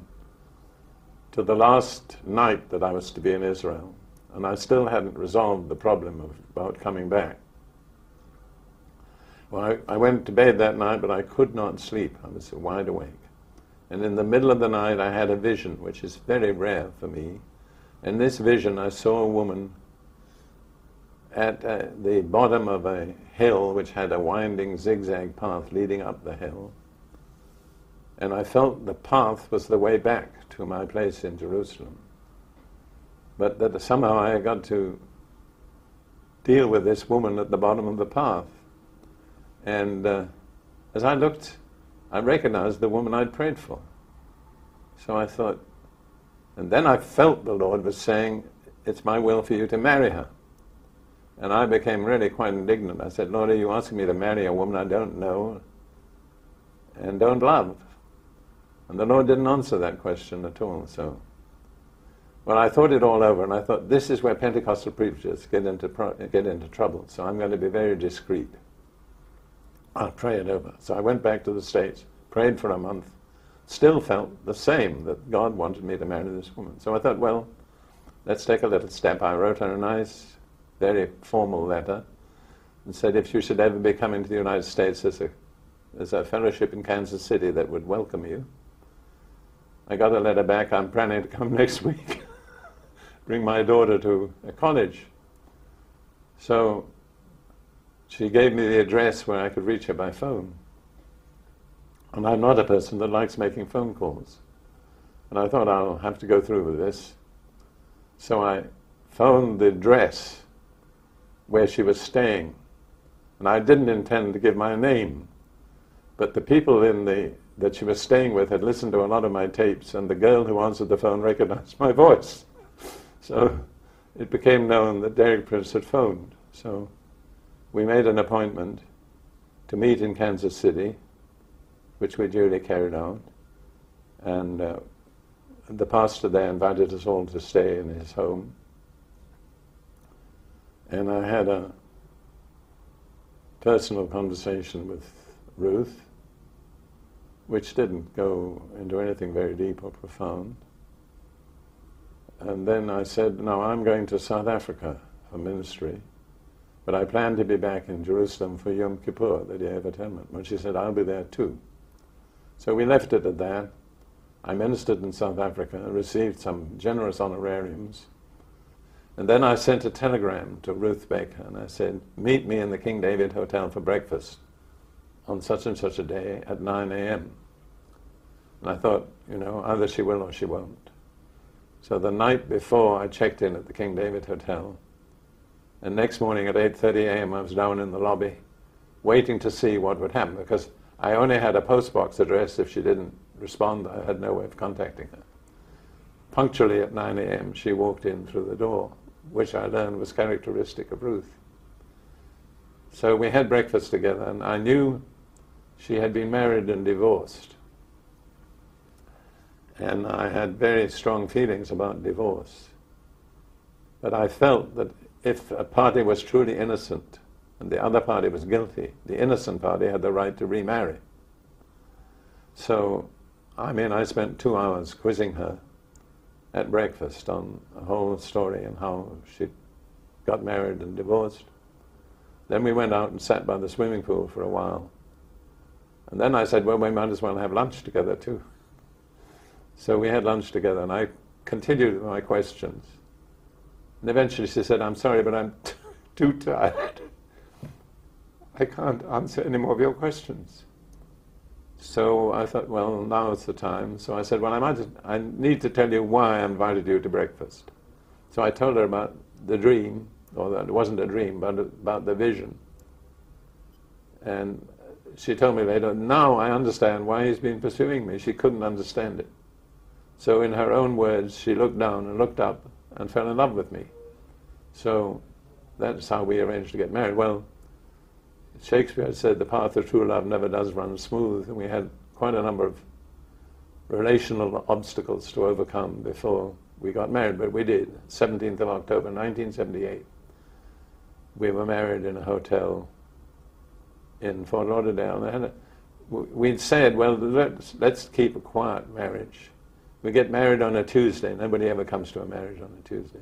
to the last night that I was to be in Israel, and I still hadn't resolved the problem about coming back. Well, I went to bed that night, but I could not sleep. I was wide awake. And in the middle of the night, I had a vision, which is very rare for me. In this vision, I saw a woman at the bottom of a hill, which had a winding zigzag path leading up the hill. and I felt the path was the way back to my place in Jerusalem. But that somehow I got to deal with this woman at the bottom of the path. And as I looked, I recognized the woman I'd prayed for. So I thought, and then I felt the Lord was saying, it's my will for you to marry her. And I became really quite indignant. I said, Lord, are you asking me to marry a woman I don't know and don't love? And the Lord didn't answer that question at all. So, well, I thought it all over, and I thought, this is where Pentecostal preachers get into trouble, so I'm going to be very discreet. I'll pray it over. So I went back to the States, prayed for a month, still felt the same, that God wanted me to marry this woman. So I thought, well, let's take a little step. I wrote her a nice, very formal letter and said, if you should ever be coming to the United States, there's a fellowship in Kansas City that would welcome you. I got a letter back, I'm planning to come next week, bring my daughter to a college. So she gave me the address where I could reach her by phone. And I'm not a person that likes making phone calls. And I thought, I'll have to go through with this. So I phoned the address where she was staying. And I didn't intend to give my name. But the people that she was staying with had listened to a lot of my tapes, and the girl who answered the phone recognized my voice. So it became known that Derek Prince had phoned. So we made an appointment to meet in Kansas City, which we duly carried out. And the pastor there invited us all to stay in his home. And I had a personal conversation with Ruth, which didn't go into anything very deep or profound. And then I said, no, I'm going to South Africa for ministry, but I plan to be back in Jerusalem for Yom Kippur, the Day of Atonement. And she said, I'll be there too. So we left it at that. I ministered in South Africa, received some generous honorariums, and then I sent a telegram to Ruth Baker, and I said, meet me in the King David Hotel for breakfast on such and such a day at 9 a.m. And I thought, you know, either she will or she won't. So the night before, I checked in at the King David Hotel, and next morning at 8:30 a.m. I was down in the lobby waiting to see what would happen, because I only had a postbox address. If she didn't respond, I had no way of contacting her. Punctually at 9 a.m. she walked in through the door, which I learned was characteristic of Ruth. So we had breakfast together, and I knew she had been married and divorced. And I had very strong feelings about divorce. But I felt that if a party was truly innocent and the other party was guilty, the innocent party had the right to remarry. So, I mean, I spent 2 hours quizzing her at breakfast on the whole story and how she got married and divorced. Then we went out and sat by the swimming pool for a while. And then I said, well, we might as well have lunch together too. So we had lunch together, and I continued with my questions. And eventually she said, I'm sorry, but I'm too tired. I can't answer any more of your questions. So I thought, well, now is the time. So I said, well, I need to tell you why I invited you to breakfast. So I told her about the dream, or that it wasn't a dream, but about the vision. And she told me later, now I understand why he's been pursuing me. She couldn't understand it. So in her own words, she looked down and looked up and fell in love with me. So that's how we arranged to get married. Well, Shakespeare said the path of true love never does run smooth, and we had quite a number of relational obstacles to overcome before we got married, but we did. 17th of October, 1978. We were married in a hotel in Fort Lauderdale. And we'd said, well, let's keep a quiet marriage. We get married on a Tuesday. Nobody ever comes to a marriage on a Tuesday.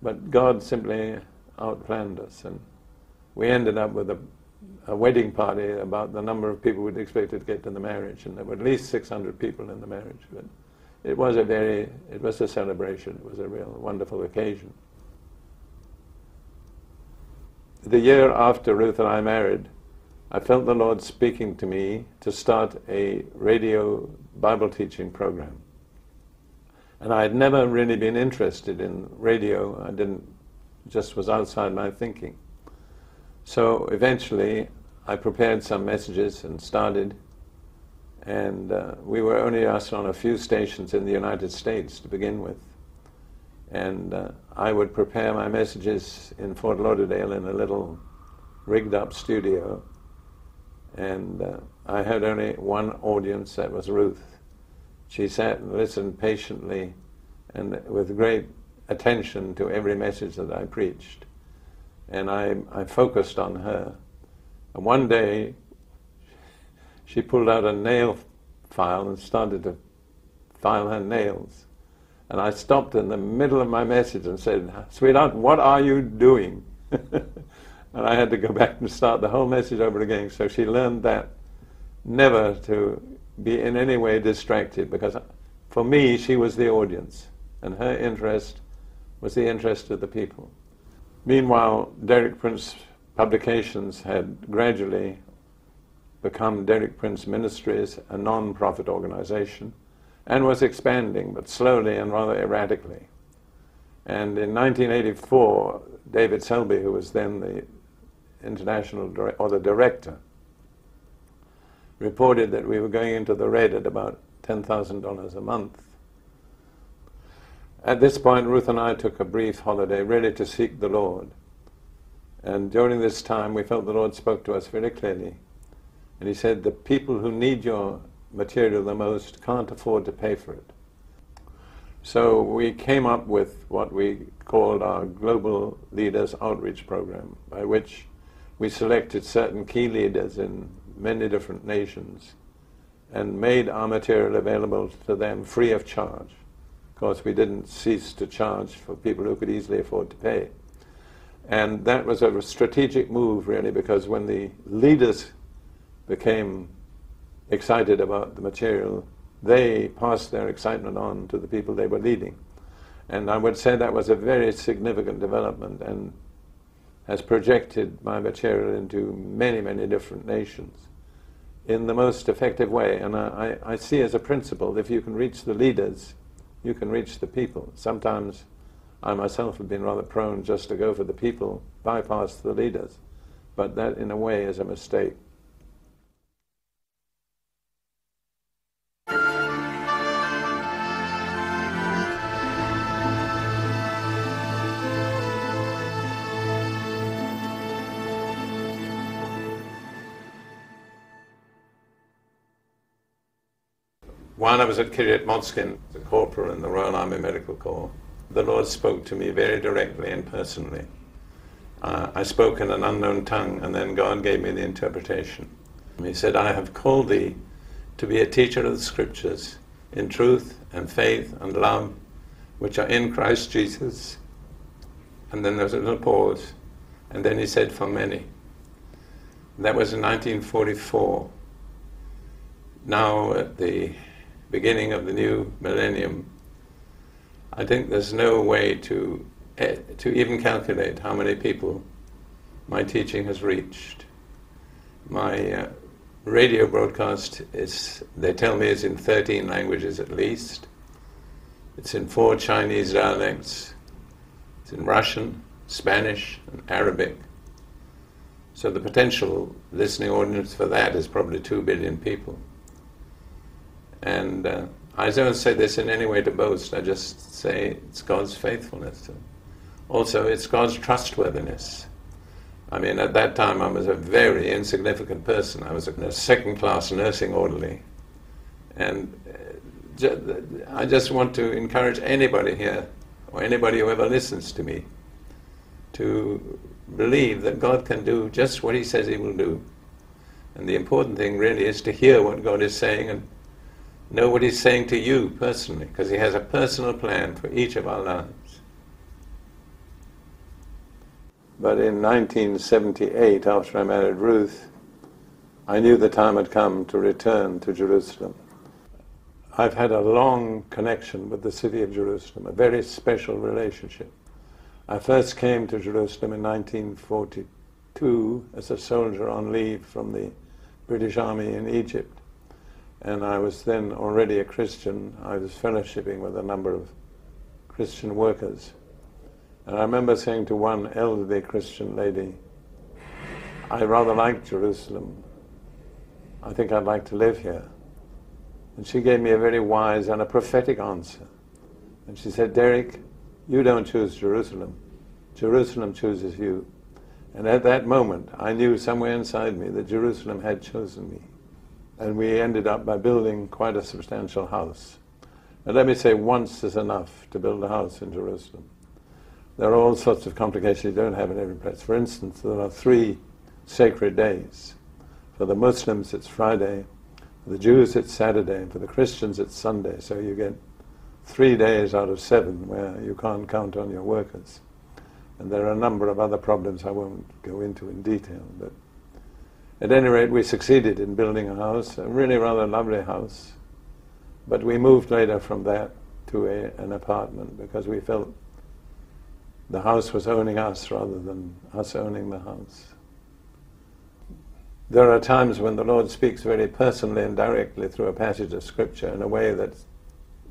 But God simply outplanned us, and we ended up with a wedding party about the number of people we'd expected to get to the marriage, and there were at least 600 people in the marriage. But it was a celebration. It was a real wonderful occasion. The year after Ruth and I married, I felt the Lord speaking to me to start a radio Bible teaching program. And I had never really been interested in radio. I didn't, just was outside my thinking. So eventually I prepared some messages and started, and we were only asked on a few stations in the United States to begin with. And I would prepare my messages in Fort Lauderdale in a little rigged up studio, and I had only one audience, that was Ruth. She sat and listened patiently and with great attention to every message that I preached. And I focused on her. And one day, she pulled out a nail file and started to file her nails. And I stopped in the middle of my message and said, "Sweetheart, what are you doing?" And I had to go back and start the whole message over again. So she learned that, never to be in any way distracted, because for me, she was the audience, and her interest was the interest of the people. Meanwhile, Derek Prince Publications had gradually become Derek Prince Ministries, a non-profit organization, and was expanding, but slowly and rather erratically. And in 1984, David Selby, who was then the international director, reported that we were going into the red at about $10,000 a month. At this point, Ruth and I took a brief holiday, really to seek the Lord. And during this time, we felt the Lord spoke to us very clearly. And he said, "The people who need your material the most can't afford to pay for it." So we came up with what we called our Global Leaders Outreach Program, by which we selected certain key leaders in many different nations and made our material available to them free of charge. Of course, we didn't cease to charge for people who could easily afford to pay. And that was a strategic move, really, because when the leaders became excited about the material, they passed their excitement on to the people they were leading. And I would say that was a very significant development and has projected my material into many, many different nations in the most effective way. And I see as a principle, if you can reach the leaders, you can reach the people. Sometimes I myself have been rather prone just to go for the people, bypass the leaders. But that, in a way, is a mistake. While I was at Kiryat Motzkin, the corporal in the Royal Army Medical Corps, the Lord spoke to me very directly and personally. I spoke in an unknown tongue, and then God gave me the interpretation. He said, "I have called thee to be a teacher of the Scriptures in truth and faith and love, which are in Christ Jesus." And then there was a little pause, and then he said, "for many." That was in 1944. Now at the beginning of the new millennium, I think there's no way to even calculate how many people my teaching has reached. My radio broadcast is, they tell me, is in 13 languages at least. It's in 4 Chinese dialects. It's in Russian, Spanish, and Arabic. So the potential listening audience for that is probably 2 billion people. And I don't say this in any way to boast, I just say it's God's faithfulness. Also, it's God's trustworthiness. I mean, at that time I was a very insignificant person. I was a second-class nursing orderly. And I just want to encourage anybody here, or anybody who ever listens to me, to believe that God can do just what he says he will do. And the important thing really is to hear what God is saying and know what he's saying to you personally, because he has a personal plan for each of our lives. But in 1978, after I married Ruth, I knew the time had come to return to Jerusalem. I've had a long connection with the city of Jerusalem, a very special relationship. I first came to Jerusalem in 1942, 2 as a soldier on leave from the British Army in Egypt. And I was then already a Christian. I was fellowshipping with a number of Christian workers. And I remember saying to one elderly Christian lady, I rather like Jerusalem. I think I'd like to live here. And she gave me a very wise and a prophetic answer. And she said, Derek, you don't choose Jerusalem. Jerusalem chooses you. And at that moment, I knew somewhere inside me that Jerusalem had chosen me. And we ended up by building quite a substantial house. And let me say, once is enough to build a house in Jerusalem. There are all sorts of complications you don't have in every place. For instance, there are 3 sacred days. For the Muslims, it's Friday. For the Jews, it's Saturday. And for the Christians, it's Sunday. So you get 3 days out of 7 where you can't count on your workers. And there are a number of other problems I won't go into in detail. But at any rate, we succeeded in building a house, a really rather lovely house. But we moved later from that to an apartment because we felt the house was owning us rather than us owning the house. There are times when the Lord speaks very personally and directly through a passage of Scripture in a way that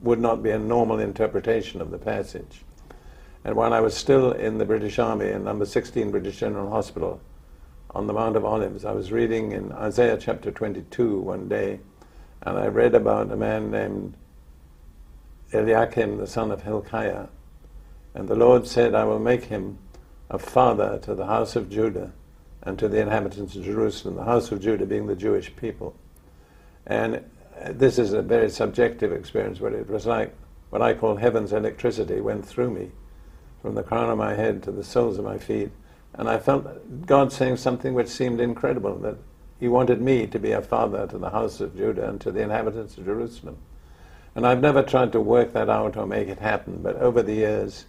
would not be a normal interpretation of the passage. And while I was still in the British Army in number 16 British General Hospital on the Mount of Olives, I was reading in Isaiah chapter 22 one day, and I read about a man named Eliakim, the son of Hilkiah. And the Lord said, I will make him a father to the house of Judah and to the inhabitants of Jerusalem, the house of Judah being the Jewish people. And this is a very subjective experience, but it was like what I call heaven's electricity went through me from the crown of my head to the soles of my feet. And I felt God saying something which seemed incredible, that He wanted me to be a father to the house of Judah and to the inhabitants of Jerusalem. And I've never tried to work that out or make it happen, but over the years,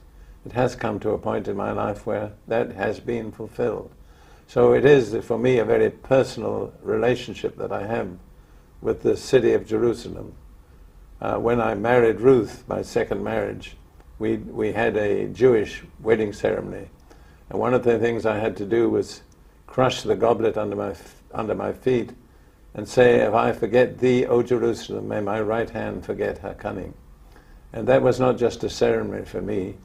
it has come to a point in my life where that has been fulfilled. So it is, for me, a very personal relationship that I have with the city of Jerusalem. When I married Ruth, my second marriage, we had a Jewish wedding ceremony. And one of the things I had to do was crush the goblet under my feet and say, if I forget thee, O Jerusalem, may my right hand forget her cunning. And that was not just a ceremony for me.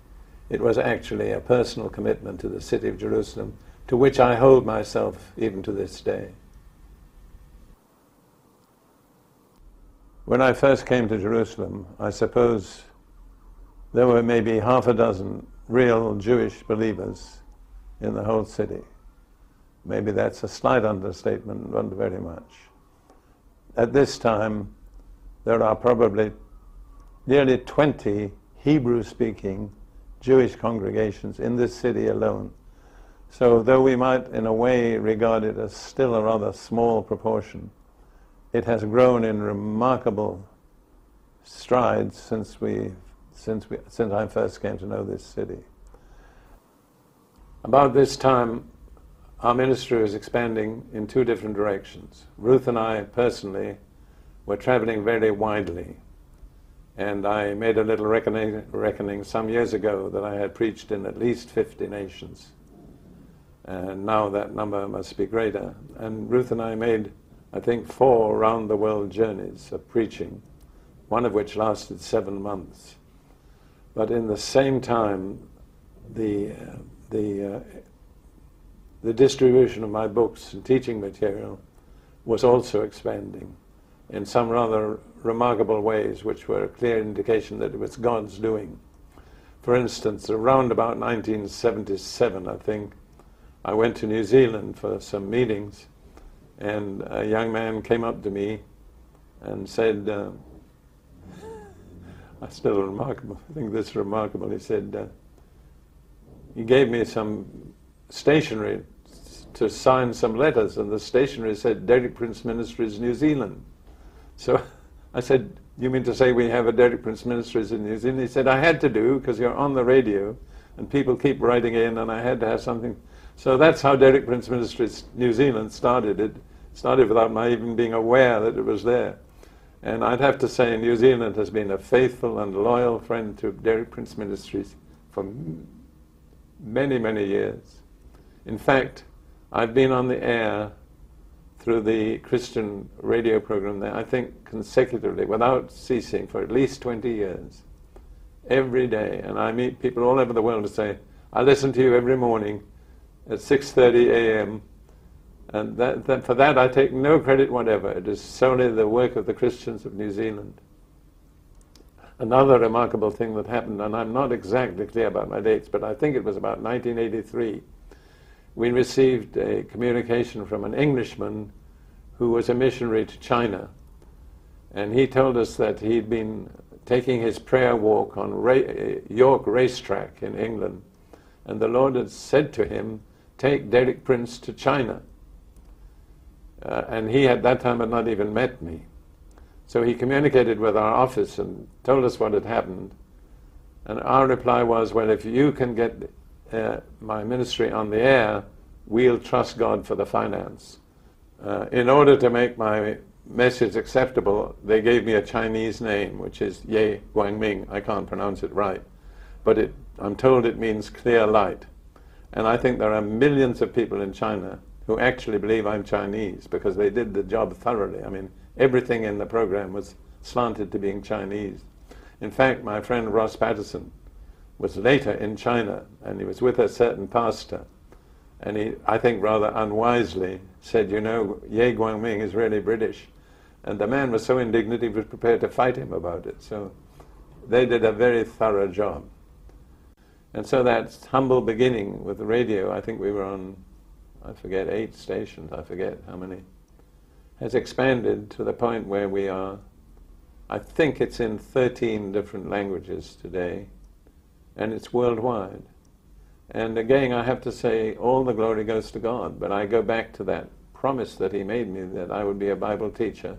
It was actually a personal commitment to the city of Jerusalem, to which I hold myself even to this day. When I first came to Jerusalem, I suppose there were maybe half a dozen real Jewish believers in the whole city. Maybe that's a slight understatement, not very much. At this time, there are probably nearly 20 Hebrew-speaking Jewish congregations in this city alone. So though we might in a way regard it as still a rather small proportion, it has grown in remarkable strides since I first came to know this city. About this time, our ministry was expanding in 2 different directions. Ruth and I personally were traveling very widely. And I made a little reckoning some years ago that I had preached in at least 50 nations. And now that number must be greater. And Ruth and I made, I think, 4 round-the-world journeys of preaching, one of which lasted 7 months. But in the same time, the distribution of my books and teaching material was also expanding in some rather remarkable ways, which were a clear indication that it was God's doing. For instance, around about 1977, I think, I went to New Zealand for some meetings, and a young man came up to me and said, I think this is remarkable, he said, he gave me some stationery to sign some letters, and the stationery said, Derek Prince Ministries, New Zealand. So I said, you mean to say we have a Derek Prince Ministries in New Zealand? He said, I had to do, because you're on the radio, and people keep writing in, and I had to have something. So that's how Derek Prince Ministries New Zealand started. It started without my even being aware that it was there. And I'd have to say New Zealand has been a faithful and loyal friend to Derek Prince Ministries for many, many years. In fact, I've been on the air through the Christian radio program there, I think consecutively, without ceasing, for at least 20 years, every day. And I meet people all over the world who say, I listen to you every morning at 6:30 a.m. And for that I take no credit whatever. It is solely the work of the Christians of New Zealand. Another remarkable thing that happened, and I'm not exactly clear about my dates, but I think it was about 1983, we received a communication from an Englishman who was a missionary to China. And he told us that he'd been taking his prayer walk on York racetrack in England. And the Lord had said to him, take Derek Prince to China. And he at that time had not even met me. So he communicated with our office and told us what had happened. And our reply was, well, if you can get my ministry on the air, we'll trust God for the finance. In order to make my message acceptable, they gave me a Chinese name, which is Ye Guangming. I can't pronounce it right, but I'm told it means clear light. And I think there are millions of people in China who actually believe I'm Chinese, because they did the job thoroughly. I mean, everything in the program was slanted to being Chinese. In fact, my friend Ross Patterson was later in China, and he was with a certain pastor. And he, I think rather unwisely, said, you know, Ye Guangming is really British. And the man was so indignant he was prepared to fight him about it. So they did a very thorough job. And so that humble beginning with the radio, I think we were on, I forget, 8 stations, I forget how many, has expanded to the point where we are, I think it's in 13 different languages today, and it's worldwide. And again, I have to say, all the glory goes to God, but I go back to that promise that He made me, that I would be a Bible teacher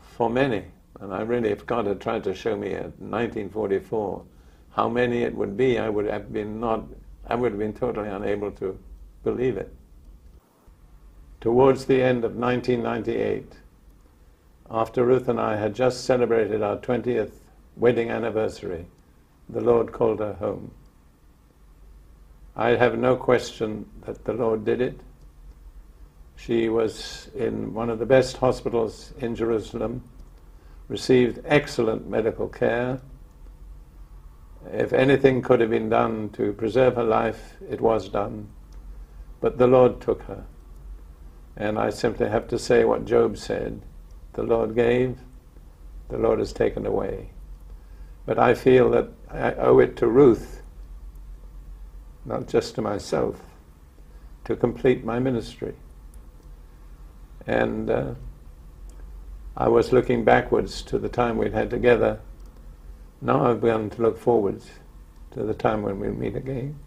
for many. And I really, if God had tried to show me at 1944 how many it would be, I would have been totally unable to believe it. Towards the end of 1998, after Ruth and I had just celebrated our 20th wedding anniversary, the Lord called her home. I have no question that the Lord did it. She was in one of the best hospitals in Jerusalem, received excellent medical care. If anything could have been done to preserve her life, it was done. But the Lord took her. And I simply have to say what Job said, the Lord gave, the Lord has taken away. But I feel that I owe it to Ruth, not just to myself, to complete my ministry. And I was looking backwards to the time we'd had together. Now I've begun to look forwards to the time when we'll meet again.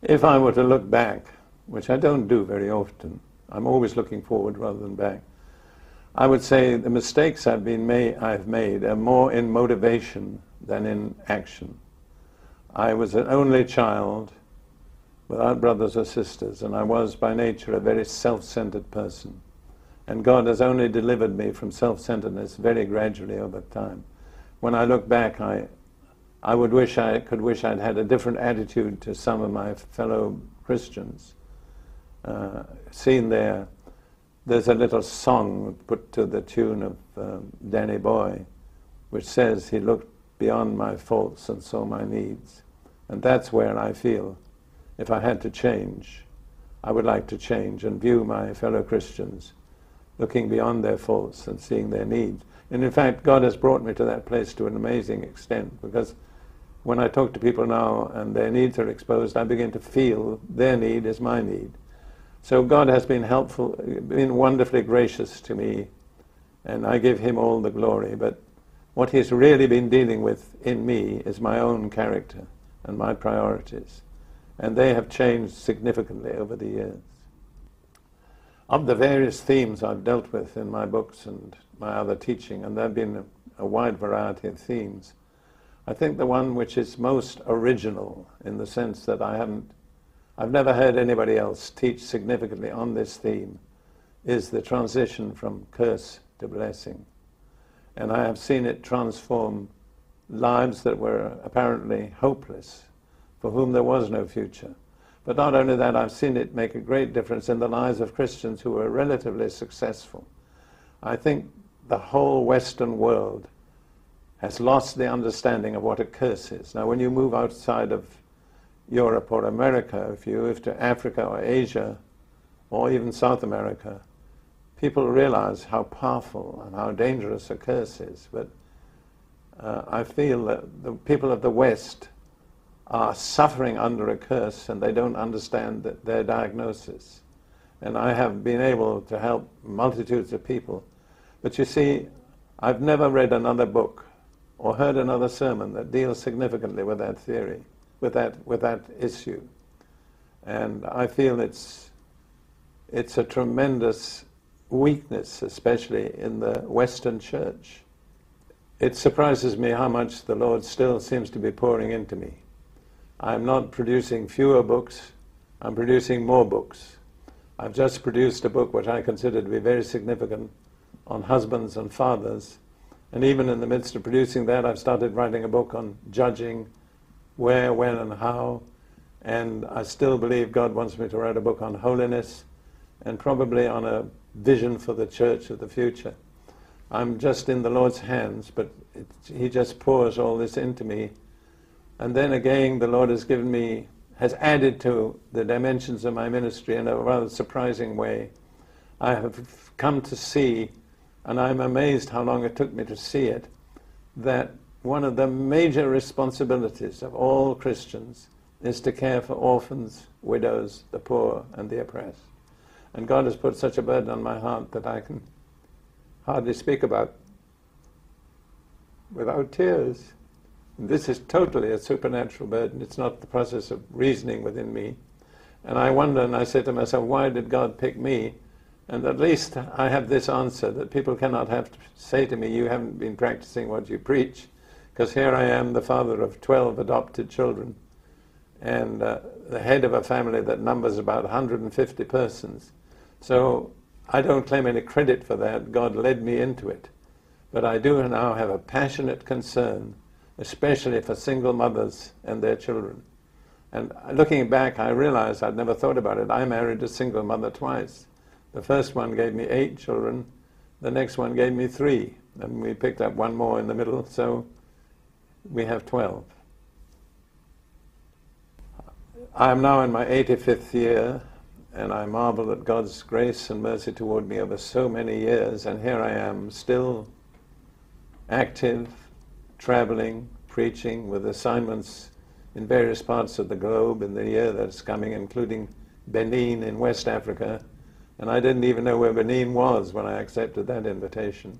If I were to look back, which I don't do very often, I'm always looking forward rather than back, I would say the mistakes I've made are more in motivation than in action. I was an only child without brothers or sisters, and I was by nature a very self-centered person. And God has only delivered me from self-centeredness very gradually over time. When I look back, I would wish I'd had a different attitude to some of my fellow Christians. Seen there's a little song put to the tune of Danny Boy, which says, he looked beyond my faults and saw my needs. And that's where I feel, if I had to change, I would like to change and view my fellow Christians looking beyond their faults and seeing their needs. And in fact, God has brought me to that place to an amazing extent, because when I talk to people now and their needs are exposed, I begin to feel their need is my need. So God has been helpful, been wonderfully gracious to me, and I give him all the glory. But what he's really been dealing with in me is my own character and my priorities. And they have changed significantly over the years. Of the various themes I've dealt with in my books and my other teaching, and there have been a wide variety of themes, I think the one which is most original, in the sense that I've never heard anybody else teach significantly on this theme, is the transition from curse to blessing. And I have seen it transform lives that were apparently hopeless, for whom there was no future. But not only that, I've seen it make a great difference in the lives of Christians who were relatively successful. I think the whole Western world has lost the understanding of what a curse is. Now, when you move outside of Europe or America, if you move to Africa or Asia or even South America, people realize how powerful and how dangerous a curse is. But I feel that the people of the West are suffering under a curse, and they don't understand that their diagnosis. And I have been able to help multitudes of people. But you see, I've never read another book or heard another sermon that deals significantly with that theory, with that issue. And I feel it's a tremendous weakness, especially in the Western church. It surprises me how much the Lord still seems to be pouring into me. I'm not producing fewer books, I'm producing more books. I've just produced a book which I consider to be very significant on husbands and fathers. And even in the midst of producing that, I've started writing a book on judging where, when, and how. And I still believe God wants me to write a book on holiness, and probably on a vision for the church of the future. I'm just in the Lord's hands, but he just pours all this into me. And then again, the Lord has given me, has added to the dimensions of my ministry in a rather surprising way. I have come to see, and I'm amazed how long it took me to see it, that one of the major responsibilities of all Christians is to care for orphans, widows, the poor, and the oppressed. And God has put such a burden on my heart that I can hardly speak about without tears. And this is totally a supernatural burden. It's not the process of reasoning within me. And I wonder, and I say to myself, why did God pick me? And at least I have this answer, that people cannot have to say to me, you haven't been practicing what you preach, because here I am, the father of 12 adopted children, and the head of a family that numbers about 150 persons. So I don't claim any credit for that. God led me into it. But I do now have a passionate concern, especially for single mothers and their children. And looking back, I realized I'd never thought about it. I married a single mother twice. The first one gave me 8 children. The next one gave me 3. And we picked up one more in the middle, so we have 12. I am now in my 85th year, and I marvel at God's grace and mercy toward me over so many years, and here I am, still active, traveling, preaching, with assignments in various parts of the globe in the year that's coming, including Benin in West Africa. And I didn't even know where Benin was when I accepted that invitation.